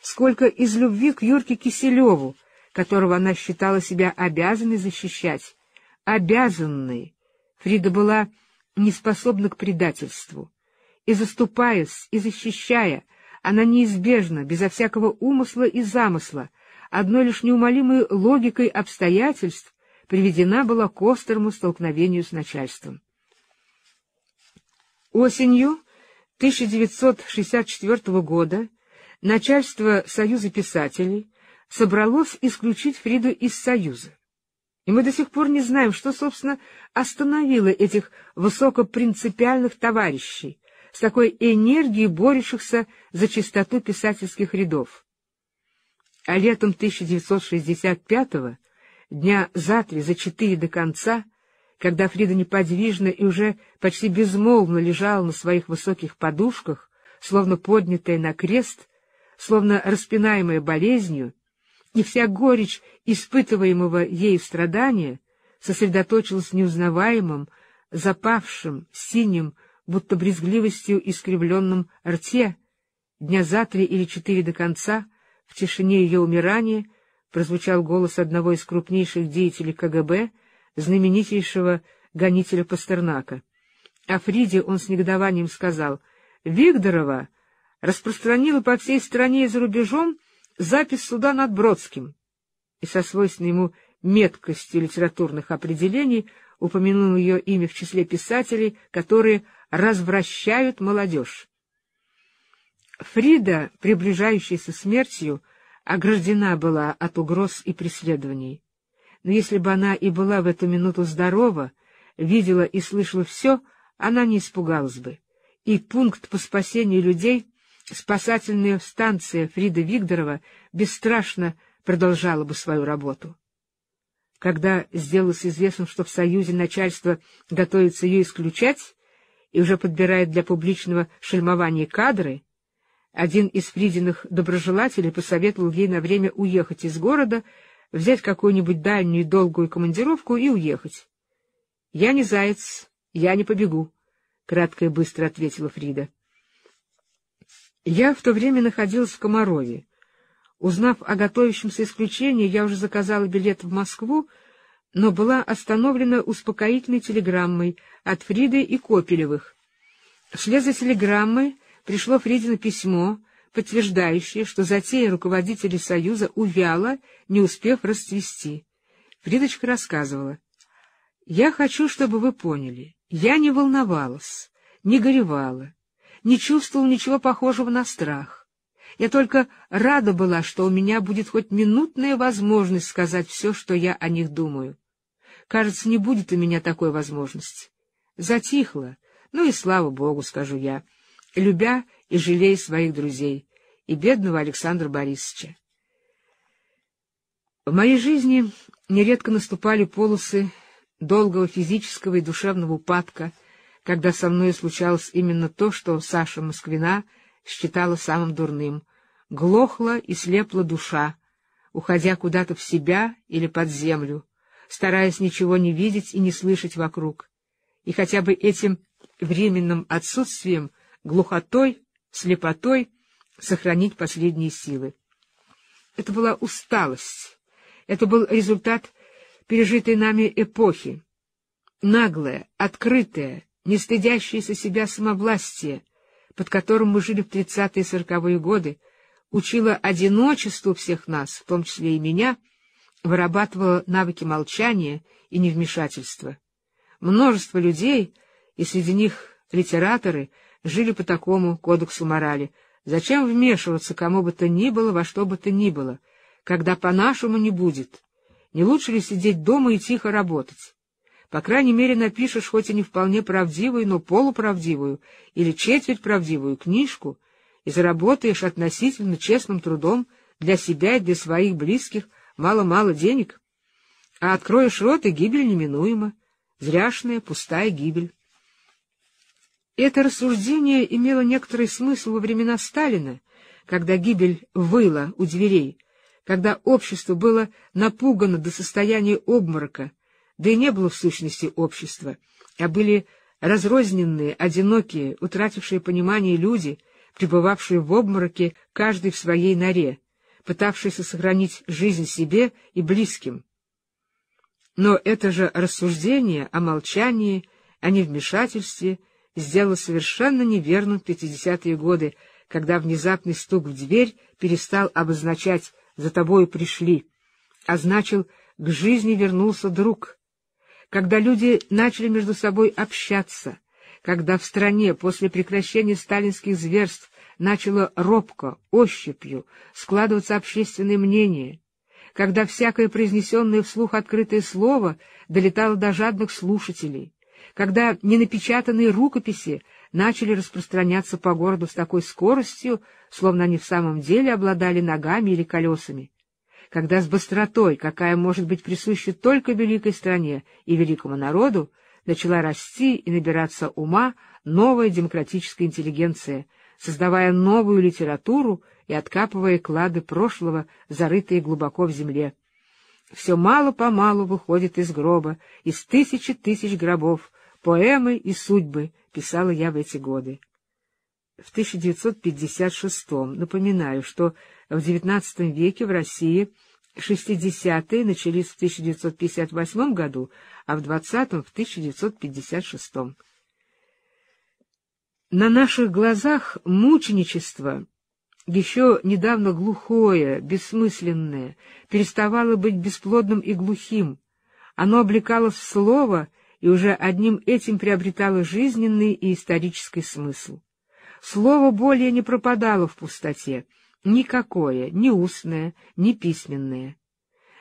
сколько из любви к Юрке Киселеву, которого она считала себя обязанной защищать. Обязанной, Фрида была неспособна к предательству, и, заступаясь, и защищая, она неизбежно, безо всякого умысла и замысла, одной лишь неумолимой логикой обстоятельств приведена была к острому столкновению с начальством. Осенью 1964 года начальство Союза писателей собралось исключить Фриду из Союза. И мы до сих пор не знаем, что, собственно, остановило этих высокопринципиальных товарищей, с такой энергией борющихся за чистоту писательских рядов. А летом 1965-го, дня за три, за четыре до конца, когда Фрида неподвижно и уже почти безмолвно лежала на своих высоких подушках, словно поднятая на крест, словно распинаемая болезнью, и вся горечь испытываемого ею страдания сосредоточилась в неузнаваемом, запавшем, синем, будто брезгливостью искривленном рте, дня за три или четыре до конца, в тишине ее умирания, прозвучал голос одного из крупнейших деятелей КГБ, знаменитейшего гонителя Пастернака. О Фриде он с негодованием сказал: «Вигдорова распространила по всей стране и за рубежом запись суда над Бродским», и со свойственной ему меткостью литературных определений упомянул ее имя в числе писателей, которые развращают молодежь. Фрида, приближающаяся смертью, ограждена была от угроз и преследований. Но если бы она и была в эту минуту здорова, видела и слышала все, она не испугалась бы. И пункт по спасению людей, спасательная станция Фриды Вигдорова, бесстрашно продолжала бы свою работу. Когда сделалось известно, что в Союзе начальство готовится ее исключать и уже подбирает для публичного шельмования кадры, один из Фридиных доброжелателей посоветовал ей на время уехать из города, взять какую-нибудь дальнюю долгую командировку и уехать. — Я не заяц, я не побегу, — кратко и быстро ответила Фрида. Я в то время находилась в Комарове. Узнав о готовящемся исключении, я уже заказала билет в Москву, но была остановлена успокоительной телеграммой от Фриды и Копелевых. Вслед за телеграммой пришло Фридино письмо, подтверждающее, что затея руководителей Союза увяла, не успев расцвести. Фридочка рассказывала: «Я хочу, чтобы вы поняли, я не волновалась, не горевала, не чувствовала ничего похожего на страх. Я только рада была, что у меня будет хоть минутная возможность сказать все, что я о них думаю. Кажется, не будет у меня такой возможности. Затихло, ну и слава богу, скажу я, любя и жалея своих друзей и бедного Александра Борисовича». В моей жизни нередко наступали полосы долгого физического и душевного упадка, когда со мной случалось именно то, что Саша Москвина считала самым дурным. Глохла и слепла душа, уходя куда-то в себя или под землю, стараясь ничего не видеть и не слышать вокруг. И хотя бы этим временным отсутствием, глухотой, слепотой сохранить последние силы. Это была усталость, это был результат пережитой нами эпохи. Наглое, открытое, не стыдящееся себя самовластие, под которым мы жили в 30-е и 40-е годы, учило одиночеству всех нас, в том числе и меня, вырабатывало навыки молчания и невмешательства. Множество людей, и среди них литераторы, жили по такому кодексу морали. Зачем вмешиваться кому бы то ни было, во что бы то ни было, когда по-нашему не будет? Не лучше ли сидеть дома и тихо работать? По крайней мере, напишешь хоть и не вполне правдивую, но полуправдивую или четверть правдивую книжку и заработаешь относительно честным трудом для себя и для своих близких мало-мало денег. А откроешь рот, и гибель неминуема. Зряшная, пустая гибель. Это рассуждение имело некоторый смысл во времена Сталина, когда гибель выла у дверей, когда общество было напугано до состояния обморока, да и не было в сущности общества, а были разрозненные, одинокие, утратившие понимание люди, пребывавшие в обмороке, каждый в своей норе, пытавшиеся сохранить жизнь себе и близким. Но это же рассуждение о молчании, о невмешательстве сделало совершенно неверным 50-е годы, когда внезапный стук в дверь перестал обозначать «за тобою пришли», а значил «к жизни вернулся друг». Когда люди начали между собой общаться, когда в стране после прекращения сталинских зверств начало робко, ощупью складываться общественное мнение, когда всякое произнесенное вслух открытое слово долетало до жадных слушателей, когда ненапечатанные рукописи начали распространяться по городу с такой скоростью, словно они в самом деле обладали ногами или колесами, когда с быстротой, какая может быть присуща только великой стране и великому народу, начала расти и набираться ума новая демократическая интеллигенция, создавая новую литературу и откапывая клады прошлого, зарытые глубоко в земле. Все мало-помалу выходит из гроба, из тысячи тысяч гробов, поэмы и судьбы, писала я в эти годы. В 1956-м, напоминаю, что в XIX веке в России 60-е начались в 1958 году, а в 20-м — в 1956-м. На наших глазах мученичество, еще недавно глухое, бессмысленное, переставало быть бесплодным и глухим. Оно облекалось в слово и уже одним этим приобретало жизненный и исторический смысл. Слово более не пропадало в пустоте, никакое, ни устное, ни письменное.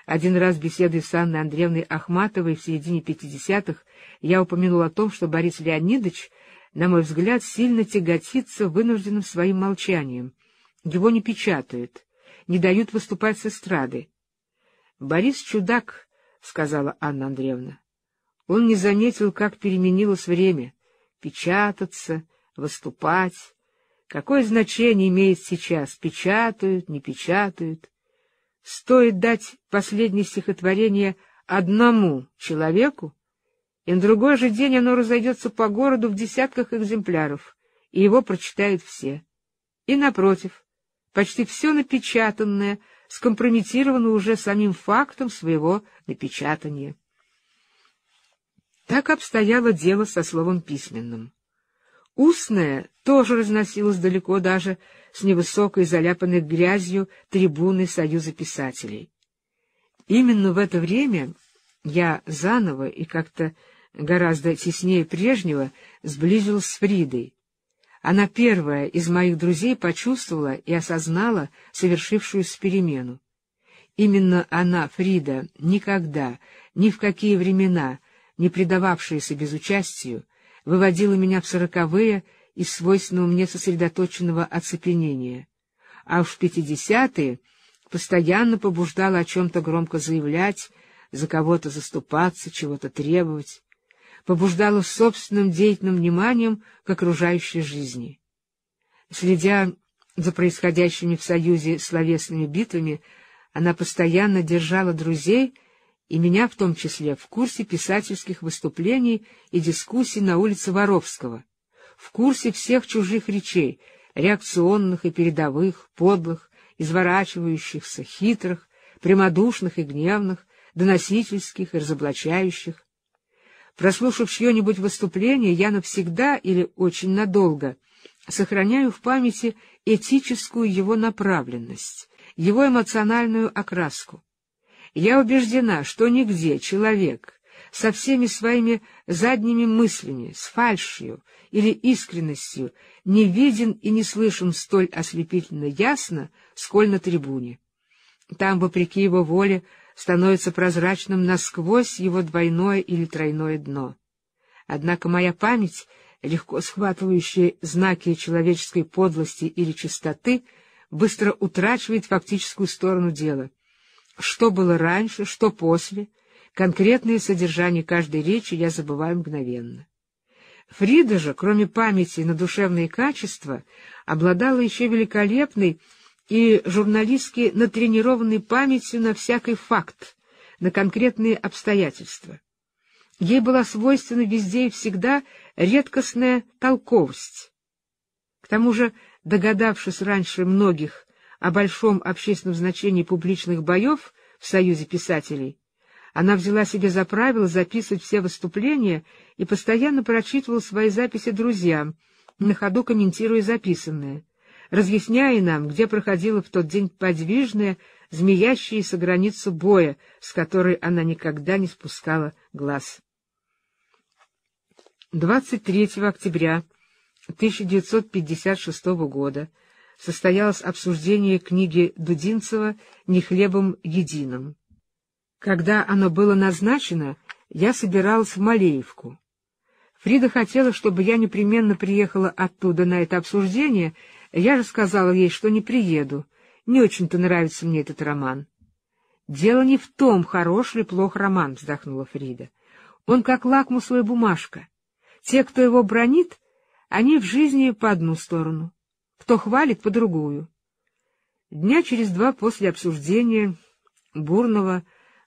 Один раз, беседуя с Анной Андреевной Ахматовой в середине 50-х, я упомянул о том, что Борис Леонидович, на мой взгляд, сильно тяготится вынужденным своим молчанием. Его не печатают, не дают выступать с эстрады. «Борис чудак», — сказала Анна Андреевна. Он не заметил, как переменилось время. Печататься, выступать. Какое значение имеет сейчас, печатают, не печатают? Стоит дать последнее стихотворение одному человеку, и на другой же день оно разойдется по городу в десятках экземпляров, и его прочитают все. И, напротив, почти все напечатанное скомпрометировано уже самим фактом своего напечатания. Так обстояло дело со словом письменным. Устное тоже разносилось далеко даже с невысокой, заляпанной грязью трибуны Союза писателей. Именно в это время я заново и как-то гораздо теснее прежнего сблизилась с Фридой. Она первая из моих друзей почувствовала и осознала совершившуюся перемену. Именно она, Фрида, никогда, ни в какие времена, не предававшаяся безучастию, выводила меня в сороковые из свойственного мне сосредоточенного оцепенения, а уж в 50-е постоянно побуждала о чем-то громко заявлять, за кого-то заступаться, чего-то требовать, побуждала собственным деятельным вниманием к окружающей жизни. Следя за происходящими в Союзе словесными битвами, она постоянно держала друзей и меня в том числе в курсе писательских выступлений и дискуссий на улице Воровского, в курсе всех чужих речей, реакционных и передовых, подлых, изворачивающихся, хитрых, прямодушных и гневных, доносительских и разоблачающих. Прослушав чье-нибудь выступление, я навсегда или очень надолго сохраняю в памяти этическую его направленность, его эмоциональную окраску. Я убеждена, что нигде человек со всеми своими задними мыслями, с фальшью или искренностью не виден и не слышен столь ослепительно ясно, сколь на трибуне. Там, вопреки его воле, становится прозрачным насквозь его двойное или тройное дно. Однако моя память, легко схватывающая знаки человеческой подлости или чистоты, быстро утрачивает фактическую сторону дела. Что было раньше, что после, конкретное содержание каждой речи я забываю мгновенно. Фрида же, кроме памяти на душевные качества, обладала еще великолепной и журналистски натренированной памятью на всякий факт, на конкретные обстоятельства. Ей была свойственна везде и всегда редкостная толковость. К тому же, догадавшись раньше многих о большом общественном значении публичных боев в Союзе писателей, она взяла себе за правило записывать все выступления и постоянно прочитывала свои записи друзьям, на ходу комментируя записанное, разъясняя нам, где проходила в тот день подвижная, змеящаяся границу боя, с которой она никогда не спускала глаз. 23 октября 1956 года состоялось обсуждение книги Дудинцева «Не хлебом единым». Когда оно было назначено, я собиралась в Малеевку. Фрида хотела, чтобы я непременно приехала оттуда на это обсуждение, я же сказала ей, что не приеду, не очень-то нравится мне этот роман. «Дело не в том, хорош ли плох роман», — вздохнула Фрида. «Он как лакмусовая бумажка. Те, кто его бранит, они в жизни по одну сторону, кто хвалит — по другую». Дня через два после обсуждения, бурного,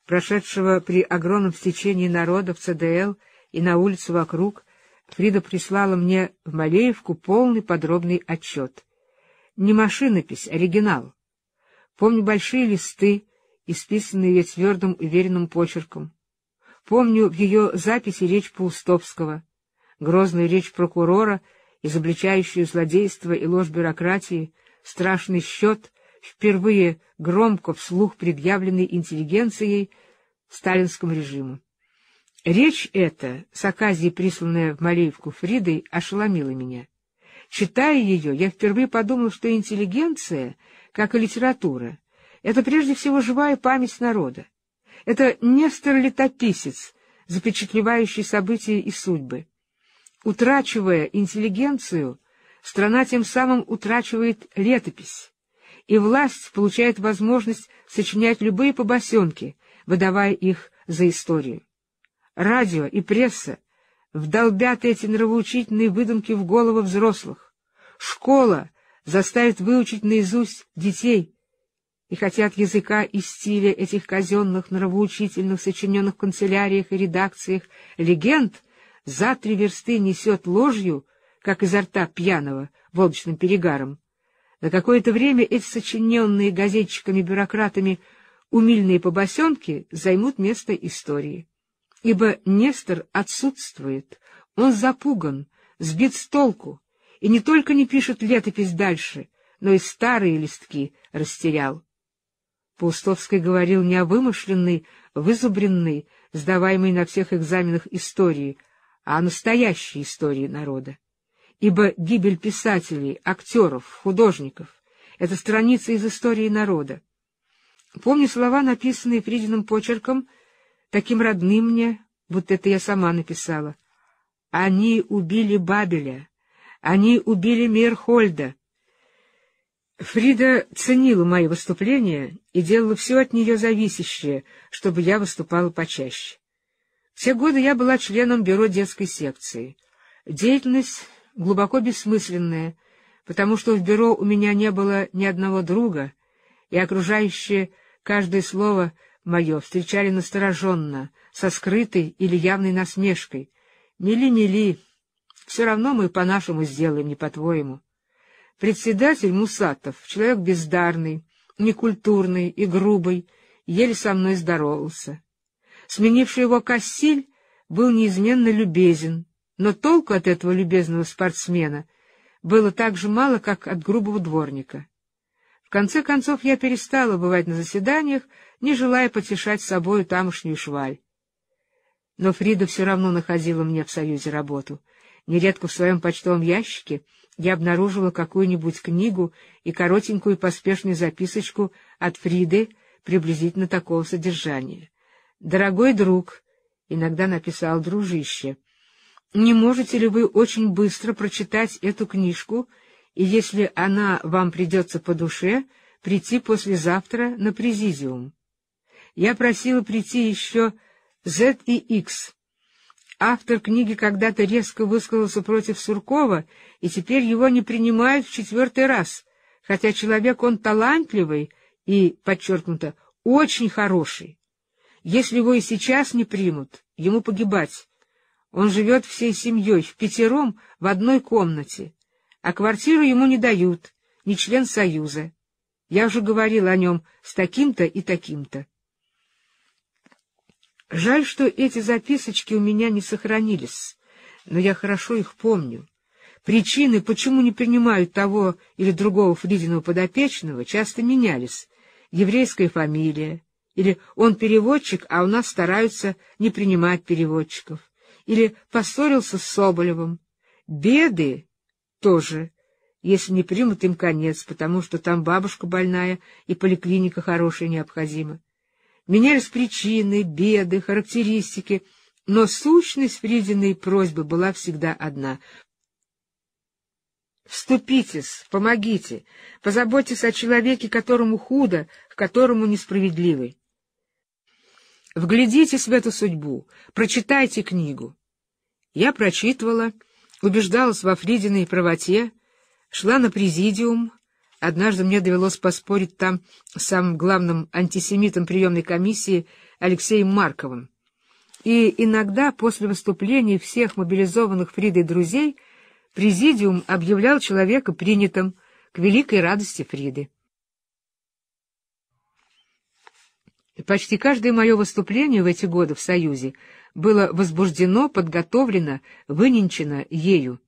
прошедшего при огромном стечении народа в ЦДЛ и на улице вокруг, Фрида прислала мне в Малеевку полный подробный отчет. Не машинопись, оригинал. Помню большие листы, исписанные ее твердым уверенным почерком. Помню в ее записи речь Паустовского, грозную речь прокурора, изобличающую злодейство и ложь бюрократии, страшный счет, впервые громко вслух предъявленный интеллигенцией сталинскому режиму. Речь эта, с оказией присланная в Малеевку Фридой, ошеломила меня. Читая ее, я впервые подумал, что интеллигенция, как и литература, это прежде всего живая память народа. Это Нестор-летописец, запечатлевающий события и судьбы. Утрачивая интеллигенцию, страна тем самым утрачивает летопись, и власть получает возможность сочинять любые побосенки, выдавая их за историю. Радио и пресса вдолбят эти нравоучительные выдумки в головы взрослых. Школа заставит выучить наизусть детей, и хотя от языка и стиля этих казенных, нравоучительных, сочиненных в канцеляриях и редакциях легенд за 3 версты несет ложью, как изо рта пьяного, волчным перегаром. На какое-то время эти сочиненные газетчиками-бюрократами умильные побосенки займут место истории. Ибо Нестор отсутствует, он запуган, сбит с толку, и не только не пишет летопись дальше, но и старые листки растерял. Паустовский говорил не о вымышленной, вызубренной, сдаваемой на всех экзаменах истории, а о настоящей истории народа. Ибо гибель писателей, актеров, художников — это страница из истории народа. Помню слова, написанные Фридиным почерком, таким родным мне, будто это я сама написала. «Они убили Бабеля, они убили Мейерхольда». Фрида ценила мои выступления и делала все от нее зависящее, чтобы я выступала почаще. Все годы я была членом бюро детской секции. Деятельность глубоко бессмысленная, потому что в бюро у меня не было ни одного друга, и окружающие каждое слово мое встречали настороженно, со скрытой или явной насмешкой. «Мели-мели, все равно мы по-нашему сделаем, не по-твоему». Председатель Мусатов, человек бездарный, некультурный и грубый, еле со мной здоровался. Сменивший его Кассиль был неизменно любезен, но толку от этого любезного спортсмена было так же мало, как от грубого дворника. В конце концов, я перестала бывать на заседаниях, не желая потешать собою тамошнюю шваль. Но Фрида все равно находила мне в Союзе работу. Нередко в своем почтовом ящике я обнаружила какую-нибудь книгу и коротенькую поспешную записочку от Фриды приблизительно такого содержания. «Дорогой друг», иногда написал «дружище», «не можете ли вы очень быстро прочитать эту книжку, и если она вам придется по душе, прийти послезавтра на президиум?» Я просила прийти еще Z и X. Автор книги когда-то резко высказался против Суркова, и теперь его не принимают в 4-й раз, хотя человек он талантливый и, подчеркнуто, очень хороший. Если его и сейчас не примут, ему погибать. Он живет всей семьей, впятером, в одной комнате, а квартиру ему не дают, не член Союза. Я уже говорила о нем с таким-то и таким-то. Жаль, что эти записочки у меня не сохранились, но я хорошо их помню. Причины, почему не принимают того или другого Фридиного подопечного, часто менялись. Еврейская фамилия, или он переводчик, а у нас стараются не принимать переводчиков, или поссорился с Соболевым. Беды тоже, если не примут им конец, потому что там бабушка больная и поликлиника хорошая необходима. Менялись причины, беды, характеристики, но сущность Фридиной просьбы была всегда одна — вступитесь, помогите, позаботьтесь о человеке, которому худо, к которому несправедливы. Вглядитесь в эту судьбу, прочитайте книгу. Я прочитывала, убеждалась во Фридиной правоте, шла на президиум. Однажды мне довелось поспорить там с самым главным антисемитом приемной комиссии Алексеем Марковым. И иногда после выступлений всех мобилизованных Фридой друзей президиум объявлял человека принятым, к великой радости Фриды. Почти каждое мое выступление в эти годы в Союзе было возбуждено, подготовлено, выненчено ею.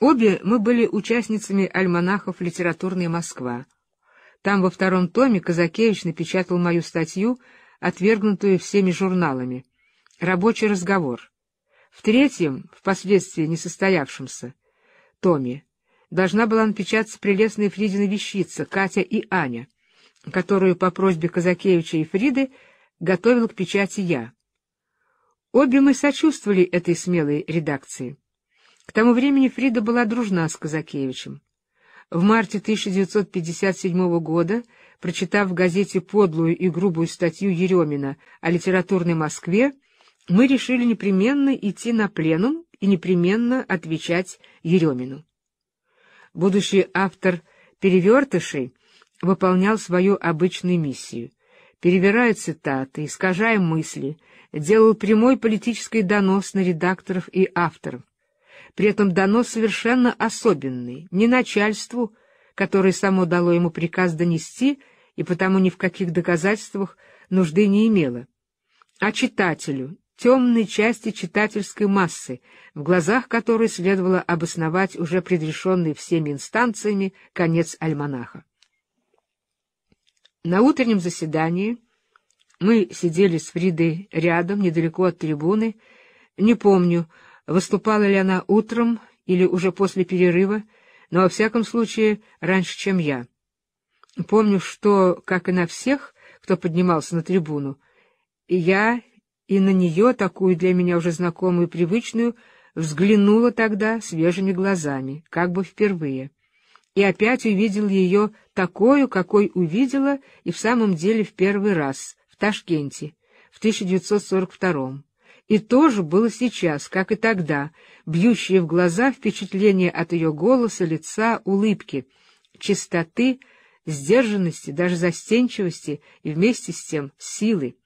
Обе мы были участницами альманахов «Литературная Москва». Там во втором томе Казакевич напечатал мою статью, отвергнутую всеми журналами «Рабочий разговор». В третьем, впоследствии несостоявшемся томе, должна была напечататься прелестная Фридина вещица «Катя и Аня», которую по просьбе Казакевича и Фриды готовил к печати я. Обе мы сочувствовали этой смелой редакции. К тому времени Фрида была дружна с Казакевичем. В марте 1957 года, прочитав в газете подлую и грубую статью Еремина о литературной Москве, мы решили непременно идти на пленум и непременно отвечать Еремину. Будущий автор «Перевертышей» выполнял свою обычную миссию, перевирая цитаты, искажая мысли, делал прямой политический донос на редакторов и авторов. При этом донос совершенно особенный, не начальству, которое само дало ему приказ донести и потому ни в каких доказательствах нужды не имело, а читателю, темной части читательской массы, в глазах которой следовало обосновать уже предрешенный всеми инстанциями конец альманаха. На утреннем заседании мы сидели с Фридой рядом, недалеко от трибуны. Не помню, выступала ли она утром или уже после перерыва, но во всяком случае раньше, чем я. Помню, что, как и на всех, кто поднимался на трибуну, я... и на нее, такую для меня уже знакомую и привычную, взглянула тогда свежими глазами, как бы впервые, и опять увидела ее такую, какой увидела и в самом деле в первый раз, в Ташкенте, в 1942-м. И тоже было сейчас, как и тогда, бьющее в глаза впечатление от ее голоса, лица, улыбки, чистоты, сдержанности, даже застенчивости и вместе с тем силы.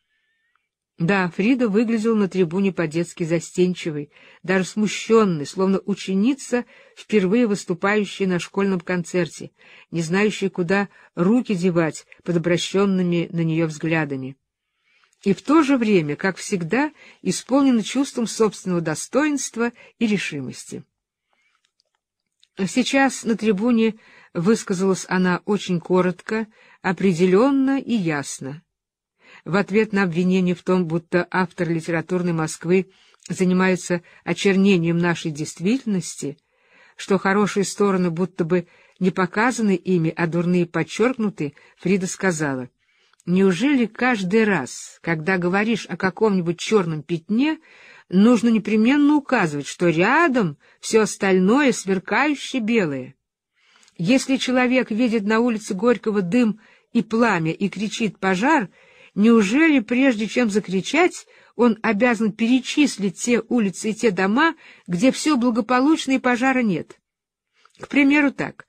Да, Фрида выглядела на трибуне по-детски застенчивой, даже смущенной, словно ученица, впервые выступающая на школьном концерте, не знающая, куда руки девать под обращенными на нее взглядами. И в то же время, как всегда, исполнена чувством собственного достоинства и решимости. Сейчас на трибуне высказалась она очень коротко, определенно и ясно. В ответ на обвинение в том, будто автор литературной Москвы занимается очернением нашей действительности, что хорошие стороны будто бы не показаны ими, а дурные подчеркнуты, Фрида сказала: «Неужели каждый раз, когда говоришь о каком-нибудь черном пятне, нужно непременно указывать, что рядом все остальное сверкающе белое? Если человек видит на улице Горького дым и пламя и кричит «пожар», неужели, прежде чем закричать, он обязан перечислить те улицы и те дома, где все благополучно и пожара нет? К примеру, так.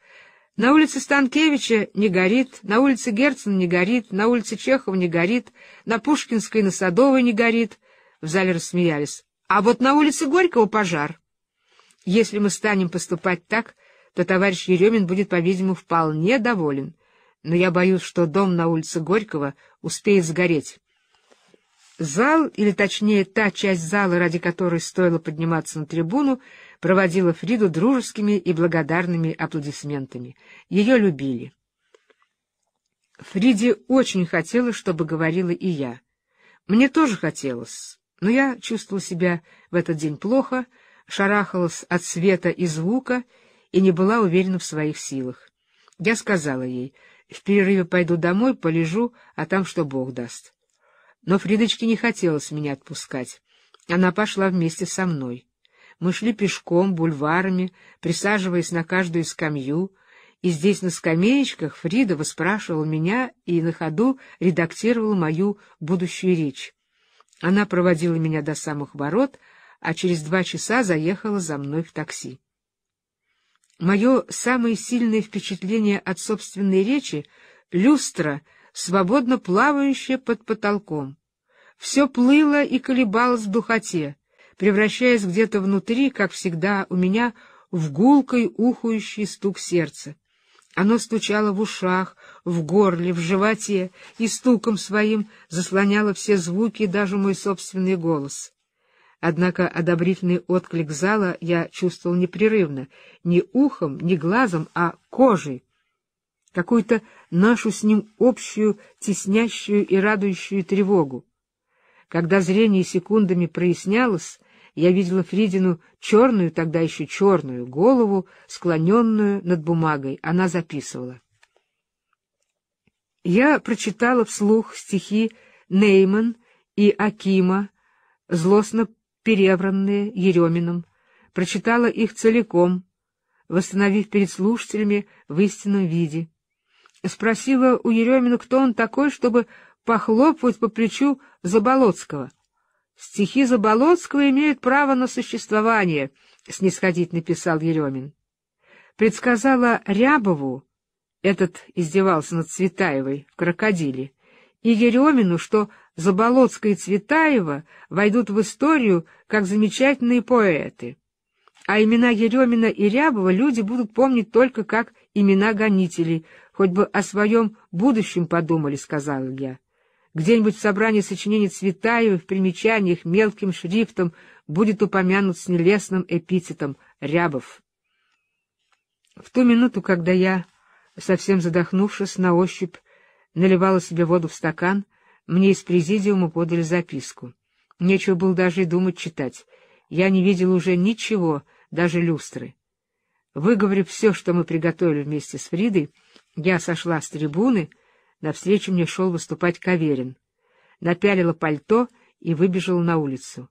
На улице Станкевича не горит, на улице Герцена не горит, на улице Чехова не горит, на Пушкинской, на Садовой не горит». В зале рассмеялись. «А вот на улице Горького пожар». Если мы станем поступать так, то товарищ Еремин будет, по-видимому, вполне доволен. Но я боюсь, что дом на улице Горького успеет сгореть. Зал, или точнее та часть зала, ради которой стоило подниматься на трибуну, проводила Фриду дружескими и благодарными аплодисментами. Ее любили. Фриде очень хотелось, чтобы говорила и я. Мне тоже хотелось, Но я чувствовал себя в этот день плохо, шарахалась от света и звука и не была уверена в своих силах. Я сказала ей: в перерыве пойду домой, полежу, а там что Бог даст. Но Фридочке не хотелось меня отпускать. Она пошла вместе со мной. Мы шли пешком, бульварами, присаживаясь на каждую скамью, и здесь на скамеечках Фрида выспрашивала меня и на ходу редактировала мою будущую речь. Она проводила меня до самых ворот, а через 2 часа заехала за мной в такси. Мое самое сильное впечатление от собственной речи — люстра, свободно плавающая под потолком. Все плыло и колебалось в духоте, превращаясь где-то внутри, как всегда у меня, в гулкой ухающий стук сердца. Оно стучало в ушах, в горле, в животе и стуком своим заслоняло все звуки, даже мой собственный голос. Однако одобрительный отклик зала я чувствовал непрерывно, не ухом, не глазом, а кожей, какую-то нашу с ним общую, теснящую и радующую тревогу. Когда зрение секундами прояснялось, я видела Фридину черную, тогда еще черную, голову, склоненную над бумагой. Она записывала. Я прочитала вслух стихи Нейман и Акима, злостно перевранные Ереминым, прочитала их целиком, восстановив перед слушателями в истинном виде. Спросила у Еремина, кто он такой, чтобы похлопывать по плечу Заболоцкого. «Стихи Заболоцкого имеют право на существование», — снисходительно писал Еремин. Предсказала Рябову, этот издевался над Цветаевой в «Крокодиле», и Еремину, что Заболоцкая и Цветаева войдут в историю как замечательные поэты, а имена Еремина и Рябова люди будут помнить только как имена гонителей, хоть бы о своем будущем подумали, — сказал я. Где-нибудь в собрании сочинений Цветаевой в примечаниях мелким шрифтом будет упомянут с нелестным эпитетом Рябов. В ту минуту, когда я, совсем задохнувшись, на ощупь наливала себе воду в стакан, мне из президиума подали записку. Нечего было даже и думать читать. Я не видела уже ничего, даже люстры. Выговорив все, что мы приготовили вместе с Фридой, я сошла с трибуны. Навстречу мне шел выступать Каверин. Напялила пальто и выбежала на улицу.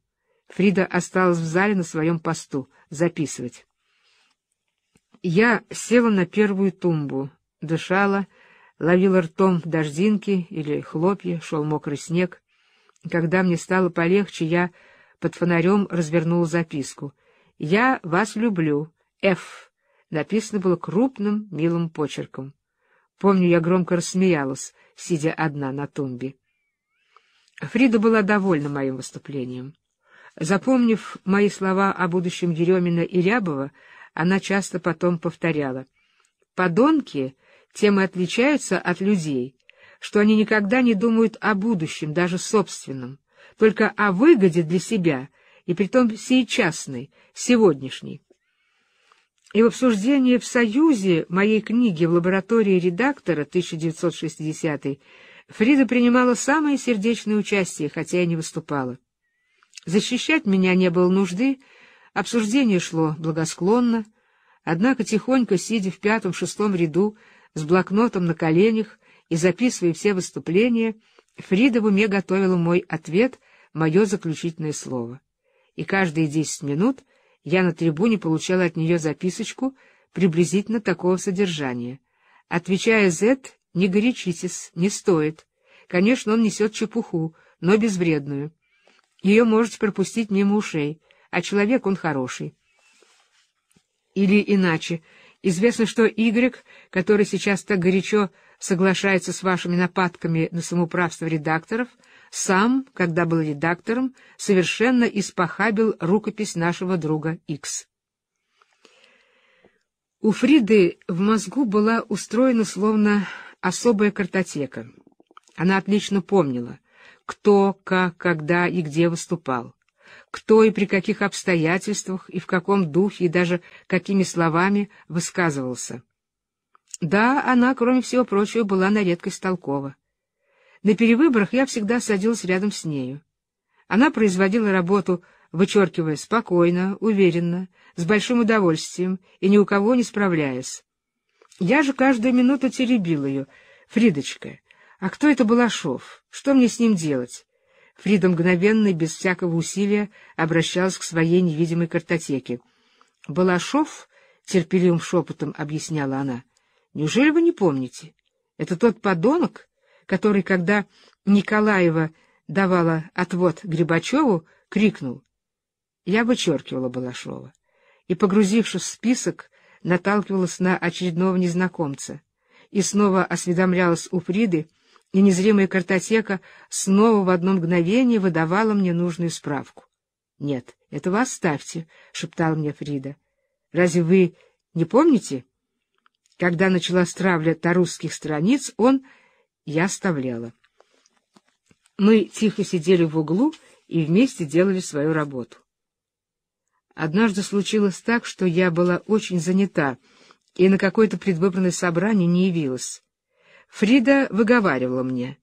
Фрида осталась в зале на своем посту записывать. Я села на первую тумбу, дышала, ловила ртом дождинки или хлопья, шел мокрый снег. Когда мне стало полегче, я под фонарем развернула записку. «Я вас люблю. Ф.» Написано было крупным, милым почерком. Помню, я громко рассмеялась, сидя одна на тумбе. Фрида была довольна моим выступлением. Запомнив мои слова о будущем Еремина и Рябова, она часто потом повторяла: «Подонки тем и отличаются от людей, что они никогда не думают о будущем, даже собственном, только о выгоде для себя, и притом сейчасной, сегодняшней». И в обсуждении в «Союзе» моей книги в лаборатории редактора 1960-й Фрида принимала самое сердечное участие, хотя и не выступала. Защищать меня не было нужды, обсуждение шло благосклонно, однако тихонько, сидя в 5-6 ряду, с блокнотом на коленях и записывая все выступления, Фрида в уме готовила мой ответ, мое заключительное слово. И каждые 10 минут я на трибуне получала от нее записочку приблизительно такого содержания. Отвечая «З», не горячитесь, не стоит. Конечно, он несет чепуху, но безвредную. Ее можете пропустить мимо ушей, а человек он хороший. Или иначе. Известно, что Y, который сейчас так горячо соглашается с вашими нападками на самоуправство редакторов, сам, когда был редактором, совершенно испохабил рукопись нашего друга Икс. У Фриды в мозгу была устроена словно особая картотека. Она отлично помнила, кто, как, когда и где выступал, кто и при каких обстоятельствах и в каком духе и даже какими словами высказывался. Да, она, кроме всего прочего, была на редкость толкова. На перевыборах я всегда садилась рядом с нею. Она производила работу, вычеркивая спокойно, уверенно, с большим удовольствием и ни у кого не справляясь. Я же каждую минуту теребил ее. «Фридочка, а кто это Балашов? Что мне с ним делать?» Фрида мгновенно и без всякого усилия обращалась к своей невидимой картотеке. «Балашов?» — терпеливым шепотом объясняла она. «Неужели вы не помните? Это тот подонок, который, когда Николаева давала отвод Грибачеву, крикнул». Я вычеркивала Балашова и, погрузившись в список, наталкивалась на очередного незнакомца. И снова осведомлялась у Фриды, и незримая картотека снова в одно мгновение выдавала мне нужную справку. — Нет, этого оставьте, — шептала мне Фрида. — Разве вы не помните? Когда началась травля тарусских страниц, я оставляла. Мы тихо сидели в углу и вместе делали свою работу. Однажды случилось так, что я была очень занята и на какое-то предвыборное собрание не явилась. Фрида выговаривала мне.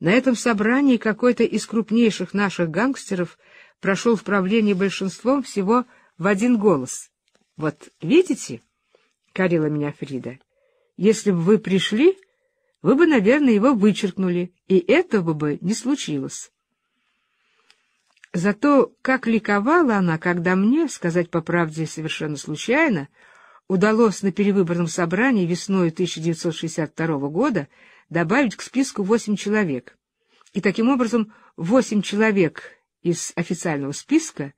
На этом собрании какой-то из крупнейших наших гангстеров прошел в правлении большинством всего в один голос. «Вот видите?» — корила меня Фрида. «Если бы вы пришли, вы бы, наверное, его вычеркнули, и этого бы не случилось». Зато как ликовала она, когда мне, сказать по правде совершенно случайно, удалось на перевыборном собрании весной 1962 года добавить к списку 8 человек. И таким образом 8 человек из официального списка,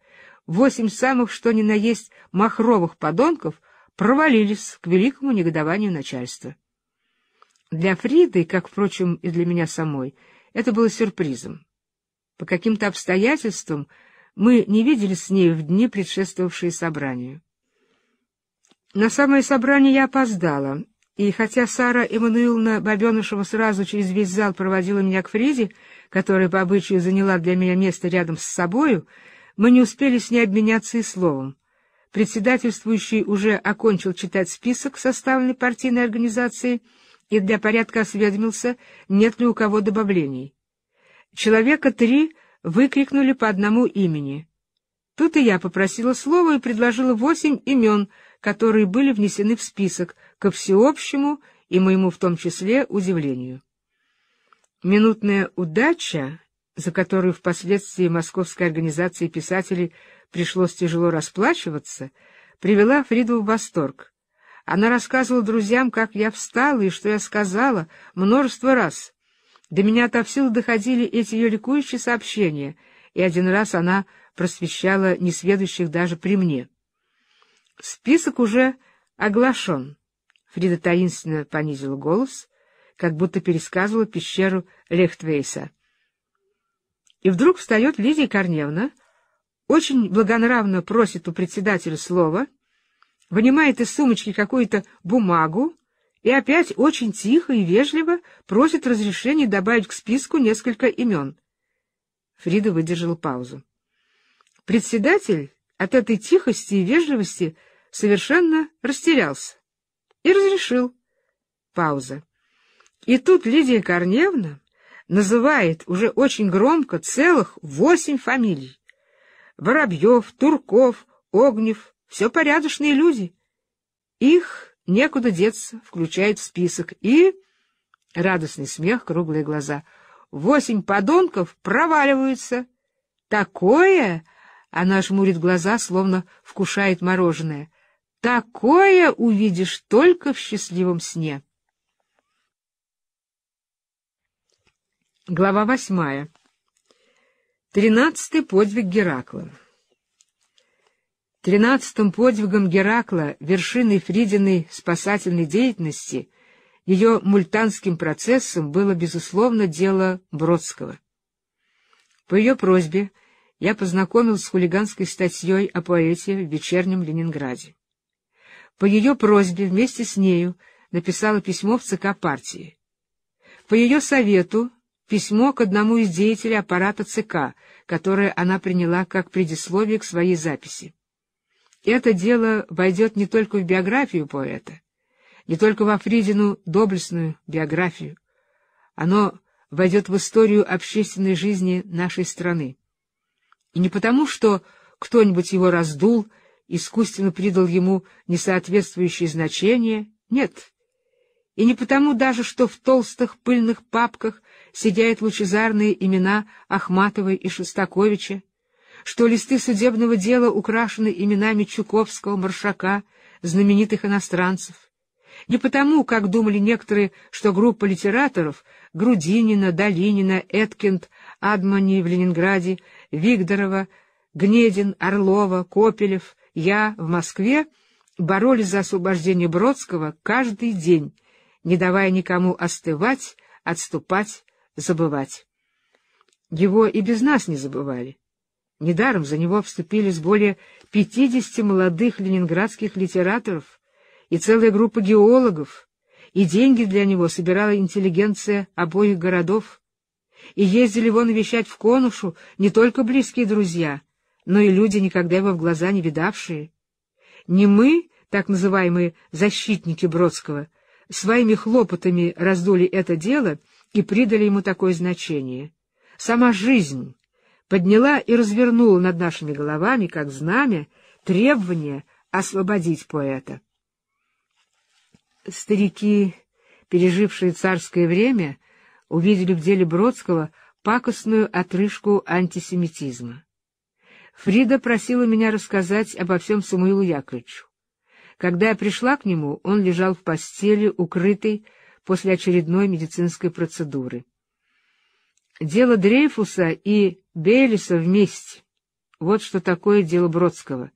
8 самых что ни на есть махровых подонков провалились к великому негодованию начальства. Для Фриды, как, впрочем, и для меня самой, это было сюрпризом. По каким-то обстоятельствам мы не виделись с ней в дни, предшествовавшие собранию. На самое собрание я опоздала, и хотя Сара Эммануиловна Бабенышева сразу через весь зал проводила меня к Фриде, которая по обычаю заняла для меня место рядом с собою, мы не успели с ней обменяться и словом. Председательствующий уже окончил читать список, составленный партийной организацией, и для порядка осведомился, нет ли у кого добавлений. Человека 3 выкрикнули по одному имени. Тут и я попросила слова и предложила 8 имен, которые были внесены в список, ко всеобщему и моему в том числе удивлению. Минутная удача, за которую впоследствии Московской организации писателей пришлось тяжело расплачиваться, привела Фриду в восторг. Она рассказывала друзьям, как я встала и что я сказала, множество раз. До меня отовсюду доходили эти ее ликующие сообщения, и один раз она просвещала несведущих даже при мне. Список уже оглашен. Фрида таинственно понизила голос, как будто пересказывала пещеру Лехтвейса. И вдруг встает Лидия Корневна, очень благонравно просит у председателя слова, вынимает из сумочки какую-то бумагу, и опять очень тихо и вежливо просит разрешения добавить к списку несколько имен. Фрида выдержала паузу. Председатель от этой тихости и вежливости совершенно растерялся и разрешил. Пауза. И тут Лидия Корневна называет уже очень громко целых 8 фамилий. Воробьев, Турков, Огнев — все порядочные люди. Их некуда деться, включает в список, и радостный смех, круглые глаза. 8 подонков проваливаются. Такое, она жмурит глаза, словно вкушает мороженое. Такое увидишь только в счастливом сне. Глава 8. 13-й подвиг Геракла. 13-м подвигом Геракла, вершиной Фридиной спасательной деятельности, ее мультанским процессом было, безусловно, дело Бродского. По ее просьбе я познакомился с хулиганской статьей о поэте в «Вечернем Ленинграде». По ее просьбе вместе с нею написала письмо в ЦК партии. По ее совету письмо к одному из деятелей аппарата ЦК, которое она приняла как предисловие к своей записи. Это дело войдет не только в биографию поэта, не только во Фридину доблестную биографию. Оно войдет в историю общественной жизни нашей страны. И не потому, что кто-нибудь его раздул, искусственно придал ему несоответствующее значение, нет. И не потому даже, что в толстых пыльных папках сидят лучезарные имена Ахматовой и Шостаковича, что листы судебного дела украшены именами Чуковского, Маршака, знаменитых иностранцев. Не потому, как думали некоторые, что группа литераторов Грудинина, Долинина, Эткинд, Адмани в Ленинграде, Вигдорова, Гнедин, Орлова, Копелев, я в Москве боролись за освобождение Бродского каждый день, не давая никому остывать, отступать, забывать. Его и без нас не забывали. Недаром за него вступились более 50 молодых ленинградских литераторов и целая группа геологов, и деньги для него собирала интеллигенция обоих городов, и ездили его навещать в Конушу не только близкие друзья, но и люди, никогда его в глаза не видавшие. Не мы, так называемые «защитники Бродского», своими хлопотами раздули это дело и придали ему такое значение. Сама жизнь подняла и развернула над нашими головами, как знамя, требование освободить поэта. Старики, пережившие царское время, увидели в деле Бродского пакостную отрыжку антисемитизма. Фрида просила меня рассказать обо всем Самуилу Яковлевичу. Когда я пришла к нему, он лежал в постели, укрытый после очередной медицинской процедуры. Дело Дрейфуса и Бейлиса вместе. Вот что такое дело Бродского.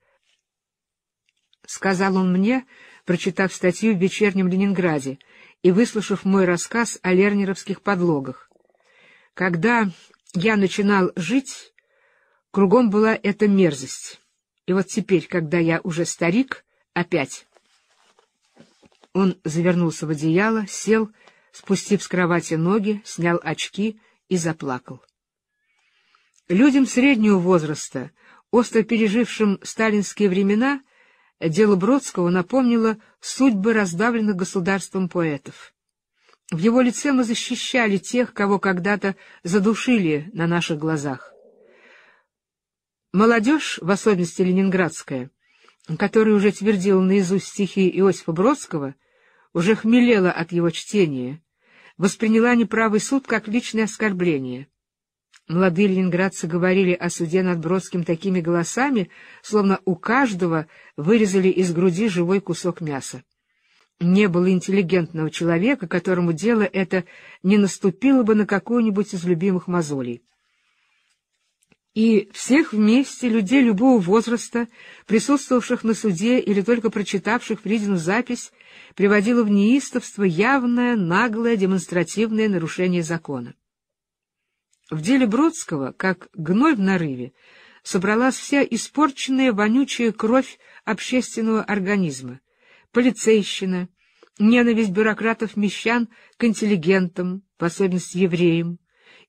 Сказал он мне, прочитав статью в «Вечернем Ленинграде» и выслушав мой рассказ о лернеровских подлогах. Когда я начинал жить, кругом была эта мерзость. И вот теперь, когда я уже старик, опять. Он завернулся в одеяло, сел, спустив с кровати ноги, снял очки и заплакал. Людям среднего возраста, остро пережившим сталинские времена, дело Бродского напомнило судьбы раздавленных государством поэтов. В его лице мы защищали тех, кого когда-то задушили на наших глазах. Молодежь, в особенности ленинградская, которая уже твердила наизусть стихи Иосифа Бродского, уже хмелела от его чтения, восприняла неправый суд как личное оскорбление. Молодые ленинградцы говорили о суде над Бродским такими голосами, словно у каждого вырезали из груди живой кусок мяса. Не было интеллигентного человека, которому дело это не наступило бы на какую-нибудь из любимых мозолей. И всех вместе, людей любого возраста, присутствовавших на суде или только прочитавших Фридину запись, приводило в неистовство явное, наглое, демонстративное нарушение закона. В деле Бродского, как гной в нарыве, собралась вся испорченная, вонючая кровь общественного организма, полицейщина, ненависть бюрократов-мещан к интеллигентам, в особенности евреям,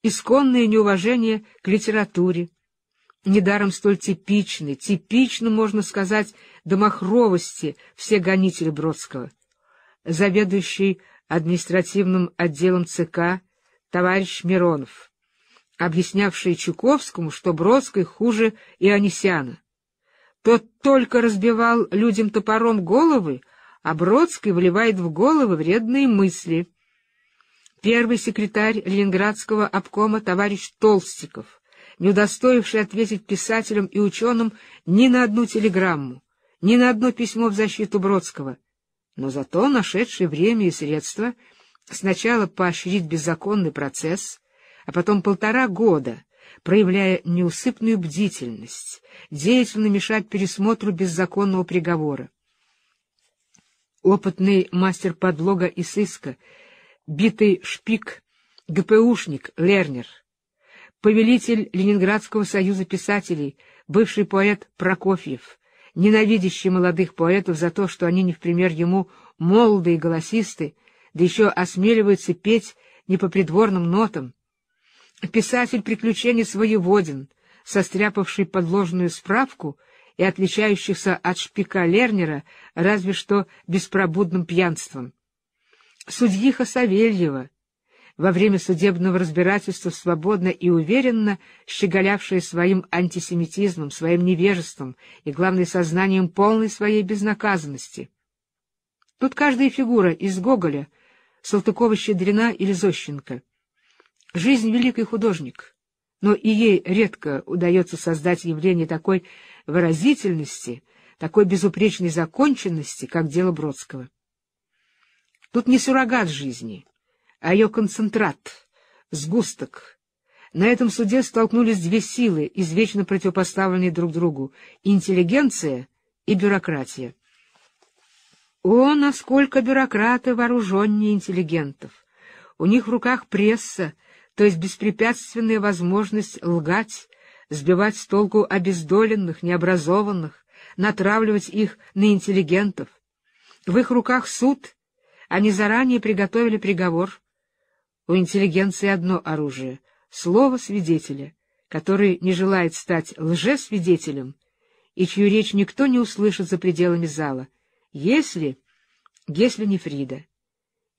исконное неуважение к литературе, недаром столь типично, можно сказать, до махровости все гонители Бродского. Заведующий административным отделом ЦК товарищ Миронов, объяснявший Чуковскому, что Бродский хуже Ионисяна. Тот только разбивал людям топором головы, а Бродский вливает в головы вредные мысли. Первый секретарь Ленинградского обкома товарищ Толстиков, не удостоивший ответить писателям и ученым ни на одну телеграмму, ни на одно письмо в защиту Бродского, но зато нашедший время и средства сначала поощрить беззаконный процесс, а потом 1,5 года, проявляя неусыпную бдительность, деятельно мешать пересмотру беззаконного приговора. Опытный мастер подлога и сыска, битый шпик, ГПУшник Лернер, повелитель Ленинградского союза писателей, бывший поэт Прокофьев, ненавидящий молодых поэтов за то, что они не в пример ему молодые голосисты, да еще осмеливаются петь не по придворным нотам, писатель-приключенец Воеводин, состряпавший подложную справку и отличающийся от шпика Лернера разве что беспробудным пьянством. Судьиха Савельева, во время судебного разбирательства свободно и уверенно щеголявшая своим антисемитизмом, своим невежеством и, главное, сознанием полной своей безнаказанности. Тут каждая фигура из Гоголя, Салтыкова-Щедрина или Зощенко. Жизнь — великий художник, но и ей редко удается создать явление такой выразительности, такой безупречной законченности, как дело Бродского. Тут не суррогат жизни, а ее концентрат, сгусток. На этом суде столкнулись две силы, извечно противопоставленные друг другу — интеллигенция и бюрократия. О, насколько бюрократы вооруженнее интеллигентов! У них в руках пресса, то есть беспрепятственная возможность лгать, сбивать с толку обездоленных, необразованных, натравливать их на интеллигентов. В их руках суд. Они заранее приготовили приговор. У интеллигенции одно оружие — слово свидетеля, который не желает стать лжесвидетелем, и чью речь никто не услышит за пределами зала, если не Фрида,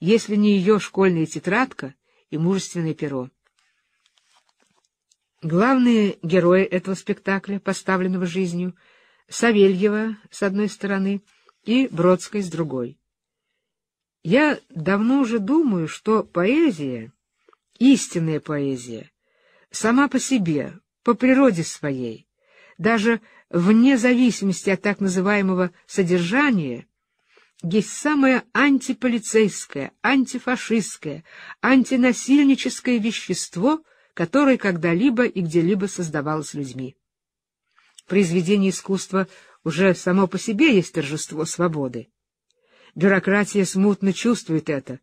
если не ее школьная тетрадка и мужественное перо. Главные герои этого спектакля, поставленного жизнью, Савельева с одной стороны и Бродской с другой. Я давно уже думаю, что поэзия, истинная поэзия, сама по себе, по природе своей, даже вне зависимости от так называемого содержания, есть самое антиполицейское, антифашистское, антинасильническое вещество, которое когда-либо и где-либо создавалось людьми. Произведение искусства уже само по себе есть торжество свободы. Бюрократия смутно чувствует это.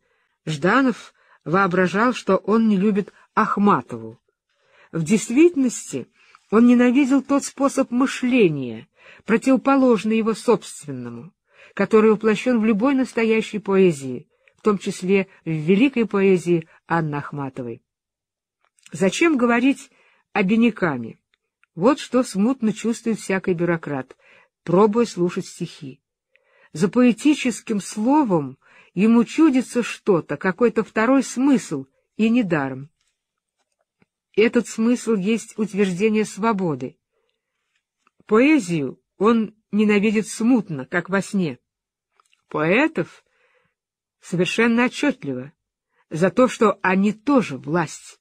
Жданов воображал, что он не любит Ахматову. В действительности он ненавидел тот способ мышления, противоположный его собственному, который воплощен в любой настоящей поэзии, в том числе в великой поэзии Анны Ахматовой. Зачем говорить обиняками? Вот что смутно чувствует всякий бюрократ, пробуя слушать стихи. За поэтическим словом ему чудится что-то, какой-то второй смысл, и недаром. Этот смысл есть утверждение свободы. Поэзию он ненавидит смутно, как во сне. Поэтов совершенно отчетливо, за то, что они тоже власть.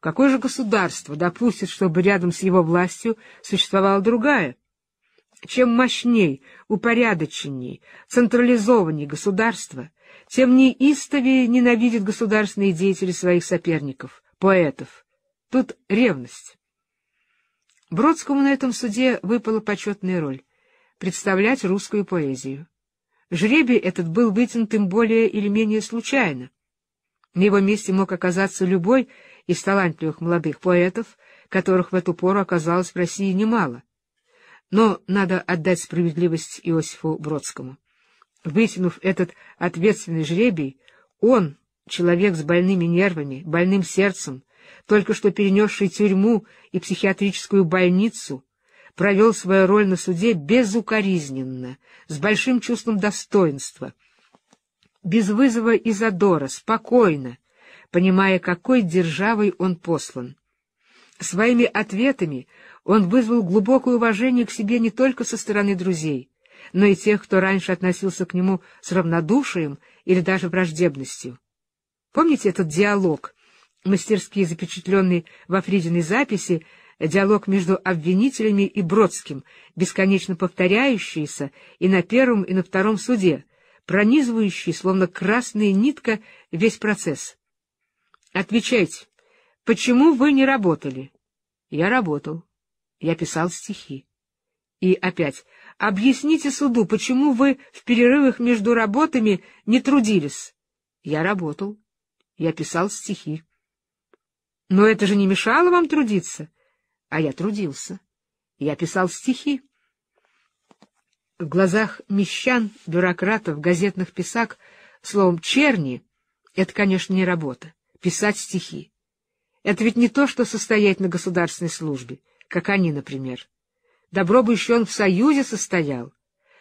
Какое же государство допустит, чтобы рядом с его властью существовала другая? Чем мощней, упорядоченней, централизованней государство, тем неистовее ненавидят государственные деятели своих соперников, поэтов. Тут ревность. Бродскому на этом суде выпала почетная роль — представлять русскую поэзию. Жребий этот был вытянут им более или менее случайно. На его месте мог оказаться любой из талантливых молодых поэтов, которых в эту пору оказалось в России немало. Но надо отдать справедливость Иосифу Бродскому. Вытянув этот ответственный жребий, он, человек с больными нервами, больным сердцем, только что перенесший тюрьму и психиатрическую больницу, провел свою роль на суде безукоризненно, с большим чувством достоинства, без вызова и задора, спокойно, понимая, какой державой он послан. Своими ответами он вызвал глубокое уважение к себе не только со стороны друзей, но и тех, кто раньше относился к нему с равнодушием или даже враждебностью. Помните этот диалог, мастерски запечатленный во Фридиной записи, диалог между обвинителями и Бродским, бесконечно повторяющийся и на первом, и на втором суде, пронизывающий, словно красная нитка, весь процесс? «Отвечайте. Почему вы не работали?» «Я работал. Я писал стихи». И опять. «Объясните суду, почему вы в перерывах между работами не трудились?» «Я работал. Я писал стихи». «Но это же не мешало вам трудиться?» «А я трудился. Я писал стихи». В глазах мещан, бюрократов, газетных писак, словом «черни» — это, конечно, не работа. Писать стихи. Это ведь не то, что состоять на государственной службе, как они, например. Добро бы еще он в Союзе состоял.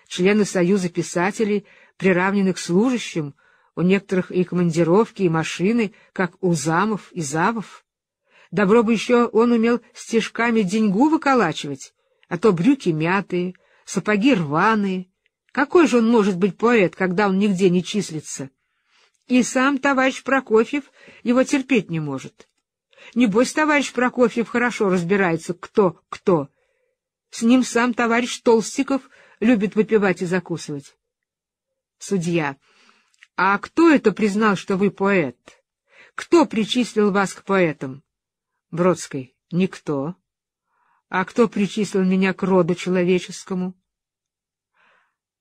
Члены Союза писателей, приравненных к служащим, у некоторых и командировки, и машины, как у замов и завов. Добро бы еще он умел стежками деньгу выколачивать, а то брюки мятые, сапоги рваные. Какой же он может быть поэт, когда он нигде не числится? И сам товарищ Прокофьев его терпеть не может. Небось, товарищ Прокофьев хорошо разбирается, кто. С ним сам товарищ Толстиков любит выпивать и закусывать. Судья: а кто это признал, что вы поэт? Кто причислил вас к поэтам? Бродский: никто. А кто причислил меня к роду человеческому?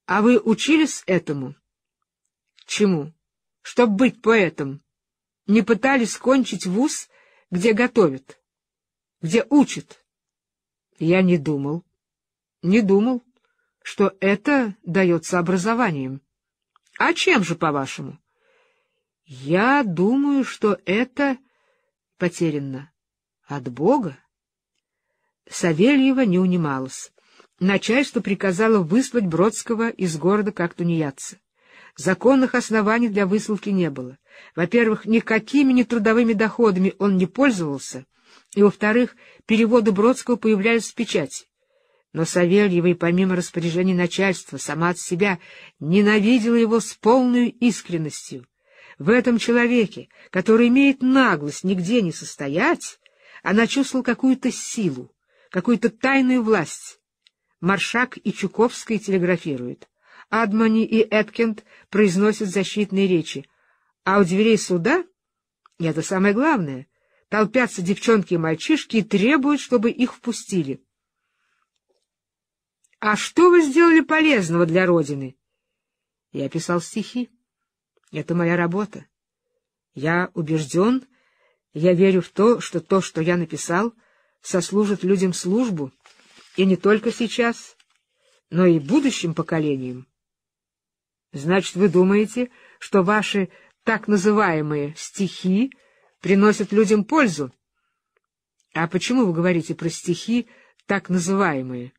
А вы учились этому? Чему? Чтоб быть поэтом. Не пытались кончить вуз, где готовят, где учат? Я не думал. Что это дается образованием. А чем же, по-вашему? Я думаю, что это потеряно от Бога. Савельева не унималась. Начальство приказало выслать Бродского из города как тунеядца. Законных оснований для высылки не было. Во-первых, никакими не трудовыми доходами он не пользовался, и, во-вторых, переводы Бродского появлялись в печати. Но Савельева, помимо распоряжений начальства, сама от себя ненавидела его с полной искренностью. В этом человеке, который имеет наглость нигде не состоять, она чувствовала какую-то силу, какую-то тайную власть. Маршак и Чуковский телеграфируют. Адмани и Эткинд произносят защитные речи. А у дверей суда, и это самое главное, толпятся девчонки и мальчишки и требуют, чтобы их впустили. «А что вы сделали полезного для Родины?» «Я писал стихи. Это моя работа. Я убежден, я верю в то, что я написал, сослужит людям службу, и не только сейчас, но и будущим поколениям». «Значит, вы думаете, что ваши так называемые стихи приносят людям пользу?» «А почему вы говорите про стихи так называемые?»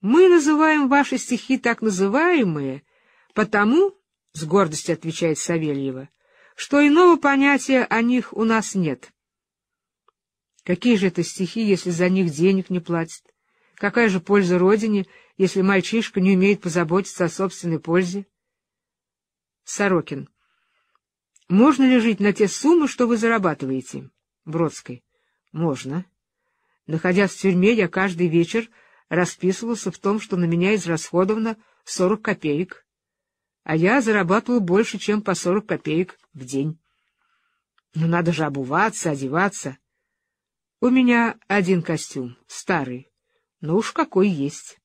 «Мы называем ваши стихи так называемые, потому, — с гордостью отвечает Савельева, — что иного понятия о них у нас нет». «Какие же это стихи, если за них денег не платят? Какая же польза Родине, если мальчишка не умеет позаботиться о собственной пользе?» Сорокин: «Можно ли жить на те суммы, что вы зарабатываете?» Бродский: «Можно. Находясь в тюрьме, я каждый вечер расписывался в том, что на меня израсходовано 40 копеек, а я зарабатывал больше, чем по 40 копеек в день. Но надо же обуваться, одеваться. У меня один костюм, старый, но уж какой есть».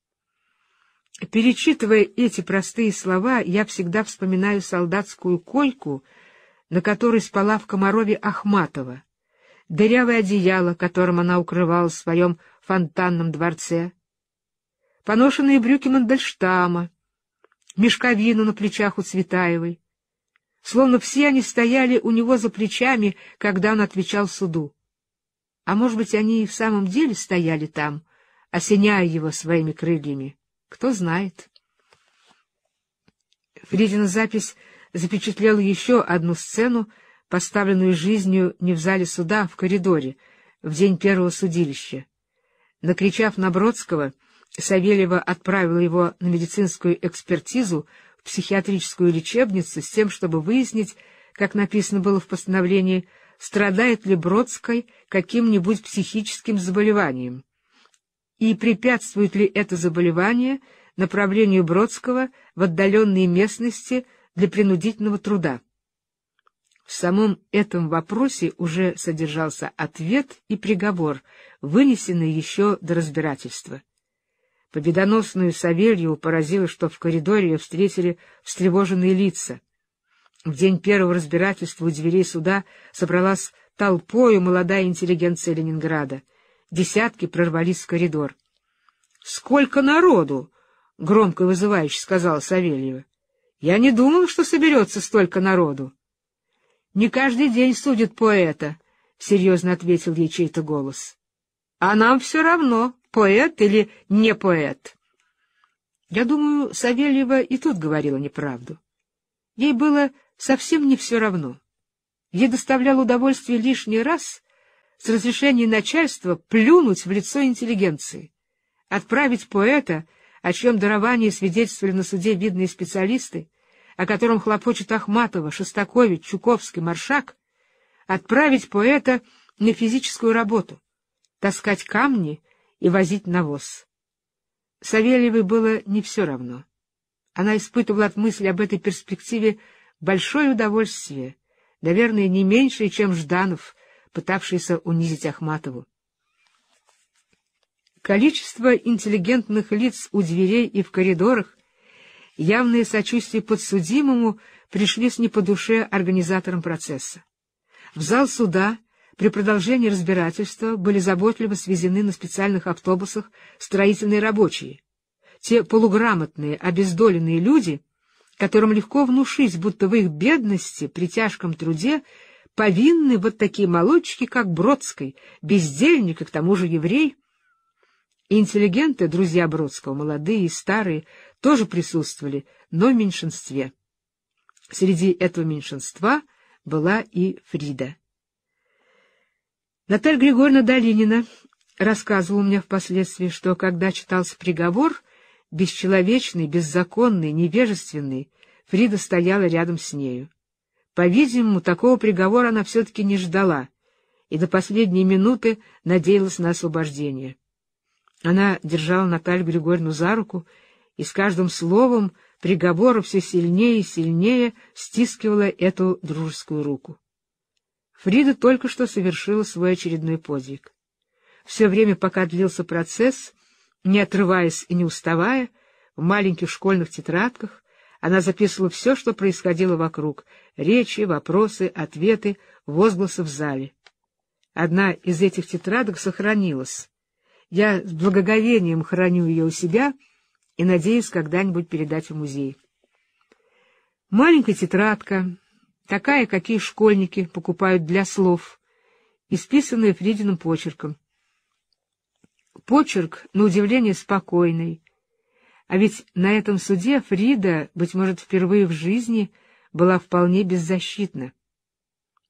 Перечитывая эти простые слова, я всегда вспоминаю солдатскую койку, на которой спала в Комарове Ахматова, дырявое одеяло, которым она укрывалась в своем фонтанном дворце, поношенные брюки Мандельштама, мешковину на плечах у Цветаевой. Словно все они стояли у него за плечами, когда он отвечал суду. А может быть, они и в самом деле стояли там, осеняя его своими крыльями. Кто знает. Фридина запись запечатлела еще одну сцену, поставленную жизнью не в зале суда, а в коридоре, в день первого судилища. Накричав на Бродского, Савельева отправила его на медицинскую экспертизу в психиатрическую лечебницу с тем, чтобы выяснить, как написано было в постановлении, страдает ли Бродский каким-нибудь психическим заболеванием и препятствует ли это заболевание направлению Бродского в отдаленные местности для принудительного труда. В самом этом вопросе уже содержался ответ и приговор, вынесенный еще до разбирательства. Победоносную Савельеву поразило, что в коридоре ее встретили встревоженные лица. В день первого разбирательства у дверей суда собралась толпою молодая интеллигенция Ленинграда. Десятки прорвались в коридор. «Сколько народу!» — громко и вызывающе сказала Савельева. «Я не думал, что соберется столько народу». «Не каждый день судят поэта», — серьезно ответил ей чей-то голос. «А нам все равно, поэт или не поэт». Я думаю, Савельева и тут говорила неправду. Ей было совсем не все равно. Ей доставляло удовольствие лишний раз с разрешения начальства плюнуть в лицо интеллигенции, отправить поэта, о чьем даровании свидетельствовали на суде видные специалисты, о котором хлопочет Ахматова, Шостакович, Чуковский, Маршак, отправить поэта на физическую работу, таскать камни и возить навоз. Савельевой было не все равно. Она испытывала от мысли об этой перспективе большое удовольствие, наверное, не меньшее, чем Жданов, пытавшийся унизить Ахматову. Количество интеллигентных лиц у дверей и в коридорах, явное сочувствие подсудимому пришлись не по душе организаторам процесса. В зал суда при продолжении разбирательства были заботливо свезены на специальных автобусах строительные рабочие, те полуграмотные, обездоленные люди, которым легко внушить, будто в их бедности при тяжком труде повинны вот такие молодчики, как Бродский, бездельник и к тому же еврей. Интеллигенты, друзья Бродского, молодые и старые, тоже присутствовали, но в меньшинстве. Среди этого меньшинства была и Фрида. Наталья Григорьевна Долинина рассказывала мне впоследствии, что, когда читался приговор, бесчеловечный, беззаконный, невежественный, Фрида стояла рядом с нею. По-видимому, такого приговора она все-таки не ждала и до последней минуты надеялась на освобождение. Она держала Наталью Григорьевну за руку и с каждым словом приговора все сильнее и сильнее стискивала эту дружескую руку. Фрида только что совершила свой очередной подвиг. Все время, пока длился процесс, не отрываясь и не уставая, в маленьких школьных тетрадках она записывала все, что происходило вокруг — речи, вопросы, ответы, возгласы в зале. Одна из этих тетрадок сохранилась. Я с благоговением храню ее у себя и надеюсь когда-нибудь передать в музей. Маленькая тетрадка, такая, какие школьники покупают для слов, исписанная Фридиным почерком. Почерк, на удивление, спокойный. А ведь на этом суде Фрида, быть может, впервые в жизни была вполне беззащитна.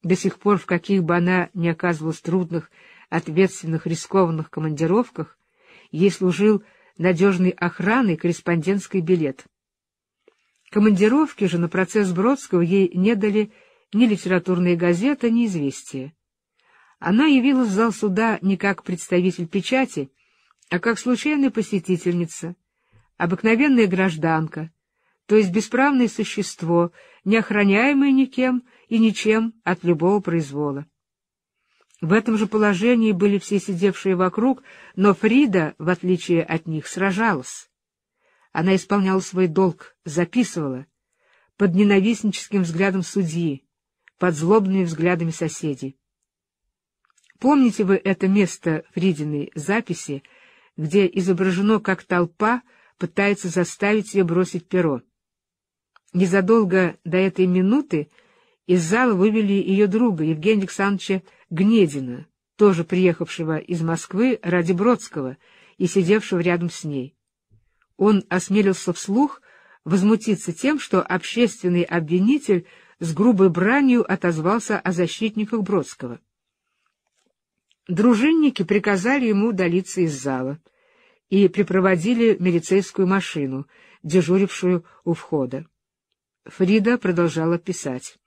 До сих пор, в каких бы она ни оказывалась трудных, ответственных, рискованных командировках, ей служил надежной охраной корреспондентский билет. Командировки же на процесс Бродского ей не дали ни литературные газеты, ни известия. Она явилась в зал суда не как представитель печати, а как случайная посетительница, обыкновенная гражданка, то есть бесправное существо, не охраняемое никем и ничем от любого произвола. В этом же положении были все сидевшие вокруг, но Фрида, в отличие от них, сражалась. Она исполняла свой долг, записывала, под ненавистническим взглядом судьи, под злобными взглядами соседей. Помните вы это место Фридиной записи, где изображено, как толпа пытается заставить ее бросить перо? Незадолго до этой минуты из зала вывели ее друга, Евгения Александровича Гнедина, тоже приехавшего из Москвы ради Бродского и сидевшего рядом с ней. Он осмелился вслух возмутиться тем, что общественный обвинитель с грубой бранью отозвался о защитниках Бродского. Дружинники приказали ему удалиться из зала и припроводили милицейскую машину, дежурившую у входа. Фрида продолжала писать.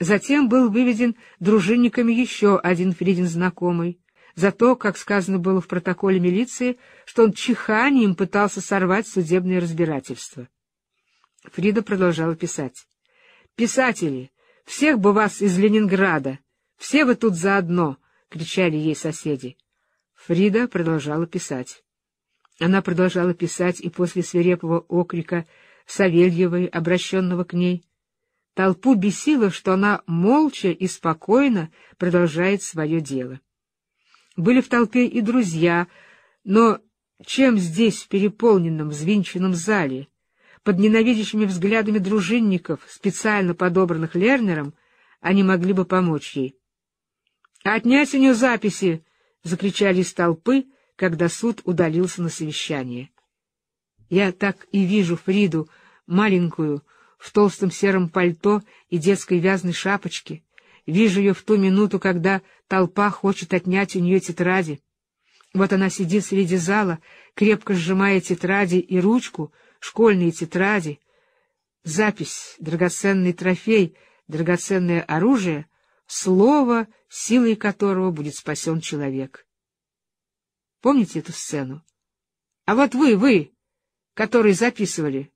Затем был выведен дружинниками еще один Фридин знакомый, за то, как сказано было в протоколе милиции, что он чиханием пытался сорвать судебное разбирательство. Фрида продолжала писать. «Писатели, всех бы вас из Ленинграда! Все вы тут заодно!» — кричали ей соседи. Фрида продолжала писать. Она продолжала писать и после свирепого окрика Савельевой, обращенного к ней. Толпу бесило, что она молча и спокойно продолжает свое дело. Были в толпе и друзья, но чем здесь, в переполненном, взвинченном зале, под ненавидящими взглядами дружинников, специально подобранных Лернером, они могли бы помочь ей? «Отнять у нее записи!» — закричали из толпы, когда суд удалился на совещание. Я так и вижу Фриду, маленькую, в толстом сером пальто и детской вязаной шапочке. Вижу ее в ту минуту, когда толпа хочет отнять у нее тетради. Вот она сидит среди зала, крепко сжимая тетради и ручку, школьные тетради. Запись, драгоценный трофей, драгоценное оружие, слово, силой которого будет спасен человек. Помните эту сцену? А вот вы, которые записывали,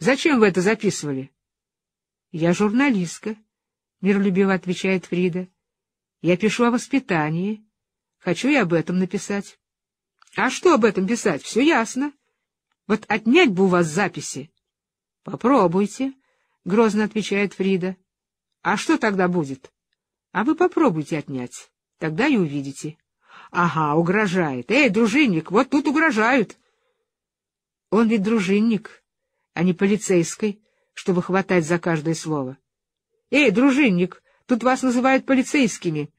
зачем вы это записывали? Я журналистка, миролюбиво отвечает Фрида. Я пишу о воспитании. Хочу и об этом написать. А что об этом писать? Все ясно. Вот отнять бы у вас записи. Попробуйте, грозно отвечает Фрида. А что тогда будет? А вы попробуйте отнять, тогда и увидите. Ага, угрожает. Эй, дружинник, вот тут угрожают. Он ведь дружинник, а не полицейский, чтобы хватать за каждое слово. Эй, дружинник, тут вас называют полицейскими.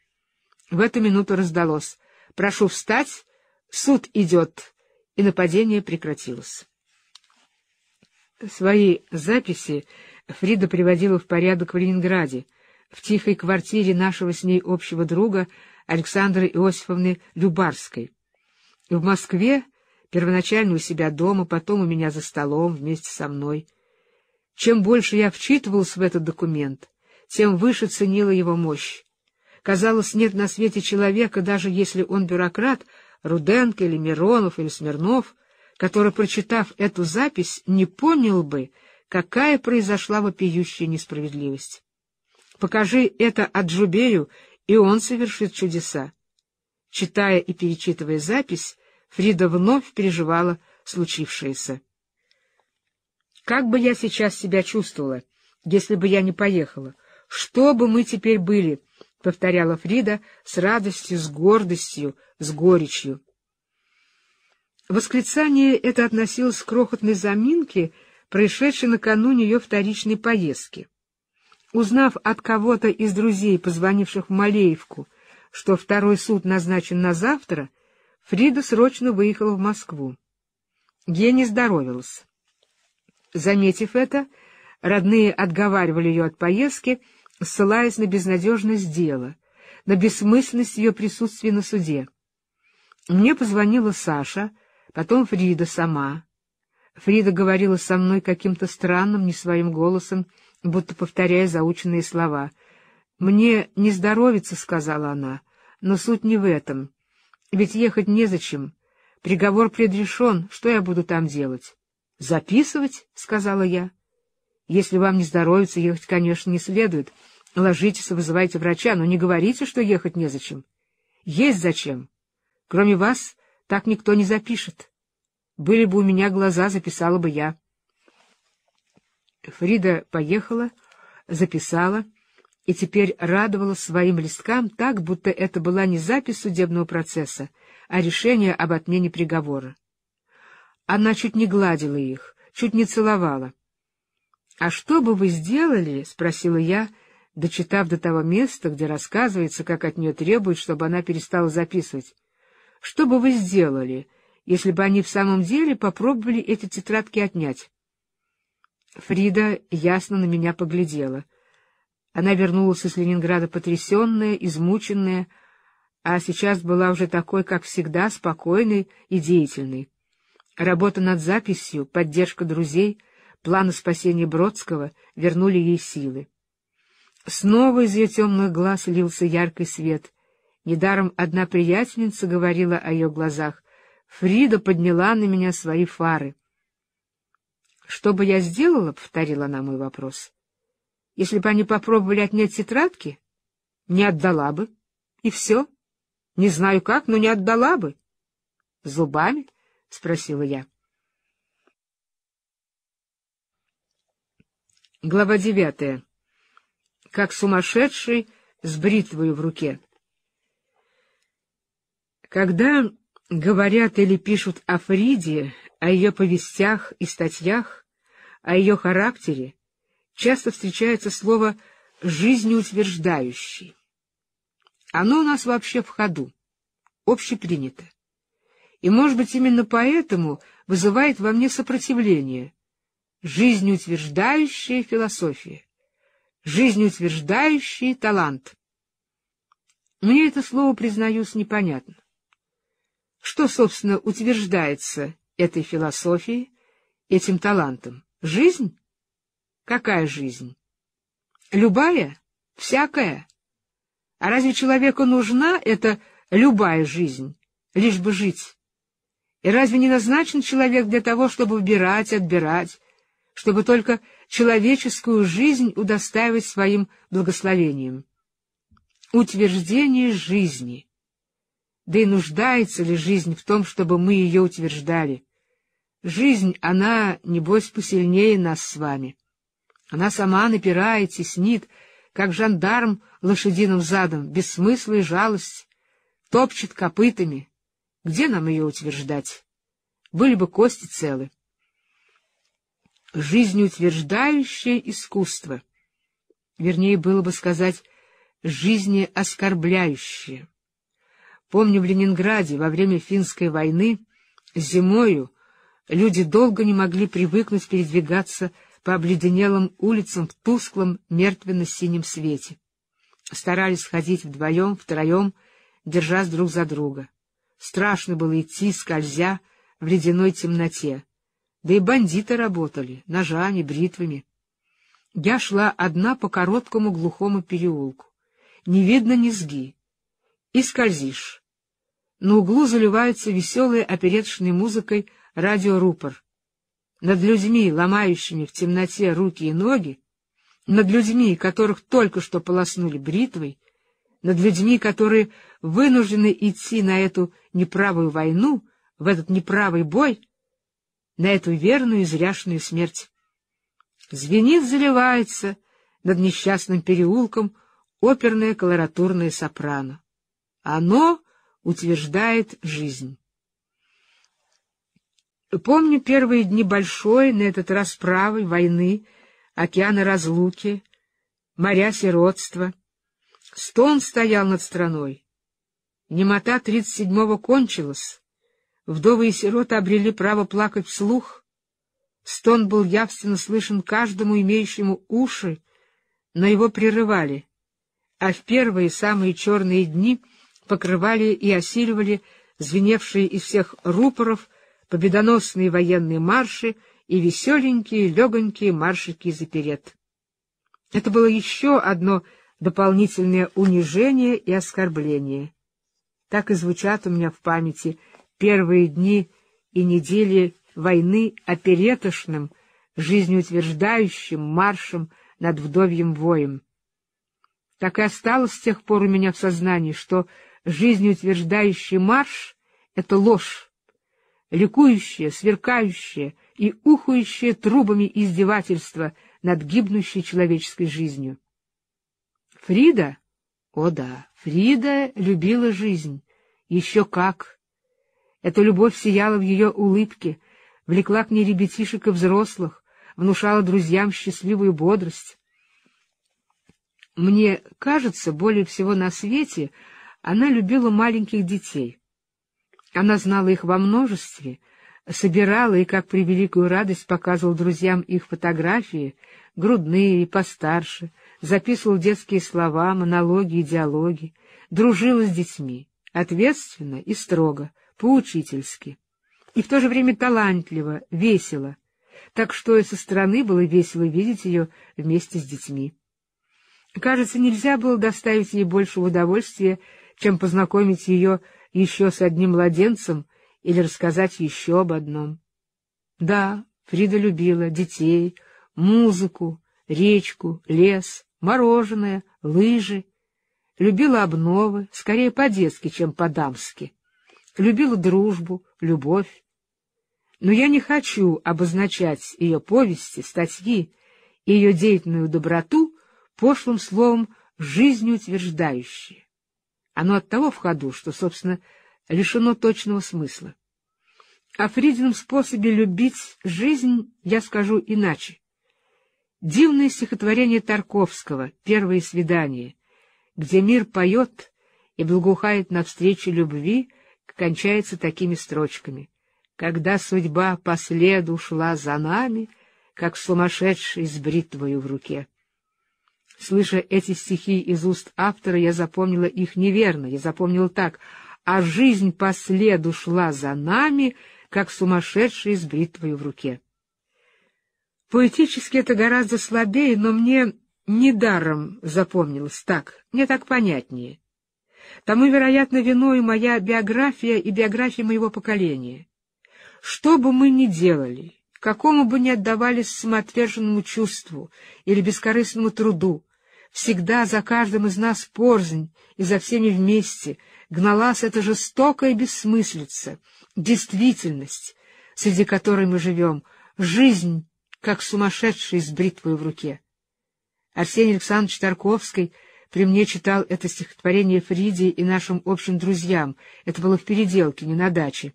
В эту минуту раздалось: прошу встать, суд идет, и нападение прекратилось. Свои записи Фрида приводила в порядок в Ленинграде, в тихой квартире нашего с ней общего друга Александры Иосифовны Любарской. В Москве, первоначально у себя дома, потом у меня за столом вместе со мной. Чем больше я вчитывалась в этот документ, тем выше ценила его мощь. Казалось, нет на свете человека, даже если он бюрократ, Руденко или Миронов или Смирнов, который, прочитав эту запись, не понял бы, какая произошла вопиющая несправедливость. Покажи это Аджубею, и он совершит чудеса. Читая и перечитывая запись, Фрида вновь переживала случившееся. Как бы я сейчас себя чувствовала, если бы я не поехала? Что бы мы теперь были? — повторяла Фрида с радостью, с гордостью, с горечью. Восклицание это относилось к крохотной заминке, происшедшей накануне ее вторичной поездки. Узнав от кого-то из друзей, позвонивших в Малеевку, что второй суд назначен на завтра, Фрида срочно выехала в Москву. Ей не здоровилось. Заметив это, родные отговаривали ее от поездки, ссылаясь на безнадежность дела, на бессмысленность ее присутствия на суде. Мне позвонила Саша, потом Фрида сама. Фрида говорила со мной каким-то странным, не своим голосом, будто повторяя заученные слова. «Мне не здоровится», — сказала она, — «но суть не в этом. Ведь ехать незачем. Приговор предрешен, что я буду там делать?» «Записывать?» — сказала я. «Если вам не здоровится, ехать, конечно, не следует. Ложитесь и вызывайте врача, но не говорите, что ехать незачем. Есть зачем. Кроме вас так никто не запишет. Были бы у меня глаза, записала бы я». Фрида поехала, записала и теперь радовалась своим листкам так, будто это была не запись судебного процесса, а решение об отмене приговора. Она чуть не гладила их, чуть не целовала. «А что бы вы сделали?» — спросила я, дочитав до того места, где рассказывается, как от нее требует, чтобы она перестала записывать. «Что бы вы сделали, если бы они в самом деле попробовали эти тетрадки отнять?» Фрида ясно на меня поглядела. Она вернулась из Ленинграда потрясенная, измученная, а сейчас была уже такой, как всегда, спокойной и деятельной. Работа над записью, поддержка друзей — планы спасения Бродского вернули ей силы. Снова из ее темных глаз лился яркий свет. Недаром одна приятельница говорила о ее глазах. Фрида подняла на меня свои фары. «Что бы я сделала?» — повторила она мой вопрос. «Если бы они попробовали отнять тетрадки, не отдала бы. И все. Не знаю как, но не отдала бы». «Зубами?» — спросила я. Глава 9. Как сумасшедший с бритвой в руке. Когда говорят или пишут о Фриде, о ее повестях и статьях, о ее характере, часто встречается слово «жизнеутверждающий». Оно у нас вообще в ходу, общепринято. И, может быть, именно поэтому вызывает во мне сопротивление. жизнеутверждающая философия, жизнеутверждающий талант. Мне это слово, признаюсь, непонятно. Что, собственно, утверждается этой философией, этим талантом? Жизнь? Какая жизнь? Любая? Всякая? А разве человеку нужна эта любая жизнь, лишь бы жить? И разве не назначен человек для того, чтобы выбирать, отбирать, чтобы только человеческую жизнь удостаивать своим благословением? Утверждение жизни. Да и нуждается ли жизнь в том, чтобы мы ее утверждали? Жизнь, она, небось, посильнее нас с вами. Она сама напирает, теснит, как жандарм лошадиным задом, без смысла и жалости, топчет копытами. Где нам ее утверждать? Были бы кости целы. Жизнеутверждающее искусство. Вернее, было бы сказать, жизнеоскорбляющее. Помню, в Ленинграде во время Финской войны зимою люди долго не могли привыкнуть передвигаться по обледенелым улицам в тусклом мертвенно-синем свете. Старались ходить вдвоем, втроем, держась друг за друга. Страшно было идти, скользя в ледяной темноте. Да и бандиты работали ножами, бритвами. Я шла одна по короткому глухому переулку. Не видно низги. И скользишь. На углу заливается веселой опереточной музыкой радиорупор. Над людьми, ломающими в темноте руки и ноги, над людьми, которых только что полоснули бритвой, над людьми, которые вынуждены идти на эту неправую войну, в этот неправый бой, на эту верную и зряшную смерть. Звенит, заливается над несчастным переулком оперное колоратурное сопрано. Оно утверждает жизнь. Помню первые дни большой, на этот раз правой, войны, океана разлуки, моря сиротства. Стон стоял над страной. Немота 37-го кончилась. Вдовы и сироты обрели право плакать вслух. Стон был явственно слышен каждому имеющему уши, но его прерывали, а в первые самые черные дни покрывали и осиливали звеневшие из всех рупоров победоносные военные марши и веселенькие, легонькие маршики из оперет. Это было еще одно дополнительное унижение и оскорбление. Так и звучат у меня в памяти первые дни и недели войны оперетошным, жизнеутверждающим маршем над вдовьим воем. Так и осталось с тех пор у меня в сознании, что жизнеутверждающий марш — это ложь, ликующая, сверкающая и ухающая трубами издевательства над гибнущей человеческой жизнью. Фрида? О да, Фрида любила жизнь. Еще как! Эта любовь сияла в ее улыбке, влекла к ней ребятишек и взрослых, внушала друзьям счастливую бодрость. Мне кажется, более всего на свете она любила маленьких детей. Она знала их во множестве, собирала и, как при великую радость, показывала друзьям их фотографии, грудные и постарше, записывала детские слова, монологи и диалоги, дружила с детьми, ответственно и строго, поучительски, и в то же время талантливо, весело, так что и со стороны было весело видеть ее вместе с детьми. Кажется, нельзя было доставить ей большего удовольствия, чем познакомить ее еще с одним младенцем или рассказать еще об одном. Да, Фрида любила детей, музыку, речку, лес, мороженое, лыжи, любила обновы, скорее по-детски, чем по-дамски. Любила дружбу, любовь. Но я не хочу обозначать ее повести, статьи и ее деятельную доброту пошлым словом «жизнеутверждающее». Оно оттого в ходу, что, собственно, лишено точного смысла. О Фридином способе любить жизнь я скажу иначе. Дивное стихотворение Тарковского «Первое свидание», где мир поет и благоухает навстречу любви, кончается такими строчками: «Когда судьба по следу шла за нами, как сумасшедший с бритвою в руке. Слыша эти стихи из уст автора, я запомнила их неверно, я запомнила так: «А жизнь по следу шла за нами, как сумасшедший с бритвой в руке». Поэтически это гораздо слабее, но мне недаром запомнилось так, мне так понятнее. Тому, вероятно, виною моя биография и биография моего поколения. Что бы мы ни делали, какому бы ни отдавались самоотверженному чувству или бескорыстному труду, всегда за каждым из нас порознь и за всеми вместе гналась эта жестокая бессмыслица, действительность, среди которой мы живем, жизнь, как сумасшедший с бритвой в руке. Арсений Александрович Тарковский при мне читал это стихотворение Фриде и нашим общим друзьям. Это было в Переделке, не на даче.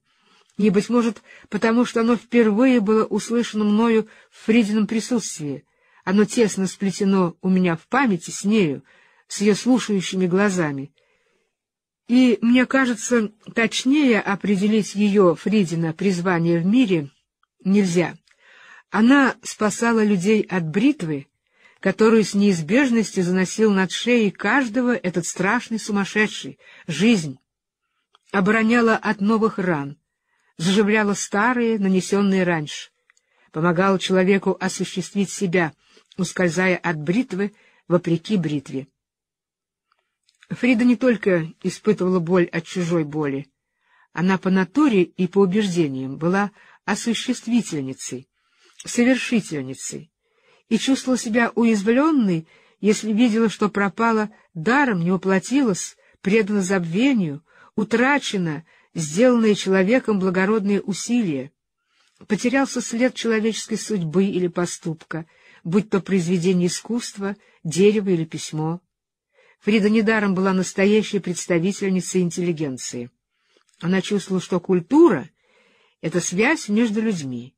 И, быть может, потому что оно впервые было услышано мною в Фридином присутствии. Оно тесно сплетено у меня в памяти с нею, с ее слушающими глазами. И, мне кажется, точнее определить ее, Фридина, призвание в мире нельзя. Она спасала людей от бритвы, которую с неизбежностью заносил над шеей каждого этот страшный сумасшедший, жизнь, обороняла от новых ран, заживляла старые, нанесенные раньше, помогала человеку осуществить себя, ускользая от бритвы вопреки бритве. Фрида не только испытывала боль от чужой боли, она по натуре и по убеждениям была осуществительницей, совершительницей, и чувствовала себя уязвленной, если видела, что пропала даром, не воплотилась, предана забвению, утрачена, сделанные человеком благородные усилия, потерялся след человеческой судьбы или поступка, будь то произведение искусства, дерево или письмо. Фрида недаром была настоящей представительницей интеллигенции. Она чувствовала, что культура — это связь между людьми,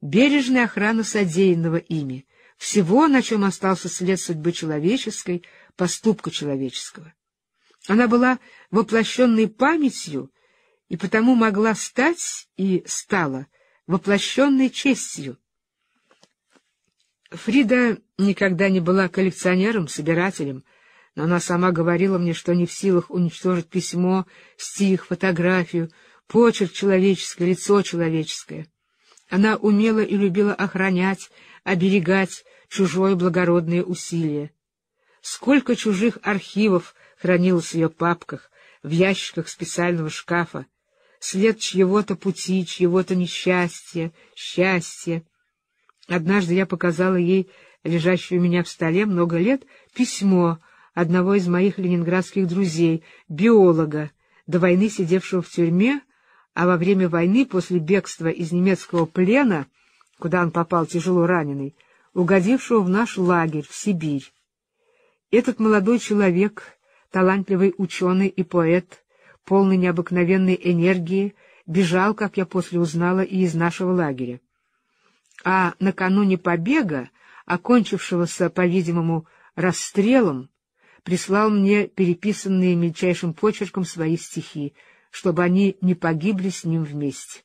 бережная охрана содеянного ими, всего, на чем остался след судьбы человеческой, поступка человеческого. Она была воплощенной памятью и потому могла стать и стала воплощенной честью. Фрида никогда не была коллекционером, собирателем, но она сама говорила мне, что не в силах уничтожить письмо, стих, фотографию, почерк человеческий, лицо человеческое. Она умела и любила охранять, оберегать чужое благородное усилие. Сколько чужих архивов хранилось в ее папках, в ящиках специального шкафа, след чьего-то пути, чьего-то несчастья, счастья. Однажды я показала ей, лежащее у меня в столе много лет, письмо одного из моих ленинградских друзей, биолога, до войны сидевшего в тюрьме, а во время войны, после бегства из немецкого плена, куда он попал тяжело раненый, угодившего в наш лагерь, в Сибирь. Этот молодой человек, талантливый ученый и поэт, полный необыкновенной энергии, бежал, как я после узнала, и из нашего лагеря. А накануне побега, окончившегося, по-видимому, расстрелом, прислал мне переписанные мельчайшим почерком свои стихи, чтобы они не погибли с ним вместе.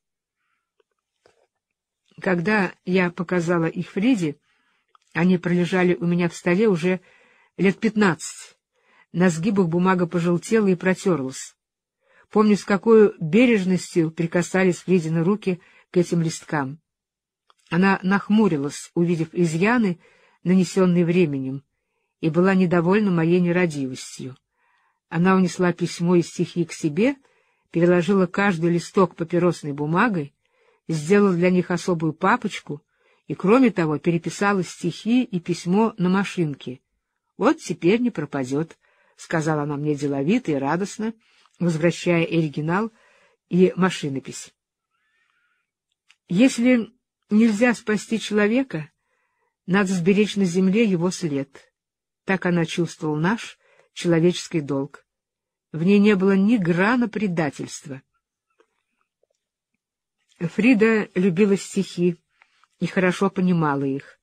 Когда я показала их Фриде, они пролежали у меня в столе уже лет 15. На сгибах бумага пожелтела и протерлась. Помню, с какой бережностью прикасались Фридины руки к этим листкам. Она нахмурилась, увидев изъяны, нанесенные временем, и была недовольна моей нерадивостью. Она унесла письмо и стихи к себе, переложила каждый листок папиросной бумагой, сделала для них особую папочку и, кроме того, переписала стихи и письмо на машинке. «Вот теперь не пропадет», — сказала она мне деловито и радостно, возвращая оригинал и машинопись. «Если нельзя спасти человека, надо сберечь на земле его след». Так она чувствовала наш человеческий долг. В ней не было ни грана предательства. Фрида любила стихи и хорошо понимала их.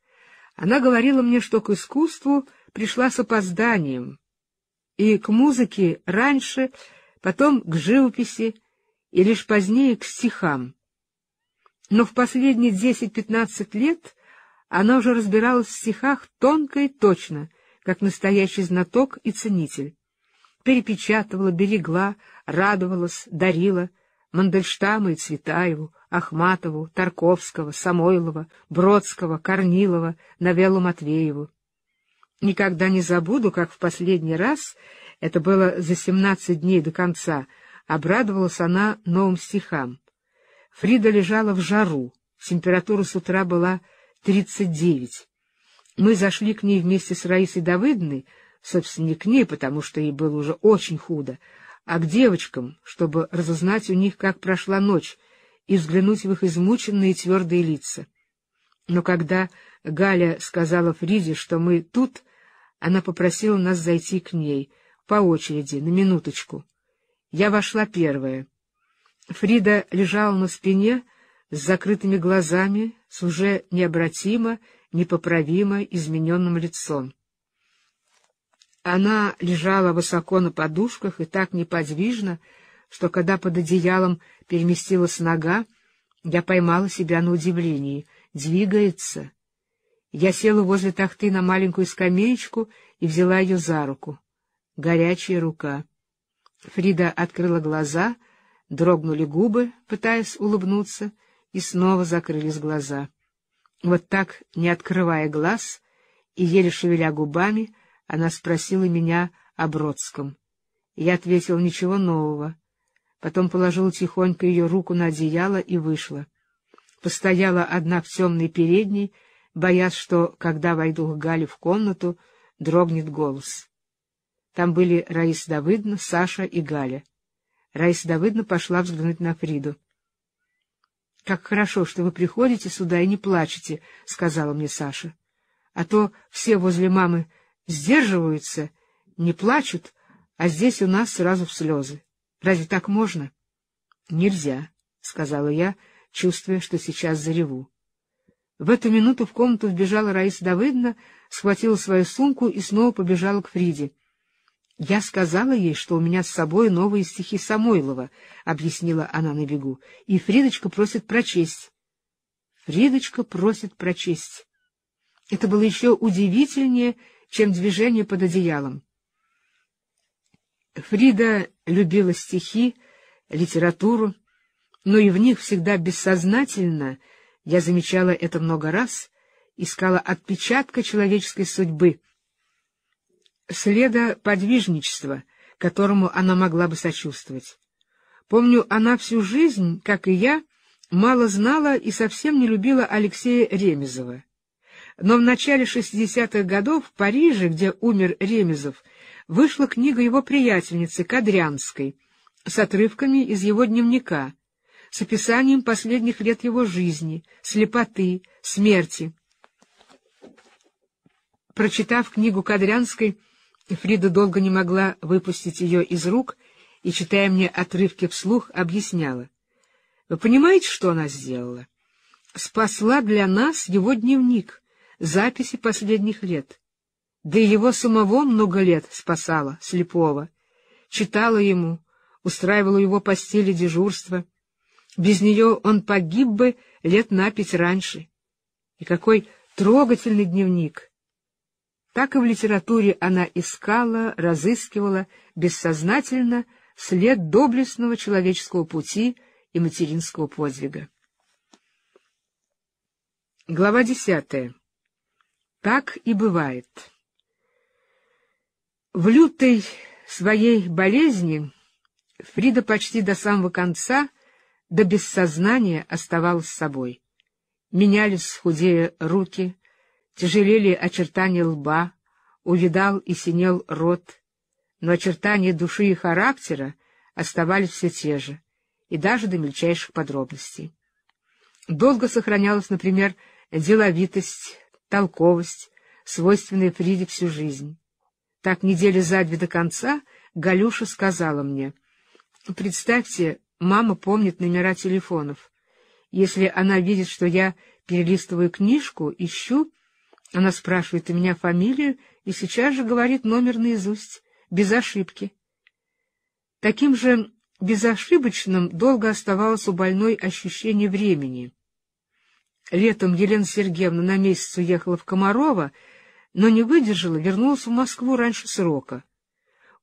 Она говорила мне, что к искусству пришла с опозданием, и к музыке раньше, потом к живописи, и лишь позднее к стихам. Но в последние 10-15 лет Она уже разбиралась в стихах тонко и точно, как настоящий знаток и ценитель. Перепечатывала, берегла, радовалась, дарила Мандельштама и Цветаеву, Ахматову, Тарковского, Самойлова, Бродского, Корнилова, Новеллу Матвееву. Никогда не забуду, как в последний раз, это было за 17 дней до конца, обрадовалась она новым стихам. Фрида лежала в жару, температура с утра была 39. Мы зашли к ней вместе с Раисой Давыдовной, собственно, не к ней, потому что ей было уже очень худо, а к девочкам, чтобы разузнать у них, как прошла ночь, и взглянуть в их измученные твердые лица. Но когда Галя сказала Фриде, что мы тут, она попросила нас зайти к ней по очереди, на минуточку. Я вошла первая. Фрида лежала на спине с закрытыми глазами, с уже необратимо, непоправимо измененным лицом. Она лежала высоко на подушках и так неподвижно, что когда под одеялом переместилась нога, я поймала себя на удивлении. Двигается. Я села возле тахты на маленькую скамеечку и взяла ее за руку. Горячая рука. Фрида открыла глаза, дрогнули губы, пытаясь улыбнуться, и снова закрылись глаза. Вот так, не открывая глаз и еле шевеля губами, она спросила меня о Бродском. Я ответил: ничего нового. Потом положила тихонько ее руку на одеяло и вышла. Постояла одна в темной передней, боясь, что, когда войду к Гале в комнату, дрогнет голос. Там были Раиса Давыдовна, Саша и Галя. Раиса Давыдовна пошла взглянуть на Фриду. — Как хорошо, что вы приходите сюда и не плачете, — сказала мне Саша. — А то все возле мамы сдерживаются, не плачут, а здесь у нас сразу в слезы. Разве так можно? — Нельзя, — сказала я, чувствуя, что сейчас зареву. В эту минуту в комнату вбежала Раиса Давыдовна, схватила свою сумку и снова побежала к Фриде. «Я сказала ей, что у меня с собой новые стихи Самойлова», — объяснила она на бегу, — «и Фридочка просит прочесть». «Фридочка просит прочесть». Это было еще удивительнее, чем движение под одеялом. Фрида любила стихи, литературу, но и в них всегда бессознательно, я замечала это много раз, искала отпечатка человеческой судьбы, следа подвижничества, которому она могла бы сочувствовать. Помню, она всю жизнь, как и я, мало знала и совсем не любила Алексея Ремезова. Но в начале 60-х годов в Париже, где умер Ремезов, вышла книга его приятельницы Кадрянской с отрывками из его дневника, с описанием последних лет его жизни, слепоты, смерти. Прочитав книгу Кадрянской, Фрида долго не могла выпустить ее из рук и, читая мне отрывки вслух, объясняла. Вы понимаете, что она сделала? Спасла для нас его дневник, записи последних лет. Да и его самого много лет спасала, слепого. Читала ему, устраивала его постели дежурства. Без нее он погиб бы лет на 5 раньше. И какой трогательный дневник! Так и в литературе она искала, разыскивала бессознательно след доблестного человеческого пути и материнского подвига. Глава 10. Так и бывает. В лютой своей болезни Фрида почти до самого конца, до бессознания оставалась собой. Менялись худее руки, тяжелели очертания лба, увидал и синел рот, но очертания души и характера оставались все те же, и даже до мельчайших подробностей. Долго сохранялась, например, деловитость, толковость, свойственная Фриде всю жизнь. Так недели за две до конца Галюша сказала мне: «Представьте, мама помнит номера телефонов. Если она видит, что я перелистываю книжку, ищу, она спрашивает у меня фамилию и сейчас же говорит номер наизусть, без ошибки». Таким же безошибочным долго оставалось у больной ощущение времени. Летом Елена Сергеевна на месяц уехала в Комарова, но не выдержала, вернулась в Москву раньше срока.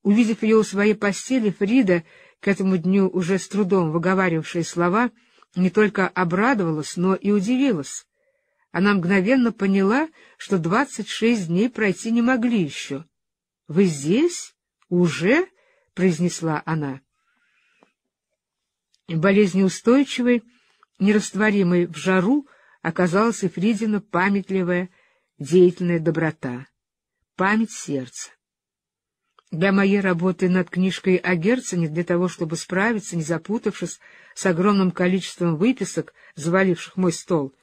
Увидев ее у своей постели, Фрида, к этому дню уже с трудом выговаривавшая слова, не только обрадовалась, но и удивилась. Она мгновенно поняла, что 26 дней пройти не могли еще. — Вы здесь? Уже? — произнесла она. Болезнеустойчивой, нерастворимой в жару, оказалась и Фридина памятливая, деятельная доброта, память сердца. Для моей работы над книжкой о Герцене, для того, чтобы справиться, не запутавшись с огромным количеством выписок, заваливших мой стол,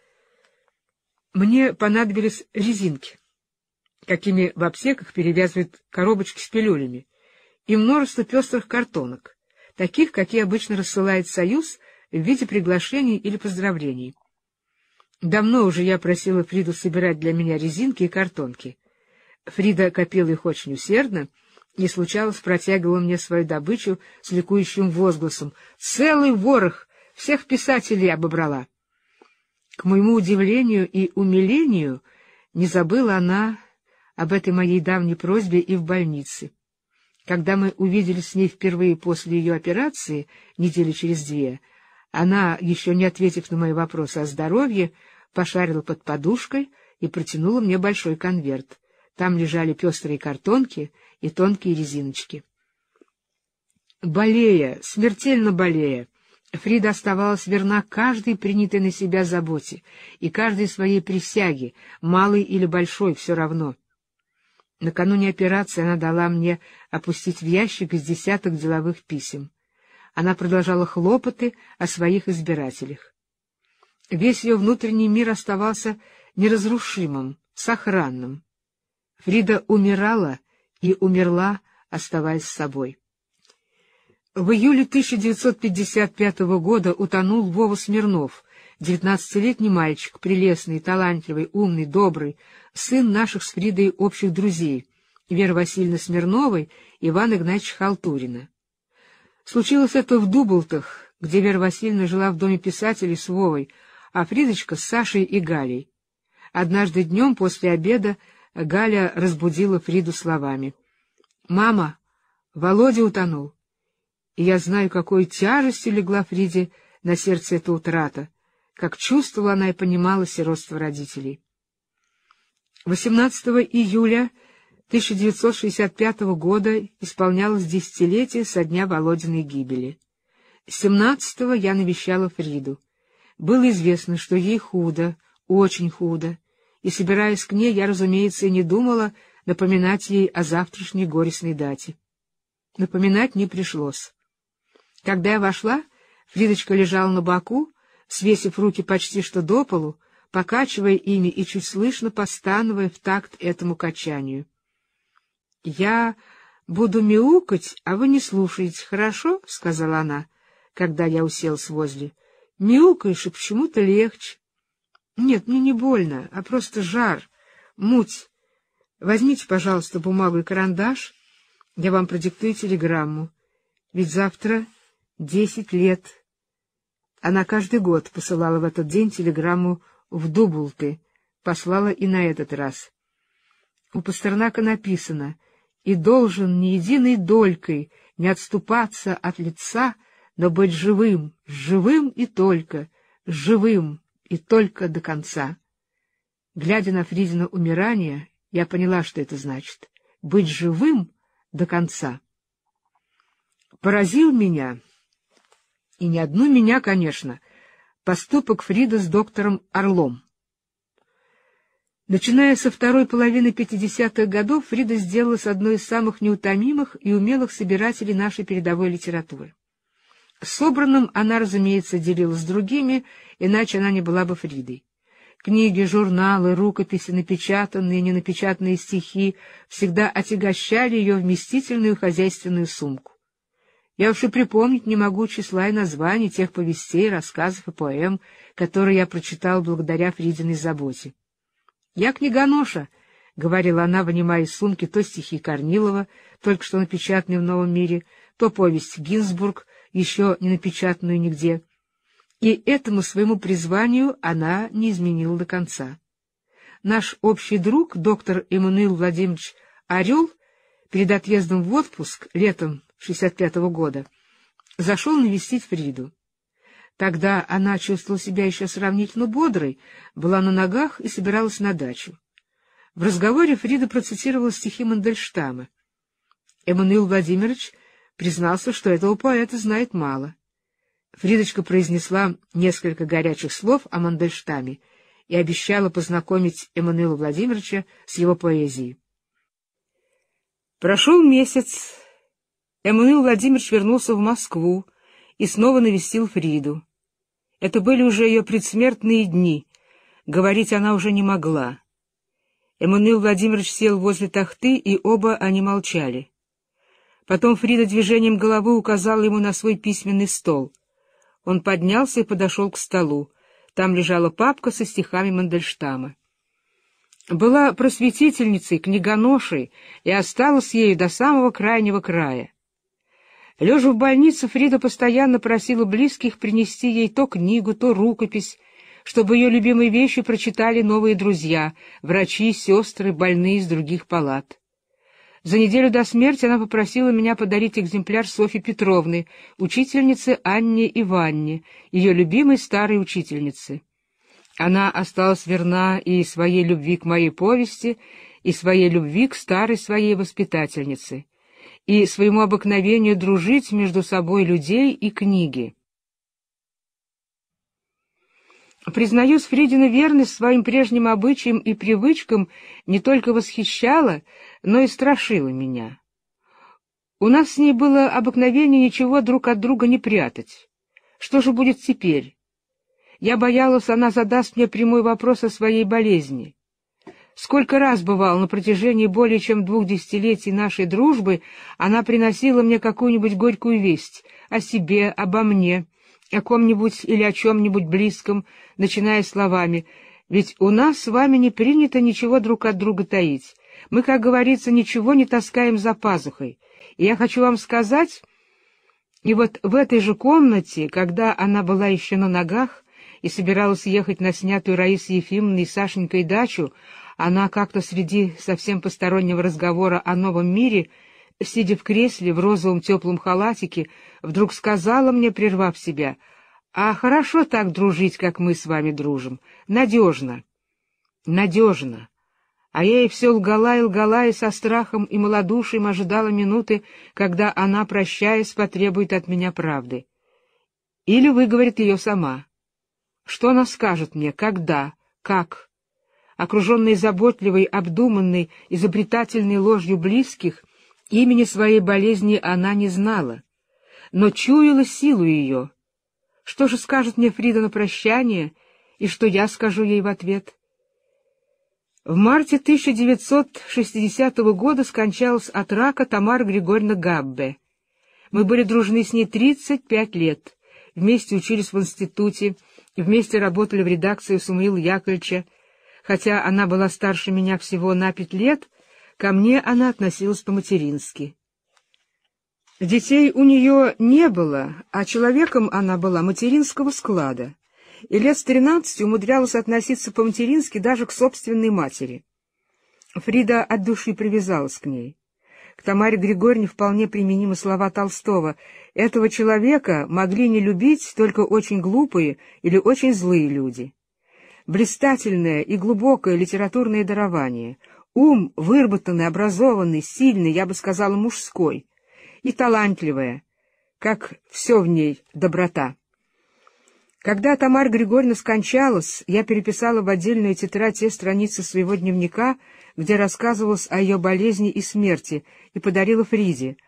мне понадобились резинки, какими в аптеках перевязывают коробочки с пилюлями, и множество пестрых картонок, таких, какие обычно рассылает Союз в виде приглашений или поздравлений. Давно уже я просила Фриду собирать для меня резинки и картонки. Фрида копила их очень усердно, и, случалось, протягивала мне свою добычу с ликующим возгласом. Целый ворох! Всех писателей обобрала! К моему удивлению и умилению не забыла она об этой моей давней просьбе и в больнице. Когда мы увиделись с ней впервые после ее операции, недели через две, она, еще не ответив на мои вопросы о здоровье, пошарила под подушкой и протянула мне большой конверт. Там лежали пестрые картонки и тонкие резиночки. Болея, смертельно болея, Фрида оставалась верна каждой принятой на себя заботе и каждой своей присяге, малой или большой, все равно. Накануне операции она дала мне опустить в ящик из десяток деловых писем. Она продолжала хлопоты о своих избирателях. Весь ее внутренний мир оставался неразрушимым, сохранным. Фрида умирала и умерла, оставаясь собой. В июле 1955 года утонул Вова Смирнов, 19-летний мальчик, прелестный, талантливый, умный, добрый, сын наших с Фридой общих друзей, Веры Васильевны Смирновой и Ивана Игнатьевича Халтурина. Случилось это в Дуболтах, где Вера Васильевна жила в доме писателей с Вовой, а Фридочка с Сашей и Галей. Однажды днем после обеда Галя разбудила Фриду словами. — Мама, Володя утонул. И я знаю, какой тяжестью легла Фриде на сердце эта утрата, как чувствовала она и понимала сиротство родителей. 18 июля 1965 года исполнялось десятилетие со дня Володиной гибели. 17-го я навещала Фриду. Было известно, что ей худо, очень худо. И, собираясь к ней, я, разумеется, и не думала напоминать ей о завтрашней горестной дате. Напоминать не пришлось. Когда я вошла, Фридочка лежала на боку, свесив руки почти что до полу, покачивая ими и чуть слышно постановая в такт этому качанию. — Я буду мяукать, а вы не слушаете, хорошо? — сказала она, когда я уселась возле. — Мяукаешь, и почему-то легче. Нет, мне не больно, а просто жар, муть. Возьмите, пожалуйста, бумагу и карандаш, я вам продиктую телеграмму. Ведь завтра 10 лет. Она каждый год посылала в этот день телеграмму в Дуболты, послала и на этот раз. У Пастернака написано: «И должен ни единой долькой не отступаться от лица, но быть живым, живым и только, живым». И только до конца. Глядя на Фридина умирание, я поняла, что это значит — быть живым до конца. Поразил меня, и не одну меня, конечно, поступок Фриды с доктором Орлом. Начиная со второй половины 50-х годов, Фрида сделалась одной из самых неутомимых и умелых собирателей нашей передовой литературы. Собранным она, разумеется, делилась с другими, иначе она не была бы Фридой. Книги, журналы, рукописи, напечатанные, ненапечатанные стихи всегда отягощали ее вместительную хозяйственную сумку. Я уж и припомнить не могу числа и названий тех повестей, рассказов и поэм, которые я прочитал благодаря Фридиной заботе. «Я книгоноша», — говорила она, вынимая из сумки то стихи Корнилова, только что напечатанные в «Новом мире», то повесть «Гинзбург», еще не напечатанную нигде. и этому своему призванию она не изменила до конца. Наш общий друг, доктор Эммануил Владимирович Орел, перед отъездом в отпуск летом 65-го года зашел навестить Фриду. Тогда она чувствовала себя еще сравнительно бодрой, была на ногах и собиралась на дачу. В разговоре Фрида процитировала стихи Мандельштама. Эммануил Владимирович признался, что этого поэта знает мало. Фридочка произнесла несколько горячих слов о Мандельштаме и обещала познакомить Эммануила Владимировича с его поэзией. Прошел месяц. Эммануил Владимирович вернулся в Москву и снова навестил Фриду. Это были уже ее предсмертные дни. Говорить она уже не могла. Эммануил Владимирович сел возле тахты, и оба они молчали. Потом Фрида движением головы указала ему на свой письменный стол. Он поднялся и подошел к столу. Там лежала папка со стихами Мандельштама. Была просветительницей, книгоношей, и осталась ею до самого крайнего края. Лежа в больнице, Фрида постоянно просила близких принести ей то книгу, то рукопись, чтобы ее любимые вещи прочитали новые друзья, врачи, сестры, больные из других палат. За неделю до смерти она попросила меня подарить экземпляр Софьи Петровны, учительницы Анне Иванне, ее любимой старой учительницы. Она осталась верна и своей любви к моей повести, и своей любви к старой своей воспитательнице, и своему обыкновению дружить между собой людей и книги. Признаюсь, Фридина верность своим прежним обычаям и привычкам не только восхищала, но и страшила меня. У нас с ней было обыкновение ничего друг от друга не прятать. Что же будет теперь? Я боялась, она задаст мне прямой вопрос о своей болезни. Сколько раз, бывало, на протяжении более чем 2 десятилетий нашей дружбы она приносила мне какую-нибудь горькую весть о себе, обо мне, о ком-нибудь или о чем-нибудь близком, начиная словами: «Ведь у нас с вами не принято ничего друг от друга таить. Мы, как говорится, ничего не таскаем за пазухой. И я хочу вам сказать...» И вот в этой же комнате, когда она была еще на ногах и собиралась ехать на снятую Раисой Ефимовной и Сашенькой дачу, она как-то среди совсем постороннего разговора о новом мире, сидя в кресле в розовом теплом халатике, вдруг сказала мне, прервав себя: «А хорошо так дружить, как мы с вами дружим. Надежно. Надежно». А я ей все лгала и лгала, и со страхом и малодушием ожидала минуты, когда она, прощаясь, потребует от меня правды. Или выговорит ее сама. Что она скажет мне? Когда? Как? Окруженной заботливой, обдуманной, изобретательной ложью близких, имени своей болезни она не знала, но чуяла силу ее. Что же скажет мне Фрида на прощание, и что я скажу ей в ответ? В марте 1960 года скончалась от рака Тамара Григорьевна Габбе. Мы были дружны с ней 35 лет, вместе учились в институте, вместе работали в редакции Самуила Яковлевича. Хотя она была старше меня всего на 5 лет, ко мне она относилась по-матерински. Детей у нее не было, а человеком она была материнского склада, и лет с 13 умудрялась относиться по-матерински даже к собственной матери. Фрида от души привязалась к ней. К Тамаре Григорьевне вполне применимы слова Толстого: «Этого человека могли не любить только очень глупые или очень злые люди». Блистательное и глубокое литературное дарование, ум выработанный, образованный, сильный, я бы сказала, мужской, и талантливая, как все в ней, доброта. Когда Тамара Григорьевна скончалась, я переписала в отдельную тетрадь те страницы своего дневника, где рассказывалось о ее болезни и смерти, и подарила Фриде.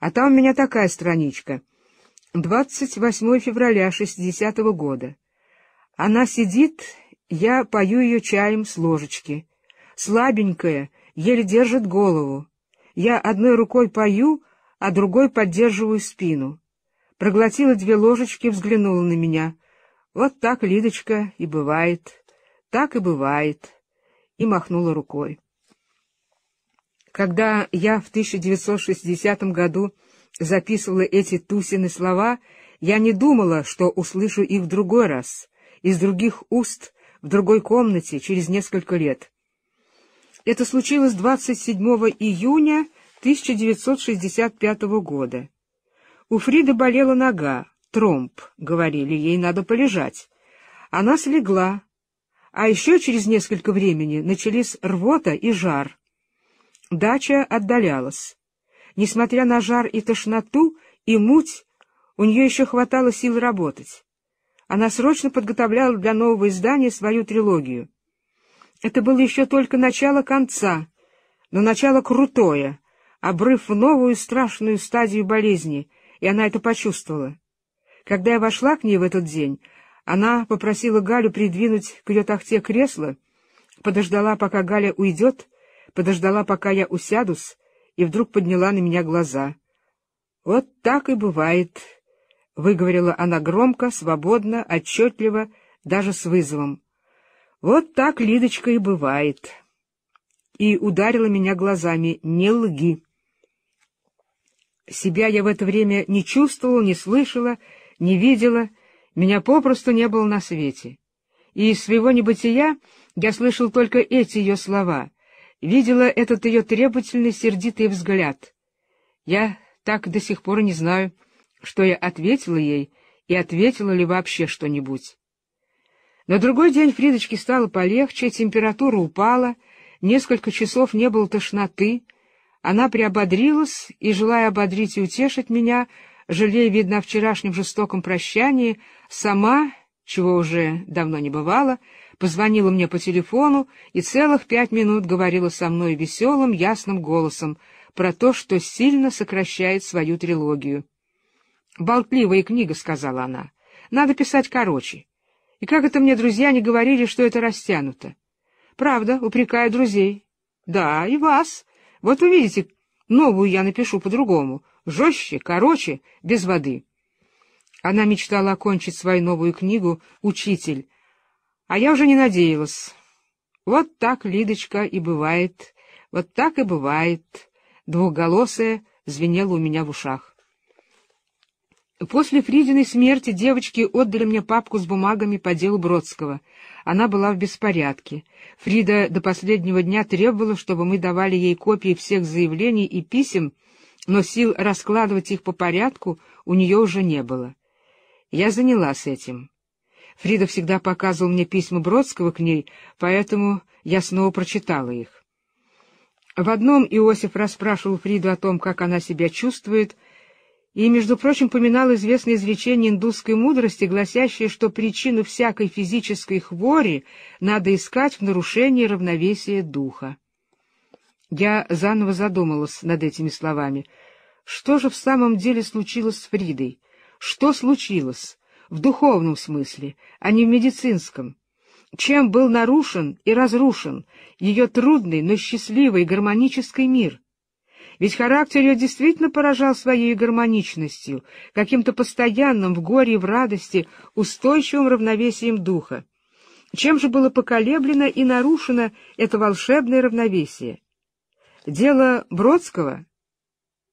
А там у меня такая страничка: 28 февраля 60-го года. Она сидит... Я пою ее чаем с ложечки. Слабенькая, еле держит голову. Я одной рукой пою, а другой поддерживаю спину. Проглотила 2 ложечки, взглянула на меня. Вот так, Лидочка, и бывает. Так и бывает. И махнула рукой. Когда я в 1960 году записывала эти Тусины слова Я не думала, что услышу их в другой раз, из других уст, в другой комнате, через несколько лет. Это случилось 27 июня 1965 года. У Фриды болела нога, тромб, говорили, ей надо полежать. Она слегла, а еще через несколько времени начались рвота и жар. Дача отдалялась. Несмотря на жар и тошноту, и муть, у нее еще хватало сил работать. Она срочно подготовляла для нового издания свою трилогию. Это было еще только начало конца, но начало крутое, обрыв в новую страшную стадию болезни, и она это почувствовала. Когда я вошла к ней в этот день, она попросила Галю придвинуть к ее тахте кресло, подождала, пока Галя уйдет, подождала, пока я усядусь, и вдруг подняла на меня глаза. «Вот так и бывает», — выговорила она громко, свободно, отчетливо, даже с вызовом. «Вот так, Лидочка, и бывает». И ударила меня глазами. «Не лги». Себя я в это время не чувствовала, не слышала, не видела, меня попросту не было на свете. И из своего небытия я слышал только эти ее слова, видела этот ее требовательный, сердитый взгляд. Я так до сих пор не знаю, что я ответила ей, и ответила ли вообще что-нибудь. На другой день Фридочке стало полегче, температура упала, несколько часов не было тошноты. Она приободрилась и, желая ободрить и утешить меня, жалея, видно, о вчерашнем жестоком прощании, сама, чего уже давно не бывало, позвонила мне по телефону и целых 5 минут говорила со мной веселым, ясным голосом про то, что сильно сокращает свою трилогию. «Болтливая книга», — сказала она, — «надо писать короче. И как это мне друзья не говорили, что это растянуто? Правда, упрекаю друзей. Да, и вас. Вот увидите, новую я напишу по-другому, жестче, короче, без воды». Она мечтала окончить свою новую книгу «Учитель», а я уже не надеялась. Вот так, Лидочка, и бывает, вот так и бывает, двухголосая звенела у меня в ушах. После Фридиной смерти девочки отдали мне папку с бумагами по делу Бродского. Она была в беспорядке. Фрида до последнего дня требовала, чтобы мы давали ей копии всех заявлений и писем, но сил раскладывать их по порядку у нее уже не было. Я занялась этим. Фрида всегда показывала мне письма Бродского к ней, поэтому я снова прочитала их. В одном Иосиф расспрашивал Фриду о том, как она себя чувствует, и, между прочим, поминал известное изречение индусской мудрости, гласящее, что причину всякой физической хвори надо искать в нарушении равновесия духа. Я заново задумалась над этими словами. Что же в самом деле случилось с Фридой? Что случилось? В духовном смысле, а не в медицинском. Чем был нарушен и разрушен ее трудный, но счастливый гармонический мир? Ведь характер ее действительно поражал своей гармоничностью, каким-то постоянным в горе и в радости устойчивым равновесием духа. Чем же было поколеблено и нарушено это волшебное равновесие? Дело Бродского?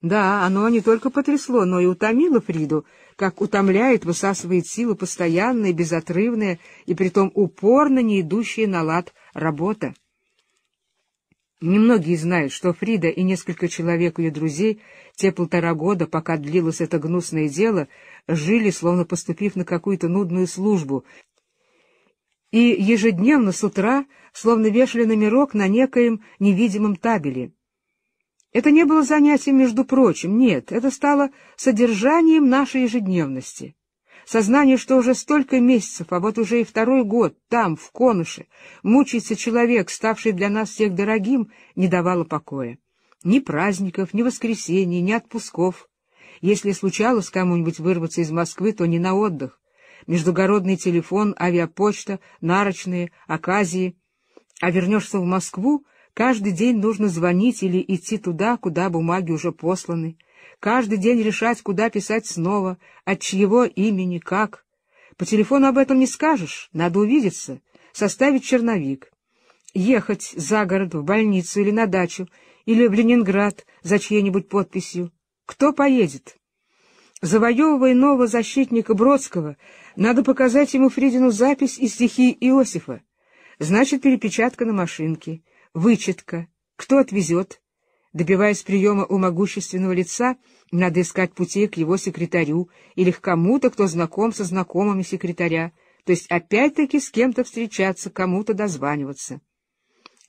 Да, оно не только потрясло, но и утомило Фриду, как утомляет, высасывает силы постоянная, безотрывная и притом упорно не идущая на лад работа. Немногие знают, что Фрида и несколько человек ее друзей те 1,5 года, пока длилось это гнусное дело, жили, словно поступив на какую-то нудную службу, и ежедневно с утра словно вешали номерок на некоем невидимом табеле. Это не было занятием, между прочим, нет, это стало содержанием нашей ежедневности. Сознание, что уже столько месяцев, а вот уже и 2-й год, там, в Конуше, мучается человек, ставший для нас всех дорогим, не давало покоя. Ни праздников, ни воскресений, ни отпусков. Если случалось кому-нибудь вырваться из Москвы, то не на отдых. Междугородный телефон, авиапочта, нарочные, оказии. А вернешься в Москву, каждый день нужно звонить или идти туда, куда бумаги уже посланы. Каждый день решать, куда писать снова, от чьего имени, как. По телефону об этом не скажешь, надо увидеться, составить черновик. Ехать за город, в больницу или на дачу, или в Ленинград за чьей-нибудь подписью. Кто поедет? Завоевывая нового защитника Бродского, надо показать ему Фридину запись из стихи Иосифа. Значит, перепечатка на машинке, вычетка, кто отвезет. Добиваясь приема у могущественного лица, надо искать пути к его секретарю или к кому-то, кто знаком со знакомыми секретаря, то есть опять-таки с кем-то встречаться, кому-то дозваниваться.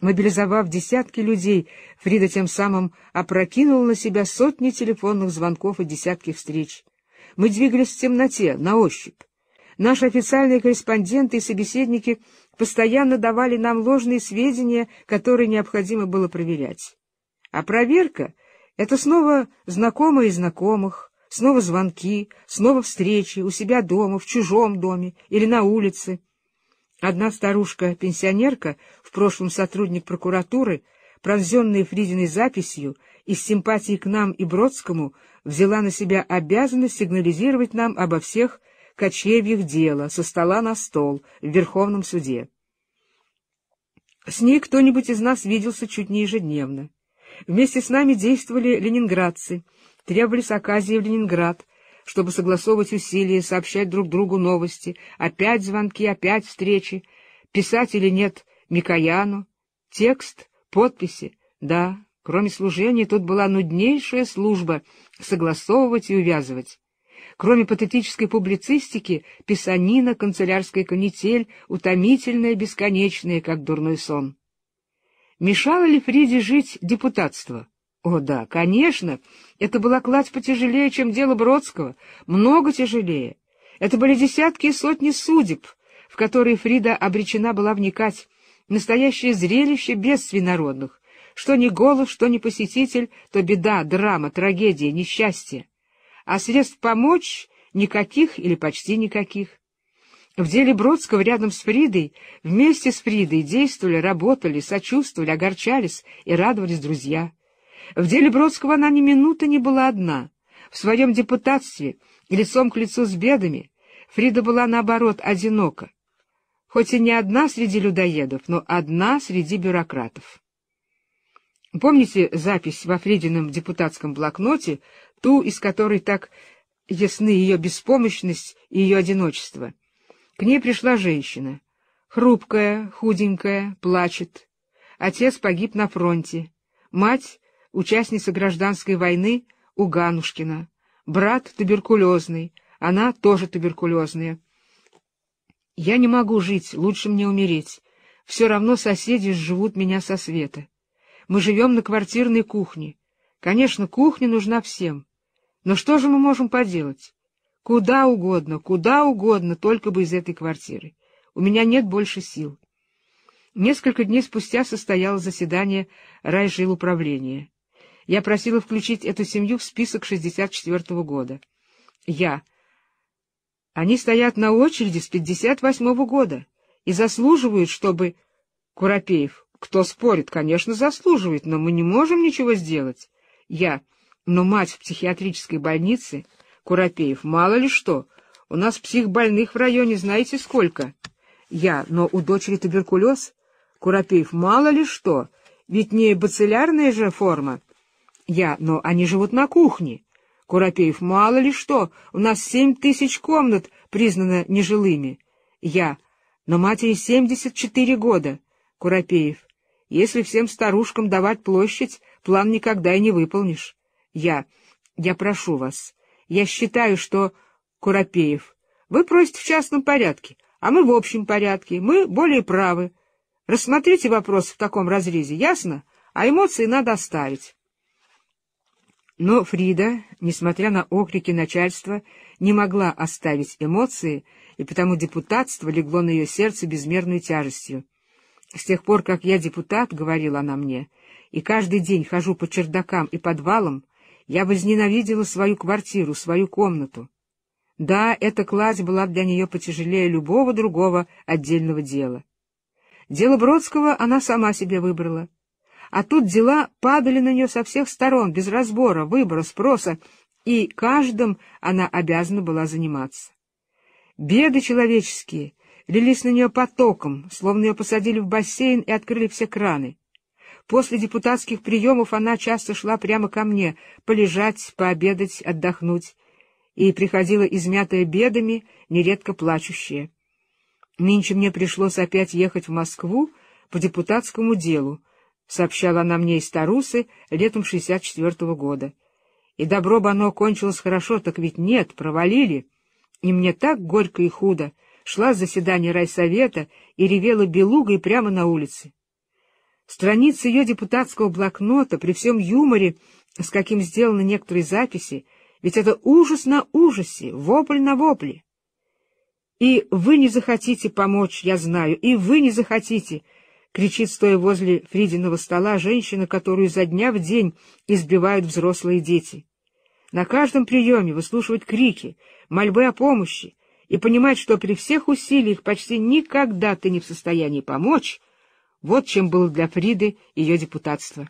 Мобилизовав десятки людей, Фрида тем самым опрокинула на себя сотни телефонных звонков и десятки встреч. Мы двигались в темноте, на ощупь. Наши официальные корреспонденты и собеседники постоянно давали нам ложные сведения, которые необходимо было проверять. А проверка — это снова знакомые знакомых, снова звонки, снова встречи у себя дома, в чужом доме или на улице. Одна старушка-пенсионерка, в прошлом сотрудник прокуратуры, пронзенная Фридиной записью, из симпатии к нам и Бродскому взяла на себя обязанность сигнализировать нам обо всех кочевьях дела со стола на стол в Верховном суде. С ней кто-нибудь из нас виделся чуть не ежедневно. Вместе с нами действовали ленинградцы, требовались оказии в Ленинград, чтобы согласовывать усилия, сообщать друг другу новости, опять звонки, опять встречи, писать или нет Микояну, текст, подписи. Да, кроме служения, тут была нуднейшая служба — согласовывать и увязывать. Кроме патетической публицистики, писанина, канцелярская канитель, утомительная, бесконечная, как дурной сон. Мешало ли Фриде жить депутатство? О да, конечно, это была кладь потяжелее, чем дело Бродского, много тяжелее. Это были десятки и сотни судеб, в которые Фрида обречена была вникать. Настоящее зрелище без свинородных. Что ни голос, что ни посетитель, то беда, драма, трагедия, несчастье. А средств помочь никаких или почти никаких. В деле Бродского рядом с Фридой, вместе с Фридой действовали, работали, сочувствовали, огорчались и радовались друзья. В деле Бродского она ни минуты не была одна. В своем депутатстве, лицом к лицу с бедами, Фрида была, наоборот, одинока. Хоть и не одна среди людоедов, но одна среди бюрократов. Помните запись во Фридином депутатском блокноте, ту, из которой так ясны ее беспомощность и ее одиночество? К ней пришла женщина. Хрупкая, худенькая, плачет. Отец погиб на фронте. Мать — участница гражданской войны у Ганушкина. Брат туберкулезный. Она тоже туберкулезная. «Я не могу жить, лучше мне умереть. Все равно соседи сживут меня со света. Мы живем на квартирной кухне. Конечно, кухня нужна всем. Но что же мы можем поделать? Куда угодно, только бы из этой квартиры. У меня нет больше сил». Несколько дней спустя состоялось заседание райжилуправления. Я просила включить эту семью в список 64-го года. Я. Они стоят на очереди с 58-го года и заслуживают, чтобы... Куропеев. Кто спорит, конечно, заслуживает, но мы не можем ничего сделать. Я. Но мать в психиатрической больнице... Куропеев, мало ли что, у нас психбольных в районе знаете сколько. Я, но у дочери туберкулез. Куропеев, мало ли что, ведь не бациллярная же форма. Я, но они живут на кухне. Куропеев, мало ли что, у нас 7000 комнат признано нежилыми. Я, но матери 74 года. Куропеев, если всем старушкам давать площадь, план никогда и не выполнишь. Я прошу вас. Я считаю, что... Куропеев, вы просите в частном порядке, а мы в общем порядке, мы более правы. Рассмотрите вопрос в таком разрезе, ясно? А эмоции надо оставить. Но Фрида, несмотря на окрики начальства, не могла оставить эмоции, и потому депутатство легло на ее сердце безмерной тяжестью. «С тех пор, как я депутат, — говорила она мне, — и каждый день хожу по чердакам и подвалам, я возненавидела свою квартиру, свою комнату». Да, эта кладь была для нее потяжелее любого другого отдельного дела. Дело Бродского она сама себе выбрала. А тут дела падали на нее со всех сторон, без разбора, выбора, спроса, и каждым она обязана была заниматься. Беды человеческие лились на нее потоком, словно ее посадили в бассейн и открыли все краны. После депутатских приемов она часто шла прямо ко мне, полежать, пообедать, отдохнуть. и приходила измятая бедами, нередко плачущая. «Нынче мне пришлось опять ехать в Москву по депутатскому делу», — сообщала она мне из Тарусы летом 64-го года. «И добро бы оно кончилось хорошо, так ведь нет, провалили. И мне так горько и худо. Шла с заседания райсовета и ревела белугой прямо на улице». Страницы ее депутатского блокнота, при всем юморе, с каким сделаны некоторые записи, ведь это ужас на ужасе, вопль на вопле. «И вы не захотите помочь, я знаю, и вы не захотите», — кричит, стоя возле Фридиного стола, женщина, которую за дня в день избивают взрослые дети. На каждом приеме выслушивать крики, мольбы о помощи и понимать, что при всех усилиях почти никогда ты не в состоянии помочь, вот чем было для Фриды ее депутатство.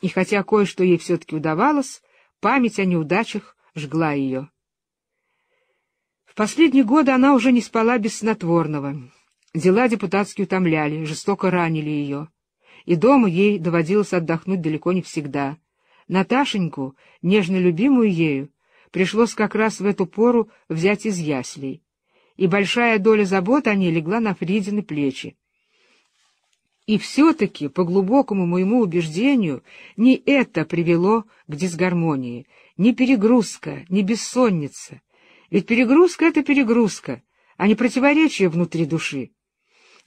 И хотя кое-что ей все-таки удавалось, память о неудачах жгла ее. Последние годы она уже не спала без снотворного. Дела депутатские утомляли, жестоко ранили ее. И дома ей доводилось отдохнуть далеко не всегда. Наташеньку, нежно любимую ею, пришлось как раз в эту пору взять из яслей. И большая доля забот о ней легла на Фридины плечи. И все-таки, по глубокому моему убеждению, не это привело к дисгармонии, ни перегрузка, ни бессонница. Ведь перегрузка — это перегрузка, а не противоречие внутри души.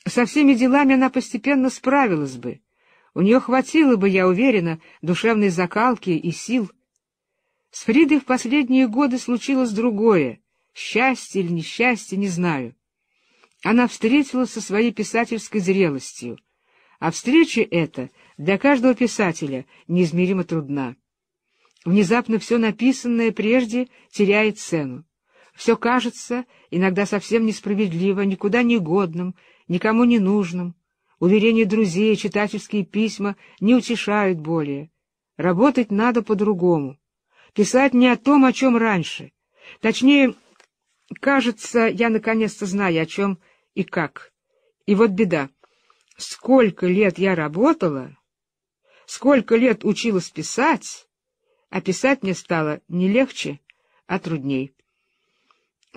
Со всеми делами она постепенно справилась бы. У нее хватило бы, я уверена, душевной закалки и сил. С Фридой в последние годы случилось другое. Счастье или несчастье, не знаю. Она встретилась со своей писательской зрелостью. А встреча эта для каждого писателя неизмеримо трудна. Внезапно все написанное прежде теряет цену. Все кажется иногда совсем несправедливо, никуда не годным, никому не нужным. Уверения друзей, читательские письма не утешают более. Работать надо по-другому. Писать не о том, о чем раньше. Точнее, кажется, я наконец-то знаю, о чем и как. И вот беда. Сколько лет я работала, сколько лет училась писать, а писать мне стало не легче, а трудней.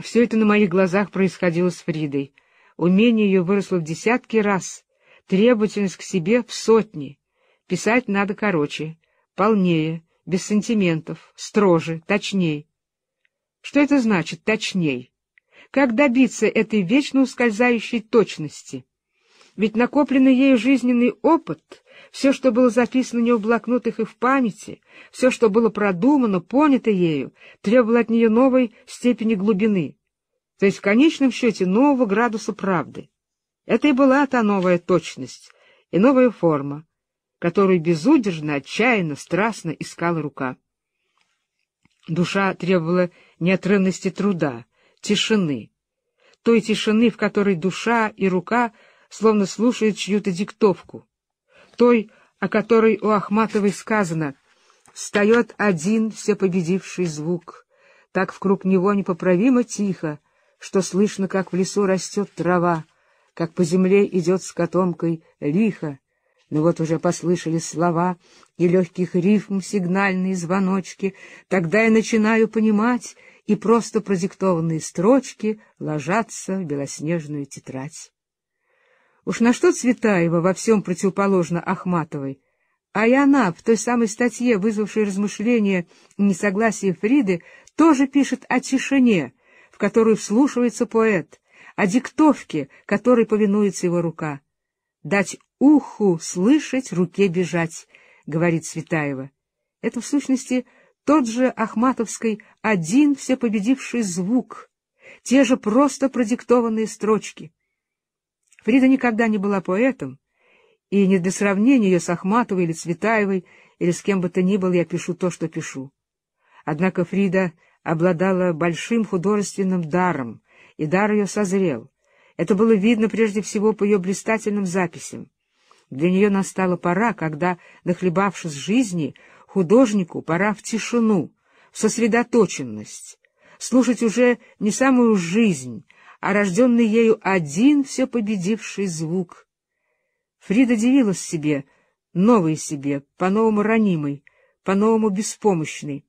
Все это на моих глазах происходило с Фридой. Умение ее выросло в десятки раз, требовательность к себе в сотни. Писать надо короче, полнее, без сантиментов, строже, точней. Что это значит «точней»? Как добиться этой вечно ускользающей точности? Ведь накопленный ею жизненный опыт, все, что было записано у нее в блокнотах и в памяти, все, что было продумано, понято ею, требовало от нее новой степени глубины, то есть в конечном счете нового градуса правды. Это и была та новая точность и новая форма, которую безудержно, отчаянно, страстно искала рука. Душа требовала неотрывности труда, тишины, той тишины, в которой душа и рука словно слушает чью-то диктовку, той, о которой у Ахматовой сказано: «Встает один всепобедивший звук, так вкруг него непоправимо тихо, что слышно, как в лесу растет трава, как по земле идет с котомкой лихо». Но вот уже послышались слова и легких рифм сигнальные звоночки, тогда я начинаю понимать, и просто продиктованные строчки ложатся в белоснежную тетрадь. Уж на что Цветаева во всем противоположна Ахматовой, а и она, в той самой статье, вызвавшей размышления несогласия Фриды, тоже пишет о тишине, в которую вслушивается поэт, о диктовке, которой повинуется его рука. «Дать уху слышать, руке бежать», — говорит Цветаева. Это, в сущности, тот же ахматовский «один всепобедивший звук», те же просто продиктованные строчки. Фрида никогда не была поэтом, и не для сравнения ее с Ахматовой или Цветаевой, или с кем бы то ни было я пишу то, что пишу. Однако Фрида обладала большим художественным даром, и дар ее созрел. Это было видно прежде всего по ее блистательным записям. Для нее настала пора, когда, нахлебавшись жизни, художнику пора в тишину, в сосредоточенность, слушать уже не самую жизнь, а рожденный ею один всепобедивший звук. Фрида дивилась себе, новой себе, по-новому ранимой, по-новому беспомощной.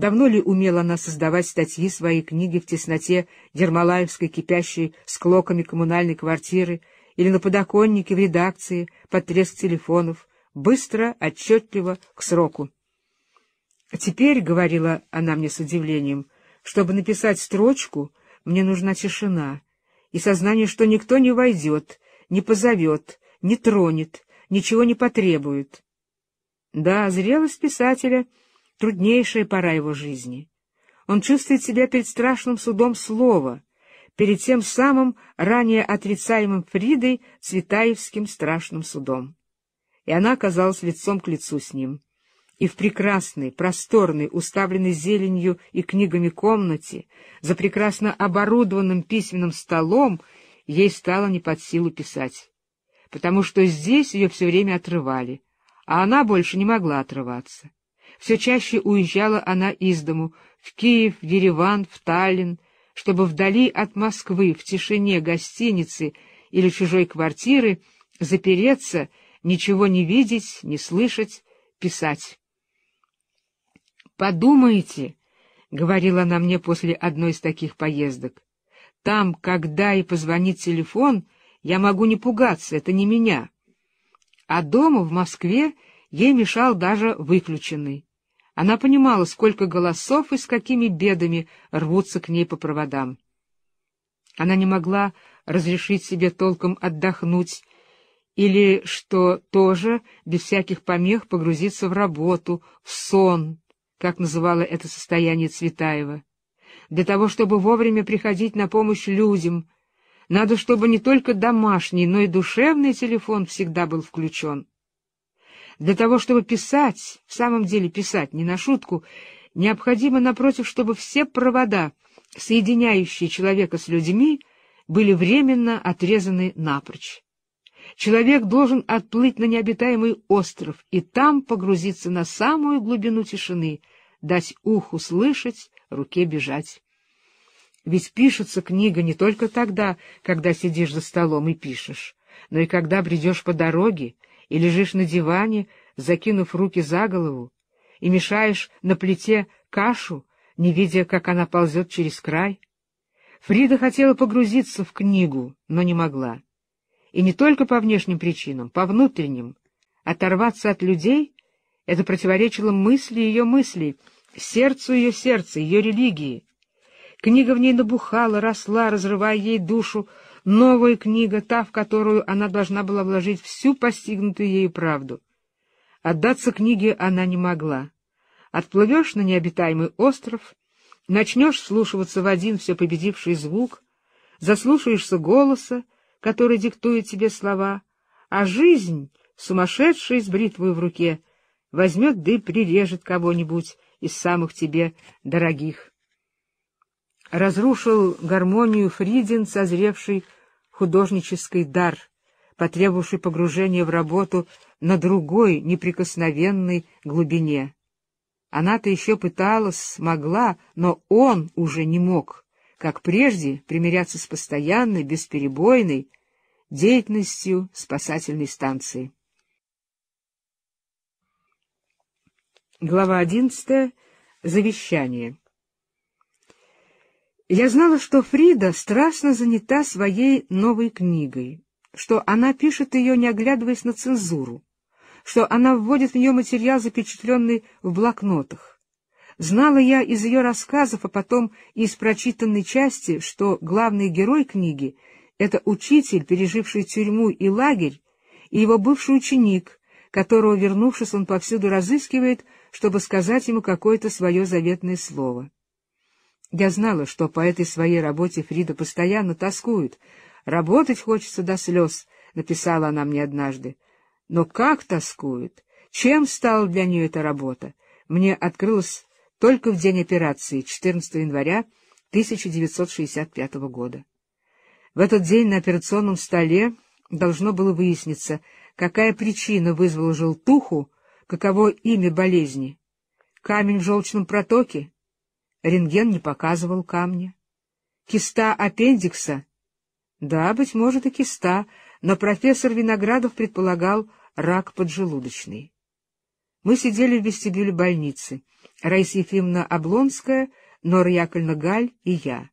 Давно ли умела она создавать статьи своей книги в тесноте дермолаевской кипящей склоками коммунальной квартиры или на подоконнике в редакции под треск телефонов, быстро, отчетливо, к сроку? «Теперь, — говорила она мне с удивлением, — чтобы написать строчку, мне нужна тишина и сознание, что никто не войдет, не позовет, не тронет, ничего не потребует». Да, зрелость писателя — труднейшая пора его жизни. Он чувствует себя перед страшным судом слова, перед тем самым ранее отрицаемым Фридой Цветаевским страшным судом. И она оказалась лицом к лицу с ним. И в прекрасной, просторной, уставленной зеленью и книгами комнате, за прекрасно оборудованным письменным столом, ей стало не под силу писать, потому что здесь ее все время отрывали, а она больше не могла отрываться. Все чаще уезжала она из дому, в Киев, в Ереван, в Таллин, чтобы вдали от Москвы, в тишине гостиницы или чужой квартиры, запереться, ничего не видеть, не слышать, писать. «Подумайте, — говорила она мне после одной из таких поездок, — там, когда и позвонит телефон, я могу не пугаться, это не меня». А дома, в Москве, ей мешал даже выключенный. Она понимала, сколько голосов и с какими бедами рвутся к ней по проводам. Она не могла разрешить себе толком отдохнуть или, что тоже, без всяких помех погрузиться в работу, в сон, как называла это состояние Цветаева. Для того, чтобы вовремя приходить на помощь людям, надо, чтобы не только домашний, но и душевный телефон всегда был включен. Для того, чтобы писать, в самом деле писать, не на шутку, необходимо, напротив, чтобы все провода, соединяющие человека с людьми, были временно отрезаны напрочь. Человек должен отплыть на необитаемый остров и там погрузиться на самую глубину тишины, дать уху слышать, руке бежать. Ведь пишется книга не только тогда, когда сидишь за столом и пишешь, но и когда бредешь по дороге и лежишь на диване, закинув руки за голову, и мешаешь на плите кашу, не видя, как она ползет через край. Фрида хотела погрузиться в книгу, но не могла. И не только по внешним причинам, по внутренним. Оторваться от людей — это противоречило мысли ее мыслей, сердцу ее сердца, ее религии. Книга в ней набухала, росла, разрывая ей душу. Новая книга, та, в которую она должна была вложить всю постигнутую ею правду. Отдаться книге она не могла. Отплывешь на необитаемый остров, начнешь вслушиваться в один все победивший звук, заслушаешься голоса, который диктует тебе слова, а жизнь, сумасшедшая с бритвой в руке, возьмет да и прирежет кого-нибудь из самых тебе дорогих. Разрушил гармонию Фридин, созревший художнический дар, потребовавший погружения в работу на другой неприкосновенной глубине. Она-то еще пыталась, смогла, но он уже не мог, как прежде, примиряться с постоянной, бесперебойной деятельностью спасательной станции. Глава 11. Завещание. Я знала, что Фрида страстно занята своей новой книгой, что она пишет ее, не оглядываясь на цензуру, что она вводит в нее материал, запечатленный в блокнотах. Знала я из ее рассказов, а потом из прочитанной части, что главный герой книги — это учитель, переживший тюрьму и лагерь, и его бывший ученик, которого, вернувшись, он повсюду разыскивает, чтобы сказать ему какое-то свое заветное слово. Я знала, что по этой своей работе Фрида постоянно тоскует. «Работать хочется до слез», — написала она мне однажды. Но как тоскует? Чем стала для нее эта работа? Мне открылось только в день операции, 14 января 1965 года. В этот день на операционном столе должно было выясниться, какая причина вызвала желтуху, каково имя болезни. Камень в желчном протоке? Рентген не показывал камня. Киста аппендикса? Да, быть может, и киста, но профессор Виноградов предполагал рак поджелудочный. Мы сидели в вестибюле больницы. Раиса Ефимовна Облонская, Нора Яковлевна Галь и я.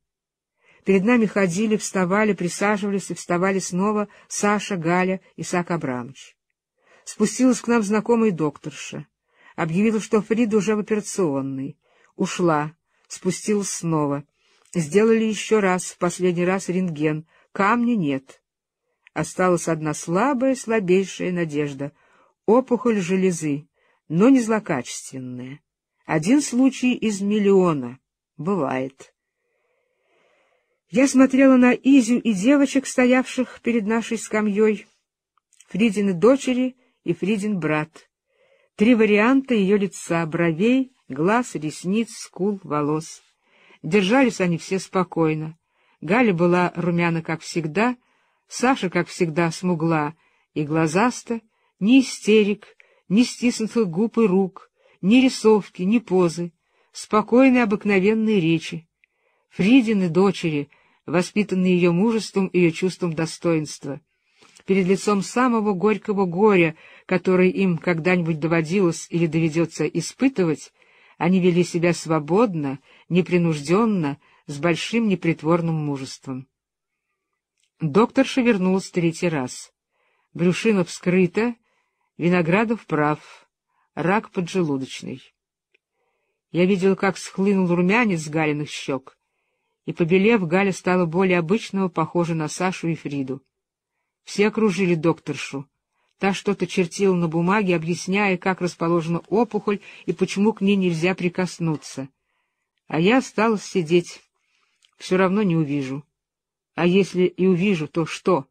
Перед нами ходили, вставали, присаживались и вставали снова Саша, Галя, Исаак Абрамович. Спустилась к нам знакомая докторша. Объявила, что Фрида уже в операционной. Ушла. Спустилась снова. Сделали еще раз, в последний раз, рентген. Камня нет. Осталась одна слабая, слабейшая надежда. Опухоль железы, но не злокачественная. Один случай из миллиона. Бывает. Я смотрела на Изю и девочек, стоявших перед нашей скамьей. Фридины дочери и Фридин брат. Три варианта ее лица, бровей, глаз, ресниц, скул, волос. Держались они все спокойно. Галя была румяна, как всегда, Саша, как всегда, смугла и глазаста, ни истерик, ни стиснутых губ и рук, ни рисовки, ни позы, спокойные обыкновенные речи. Фридины дочери, воспитанные ее мужеством и ее чувством достоинства. Перед лицом самого горького горя, которое им когда-нибудь доводилось или доведется испытывать, они вели себя свободно, непринужденно, с большим непритворным мужеством. Докторша вернулась третий раз. Брюшина вскрыта, Виноградов прав, рак поджелудочный. Я видел, как схлынул румянец с Галиных щек, и, побелев, Галя стала более обычного, похожа на Сашу и Фриду. Все окружили докторшу. Та что-то чертила на бумаге, объясняя, как расположена опухоль и почему к ней нельзя прикоснуться. А я осталась сидеть. Все равно не увижу. А если и увижу, то что?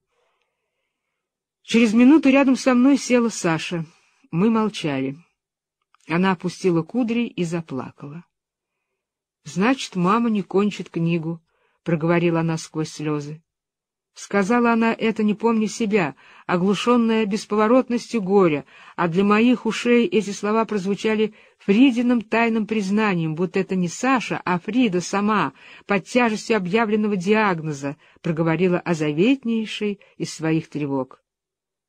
Через минуту рядом со мной села Саша. Мы молчали. Она опустила кудри и заплакала. — Значит, мама не кончит книгу, — проговорила она сквозь слезы. Сказала она это, не помня себя, оглушенная бесповоротностью горя, а для моих ушей эти слова прозвучали Фридиным тайным признанием, будто это не Саша, а Фрида сама, под тяжестью объявленного диагноза, проговорила о заветнейшей из своих тревог.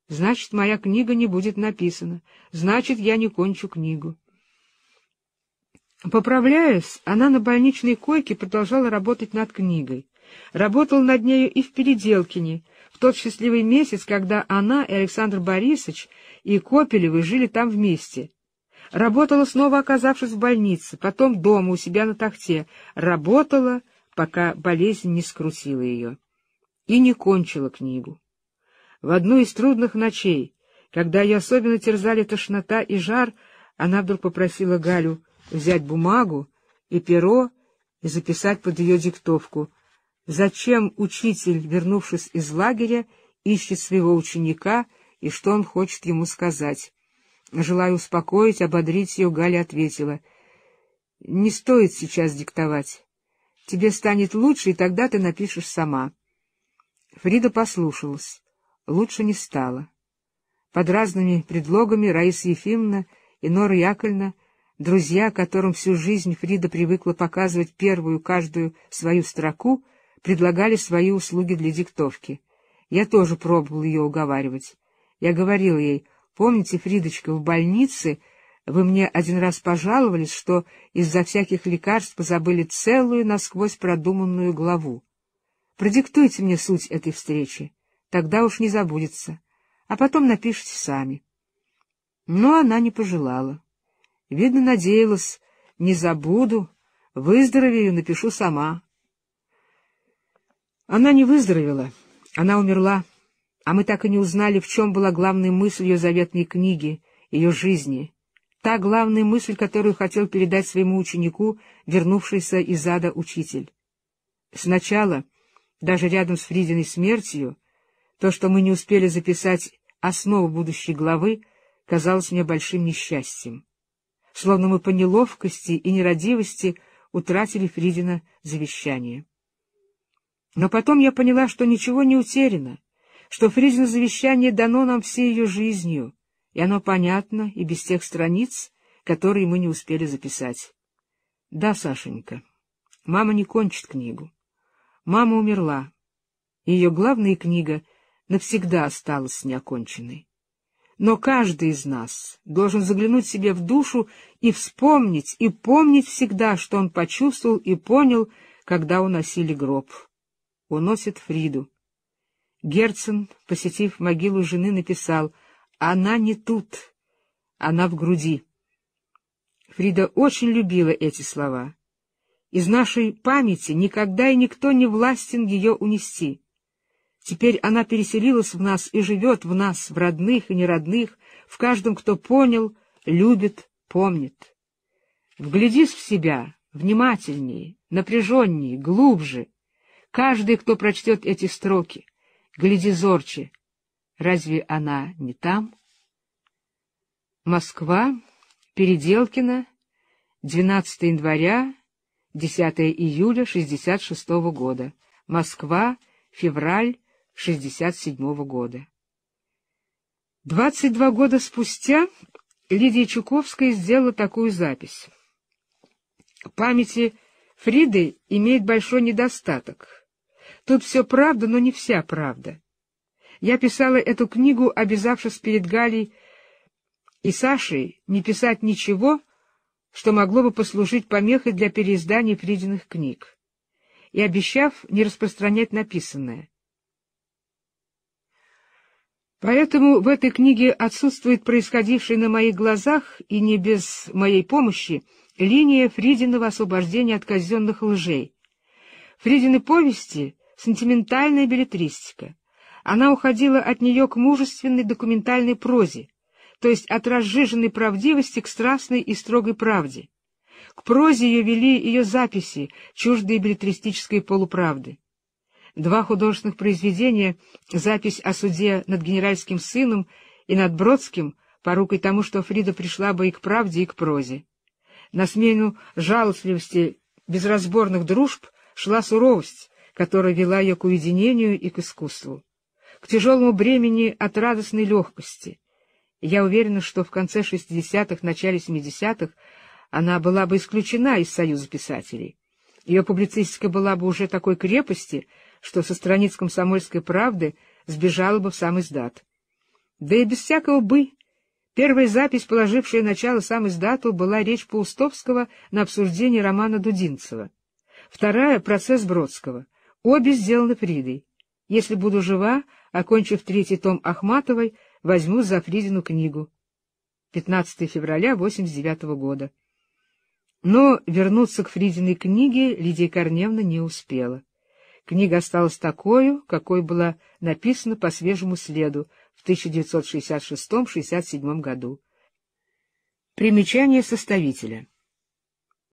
Значит, моя книга не будет написана, значит, я не кончу книгу. Поправляясь, она на больничной койке продолжала работать над книгой. Работал над нею и в Переделкине, в тот счастливый месяц, когда она и Александр Борисович и Копелевы жили там вместе. Работала, снова оказавшись в больнице, потом дома у себя на тахте. Работала, пока болезнь не скрутила ее. И не кончила книгу. В одну из трудных ночей, когда ее особенно терзали тошнота и жар, она вдруг попросила Галю взять бумагу и перо и записать под ее диктовку: зачем учитель, вернувшись из лагеря, ищет своего ученика и что он хочет ему сказать? Желая успокоить, ободрить ее, Галя ответила: — Не стоит сейчас диктовать. Тебе станет лучше, и тогда ты напишешь сама. Фрида послушалась. Лучше не стало. Под разными предлогами Раиса Ефимовна и Нора Яковлевна, друзья, которым всю жизнь Фрида привыкла показывать первую каждую свою строку, предлагали свои услуги для диктовки. Я тоже пробовал ее уговаривать. Я говорил ей: помните, Фридочка, в больнице вы мне один раз пожаловались, что из-за всяких лекарств позабыли целую насквозь продуманную главу. Продиктуйте мне суть этой встречи, тогда уж не забудется, а потом напишите сами. Но она не пожелала. Видно, надеялась: не забуду, выздоровею, напишу сама. Она не выздоровела, она умерла, а мы так и не узнали, в чем была главная мысль ее заветной книги, ее жизни, та главная мысль, которую хотел передать своему ученику, вернувшийся из ада учитель. Сначала, даже рядом с Фридиной смертью, то, что мы не успели записать основу будущей главы, казалось мне большим несчастьем. Словно мы по неловкости и нерадивости утратили Фридина завещание. Но потом я поняла, что ничего не утеряно, что Фридино завещание дано нам всей ее жизнью, и оно понятно и без тех страниц, которые мы не успели записать. Да, Сашенька, мама не кончит книгу. Мама умерла, и ее главная книга навсегда осталась неоконченной. Но каждый из нас должен заглянуть себе в душу и вспомнить, и помнить всегда, что он почувствовал и понял, когда уносили гроб. Уносит Фриду. Герцен, посетив могилу жены, написал: «Она не тут, она в груди». Фрида очень любила эти слова. Из нашей памяти никогда и никто не властен ее унести. Теперь она переселилась в нас и живет в нас, в родных и неродных, в каждом, кто понял, любит, помнит. Вглядись в себя внимательнее, напряженнее, глубже. Каждый, кто прочтет эти строки, гляди зорче. Разве она не там? Москва, Переделкино, 12 января, 10 июля 1966 года. Москва, февраль 1967 года. 22 года спустя Лидия Чуковская сделала такую запись. Памяти Фриды имеет большой недостаток. Тут все правда, но не вся правда. Я писала эту книгу, обязавшись перед Галей и Сашей не писать ничего, что могло бы послужить помехой для переиздания Фридиных книг, и обещав не распространять написанное. Поэтому в этой книге отсутствует происходившая на моих глазах и не без моей помощи линия Фридиного освобождения от казенных лжей. Фридины повести — сентиментальная беллетристика. Она уходила от нее к мужественной документальной прозе, то есть от разжиженной правдивости к страстной и строгой правде. К прозе ее вели ее записи, чуждые беллетристической полуправды. Два художественных произведения, запись о суде над генеральским сыном и над Бродским, порукой тому, что Фрида пришла бы и к правде, и к прозе. На смену жалостливости безразборных дружб шла суровость, которая вела ее к уединению и к искусству, к тяжелому бремени от радостной легкости. Я уверена, что в конце 60-х, начале 70-х она была бы исключена из Союза писателей. Ее публицистика была бы уже такой крепости, что со страниц «Комсомольской правды» сбежала бы в сам издат. Да и без всякого «бы». Первая запись, положившая начало сам издату, была речь Паустовского на обсуждении романа Дудинцева. Вторая — процесс Бродского. Обе сделаны Фридой. Если буду жива, окончив третий том Ахматовой, возьму за Фридину книгу. 15 февраля 1989 года. Но вернуться к Фридиной книге Лидия Корневна не успела. Книга осталась такой, какой была написана по свежему следу в 1966-67 году. Примечание составителя.